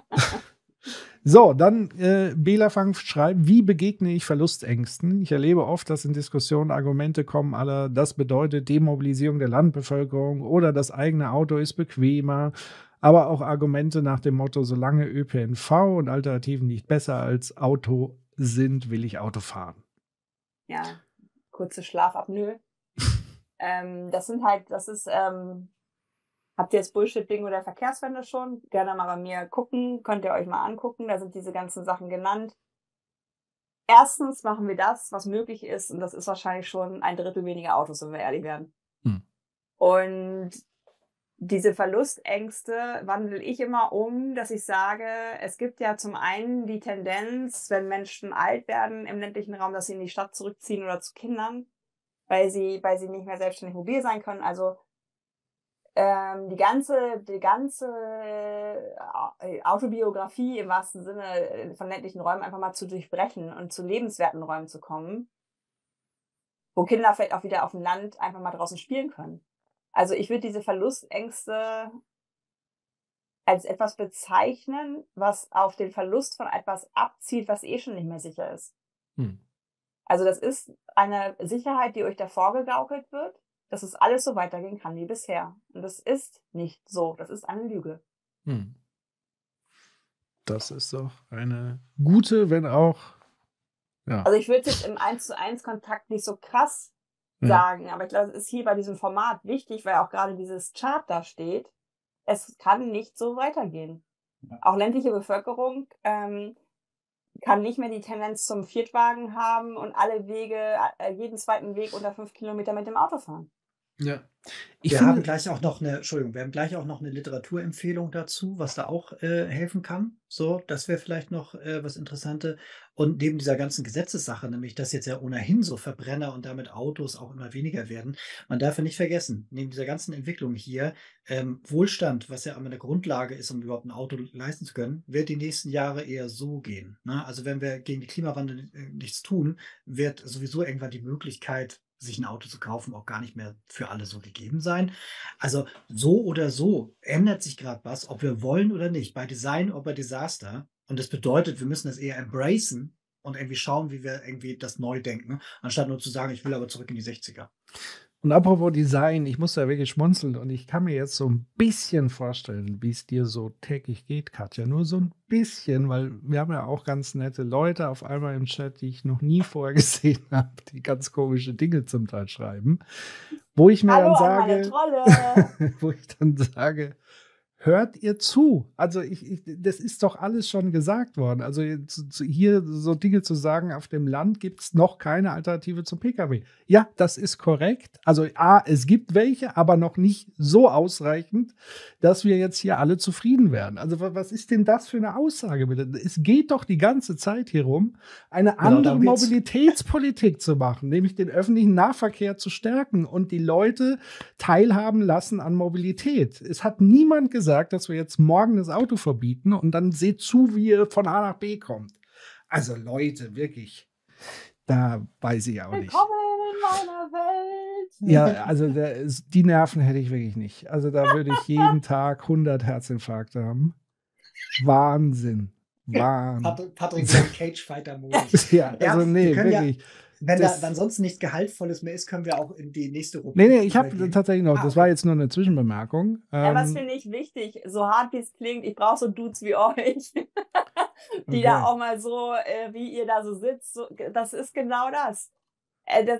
So, dann Bela Fang schreibt, wie begegne ich Verlustängsten? Ich erlebe oft, dass in Diskussionen Argumente kommen à la, das bedeutet Demobilisierung der Landbevölkerung oder das eigene Auto ist bequemer, aber auch Argumente nach dem Motto, solange ÖPNV und Alternativen nicht besser als Auto sind, will ich Auto fahren. Ja, kurze Schlafapnoe. Habt ihr das Bullshit-Bingo der Verkehrswende schon? Gerne mal bei mir gucken. Könnt ihr euch mal angucken. Da sind diese ganzen Sachen genannt. Erstens machen wir das, was möglich ist. Und das ist wahrscheinlich schon 1/3 weniger Autos, wenn wir ehrlich werden. Hm. Und diese Verlustängste wandle ich immer um, dass ich sage, es gibt ja zum einen die Tendenz, wenn Menschen alt werden im ländlichen Raum, dass sie in die Stadt zurückziehen oder zu Kindern, weil sie nicht mehr selbstständig mobil sein können. Also die ganze Autobiografie im wahrsten Sinne von ländlichen Räumen einfach mal zu durchbrechen und zu lebenswerten Räumen zu kommen, wo Kinder vielleicht auch wieder auf dem Land einfach mal draußen spielen können. Also ich würde diese Verlustängste als etwas bezeichnen, was auf den Verlust von etwas abzieht, was eh schon nicht mehr sicher ist. Hm. Also das ist eine Sicherheit, die euch davor gegaukelt wird, dass es alles so weitergehen kann wie bisher. Und das ist nicht so. Das ist eine Lüge. Hm. Das ist doch eine gute, wenn auch Ja. Also ich würde es jetzt im 1:1 Kontakt nicht so krass sagen, aber ich glaube, es ist hier bei diesem Format wichtig, weil auch gerade dieses Chart da steht, es kann nicht so weitergehen. Ja. Auch ländliche Bevölkerung kann nicht mehr die Tendenz zum Viertwagen haben und alle Wege, jeden zweiten Weg unter 5 Kilometer mit dem Auto fahren. Ja. Wir haben gleich auch noch eine Literaturempfehlung dazu, was da auch helfen kann. So, das wäre vielleicht noch was Interessantes. Und neben dieser ganzen Gesetzessache, nämlich dass jetzt ja ohnehin so Verbrenner und damit Autos auch immer weniger werden, man darf ja nicht vergessen, neben dieser ganzen Entwicklung hier, Wohlstand, was ja immer eine Grundlage ist, um überhaupt ein Auto leisten zu können, wird die nächsten Jahre eher so gehen. Ne? Also wenn wir gegen den Klimawandel nichts tun, wird sowieso irgendwann die Möglichkeit, sich ein Auto zu kaufen, auch gar nicht mehr für alle so gegeben sein. Also so oder so ändert sich gerade was, ob wir wollen oder nicht, bei Design oder bei Desaster. Und das bedeutet, wir müssen das eher embracen und irgendwie schauen, wie wir irgendwie das neu denken, anstatt nur zu sagen, ich will aber zurück in die 60er. Und apropos Design, ich muss da wirklich schmunzeln und ich kann mir jetzt so ein bisschen vorstellen, wie es dir so täglich geht, Katja. Nur so ein bisschen, weil wir haben ja auch ganz nette Leute auf einmal im Chat, die ich noch nie vorher gesehen habe, die ganz komische Dinge zum Teil schreiben, wo ich mir Hallo, dann sage, hört ihr zu? Also das ist doch alles schon gesagt worden. Also hier so Dinge zu sagen, auf dem Land gibt es noch keine Alternative zum Pkw. Ja, das ist korrekt. Also A, es gibt welche, aber noch nicht so ausreichend, dass wir jetzt hier alle zufrieden werden. Also was ist denn das für eine Aussage? Es geht doch die ganze Zeit hier rum, eine andere Mobilitätspolitik zu machen, nämlich den öffentlichen Nahverkehr zu stärken und die Leute teilhaben lassen an Mobilität. Es hat niemand gesagt, dass wir jetzt morgen das Auto verbieten und dann seht zu, wie ihr von A nach B kommt. Also Leute, wirklich, da weiß ich auch nicht. Willkommen in meiner Welt. Ja, also die Nerven hätte ich wirklich nicht. Also da würde ich jeden Tag 100 Herzinfarkte haben. Wahnsinn. Wahnsinn. Patrick ist ein Cage-Fighter-Modus. Ja, also nee, wirklich. Ja. Wenn dann sonst nichts Gehaltvolles mehr ist, können wir auch in die nächste Runde. Nee, ich habe tatsächlich noch, das war jetzt nur eine Zwischenbemerkung. Ja, was finde ich wichtig, so hart wie es klingt, ich brauche so Dudes wie euch, die da auch mal so, wie ihr da so sitzt, so, das ist genau das.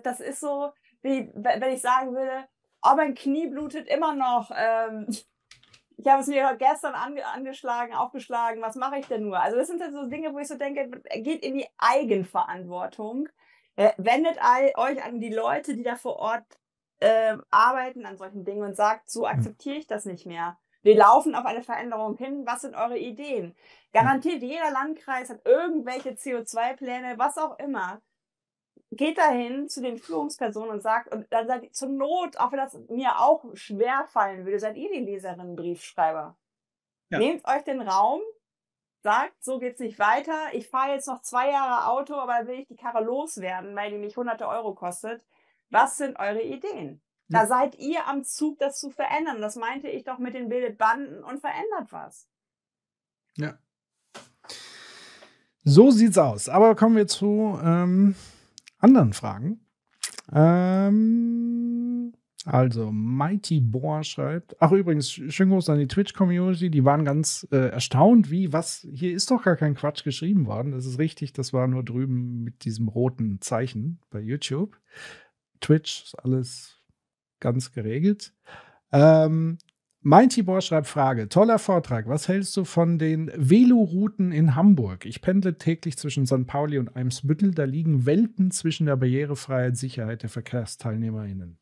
Das ist so, wie wenn ich sagen würde, oh, mein Knie blutet immer noch, ich habe es mir gestern aufgeschlagen, was mache ich denn nur? Also das sind halt so Dinge, wo ich so denke, geht in die Eigenverantwortung. Wendet euch an die Leute, die da vor Ort arbeiten, an solchen Dingen und sagt, so akzeptiere ich das nicht mehr. Wir laufen auf eine Veränderung hin. Was sind eure Ideen? Garantiert, jeder Landkreis hat irgendwelche CO2-Pläne, was auch immer. Geht dahin zu den Führungspersonen und sagt, und dann seid ihr zur Not, auch wenn das mir auch schwer fallen würde, seid ihr die Leserinnen, Briefschreiber. Ja. Nehmt euch den Raum. Sagt, so geht's nicht weiter, ich fahre jetzt noch 2 Jahre Auto, aber dann will ich die Karre loswerden, weil die mich hunderte € kostet. Was sind eure Ideen? Da seid ihr am Zug, das zu verändern. Das meinte ich doch mit den bildet Banden und verändert was. Ja. So sieht's aus. Aber kommen wir zu anderen Fragen. Also, Mighty Boar schreibt, ach übrigens, schönen Gruß an die Twitch-Community, die waren ganz erstaunt, hier ist doch gar kein Quatsch geschrieben worden, das ist richtig, das war nur drüben mit diesem roten Zeichen bei YouTube. Twitch ist alles ganz geregelt. Mighty Boar schreibt Frage, toller Vortrag, was hältst du von den Velorouten in Hamburg? Ich pendle täglich zwischen St. Pauli und Eimsbüttel, da liegen Welten zwischen der Barrierefreiheit und Sicherheit der VerkehrsteilnehmerInnen.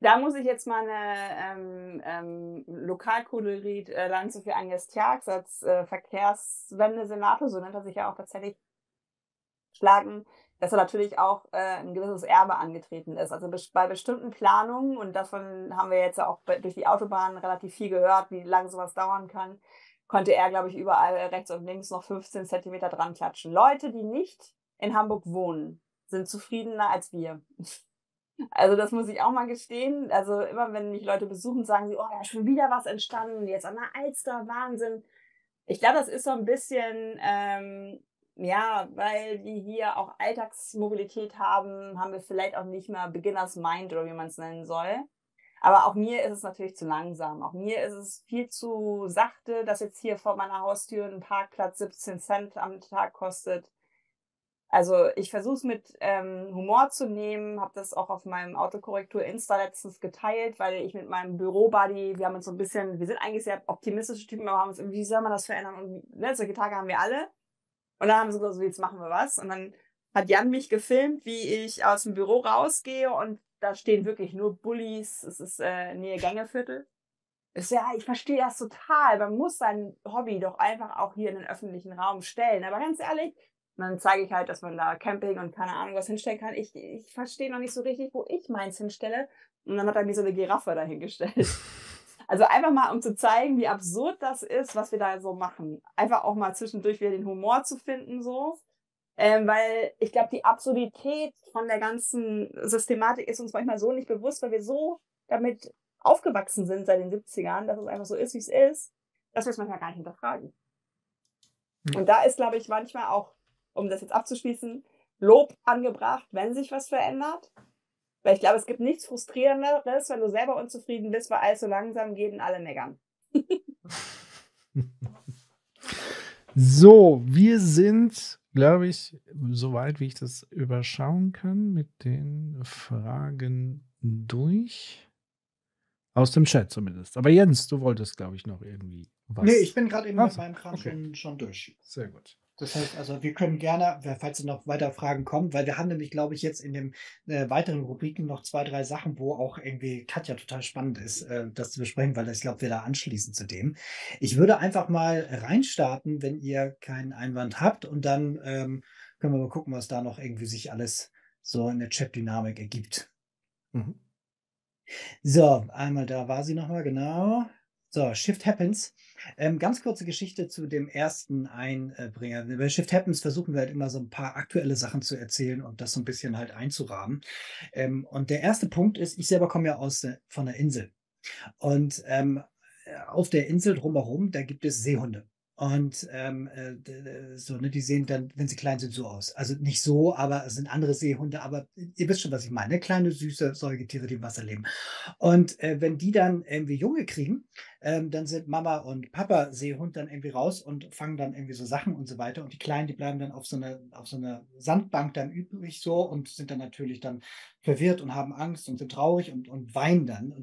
Da muss ich jetzt mal eine Lokalkolorit Lanze für Agnes Tjax als Verkehrswende-Senator, so nennt er sich ja auch tatsächlich, schlagen, dass er natürlich auch ein gewisses Erbe angetreten ist. Also bei bestimmten Planungen, und davon haben wir jetzt auch durch die Autobahnen relativ viel gehört, wie lange sowas dauern kann, konnte er, glaube ich, überall rechts und links noch 15 Zentimeter dran klatschen. Leute, die nicht in Hamburg wohnen, sind zufriedener als wir. Also das muss ich auch mal gestehen. Also immer, wenn mich Leute besuchen, sagen sie, oh, da ist schon wieder was entstanden, jetzt an der Alster, Wahnsinn. Ich glaube, das ist so ein bisschen, ja, weil wir hier auch Alltagsmobilität haben, haben wir vielleicht auch nicht mehr Beginners Mind oder wie man es nennen soll. Aber auch mir ist es natürlich zu langsam. Auch mir ist es viel zu sachte, dass jetzt hier vor meiner Haustür ein Parkplatz 17 Cent am Tag kostet. Also ich versuche es mit Humor zu nehmen, habe das auch auf meinem Autokorrektur-Insta letztens geteilt, weil ich mit meinem Büro-Buddy, wir haben uns so ein bisschen, wir sind eigentlich sehr optimistische Typen, aber haben uns irgendwie, wie soll man das verändern? Und ne, solche Tage haben wir alle. Und dann haben sie gesagt, so, jetzt machen wir was. Und dann hat Jan mich gefilmt, wie ich aus dem Büro rausgehe und da stehen wirklich nur Bullis, es ist Nähe Gängeviertel. Ja, ich verstehe das total, man muss sein Hobby doch einfach auch hier in den öffentlichen Raum stellen. Aber ganz ehrlich, und dann zeige ich halt, dass man da Camping und keine Ahnung was hinstellen kann. Ich verstehe noch nicht so richtig, wo ich meins hinstelle. Und dann hat er mir so eine Giraffe dahingestellt. Also einfach mal, um zu zeigen, wie absurd das ist, was wir da so machen. Einfach auch mal zwischendurch wieder den Humor zu finden, so. Weil ich glaube, die Absurdität von der ganzen Systematik ist uns manchmal so nicht bewusst, weil wir so damit aufgewachsen sind seit den 70ern, dass es einfach so ist, wie es ist, dass wir es manchmal gar nicht hinterfragen. Mhm. Und da ist, glaube ich, manchmal auch, um das jetzt abzuschließen, Lob angebracht, wenn sich was verändert. Weil ich glaube, es gibt nichts Frustrierenderes, wenn du selber unzufrieden bist, weil alles so langsam geht und alle meckern. So, wir sind, glaube ich, soweit, wie ich das überschauen kann, mit den Fragen durch. Aus dem Chat zumindest. Aber Jens, du wolltest, glaube ich, noch irgendwie was. Nee, ich bin gerade eben mit meinem Kram schon durch. Sehr gut. Das heißt also, wir können gerne, falls noch weitere Fragen kommen, weil wir haben nämlich, glaube ich, jetzt in den weiteren Rubriken noch 2, 3 Sachen, wo auch irgendwie Katja total spannend ist, das zu besprechen, weil ich glaube, wir da anschließen zu dem. Ich würde einfach mal reinstarten, wenn ihr keinen Einwand habt und dann können wir mal gucken, was da noch irgendwie sich alles so in der Chat-Dynamik ergibt. Mhm. So, einmal da war sie nochmal, genau. So, Shift Happens. Ganz kurze Geschichte zu dem ersten Einbringer. Bei Shift Happens versuchen wir halt immer so ein paar aktuelle Sachen zu erzählen und das so ein bisschen halt einzurahmen. Und der erste Punkt ist, ich selber komme ja von der Insel. Und auf der Insel drumherum, da gibt es Seehunde. Und so, ne, die sehen dann, wenn sie klein sind, so aus. Also nicht so, aber es sind andere Seehunde, aber ihr wisst schon, was ich meine. Kleine, süße Säugetiere, die im Wasser leben. Und wenn die dann irgendwie Junge kriegen, dann sind Mama und Papa Seehund dann irgendwie raus und fangen dann irgendwie so Sachen und so weiter. Und die Kleinen, die bleiben dann auf so einer Sandbank dann übrig so und sind dann natürlich dann verwirrt und haben Angst und sind traurig und weinen dann. Und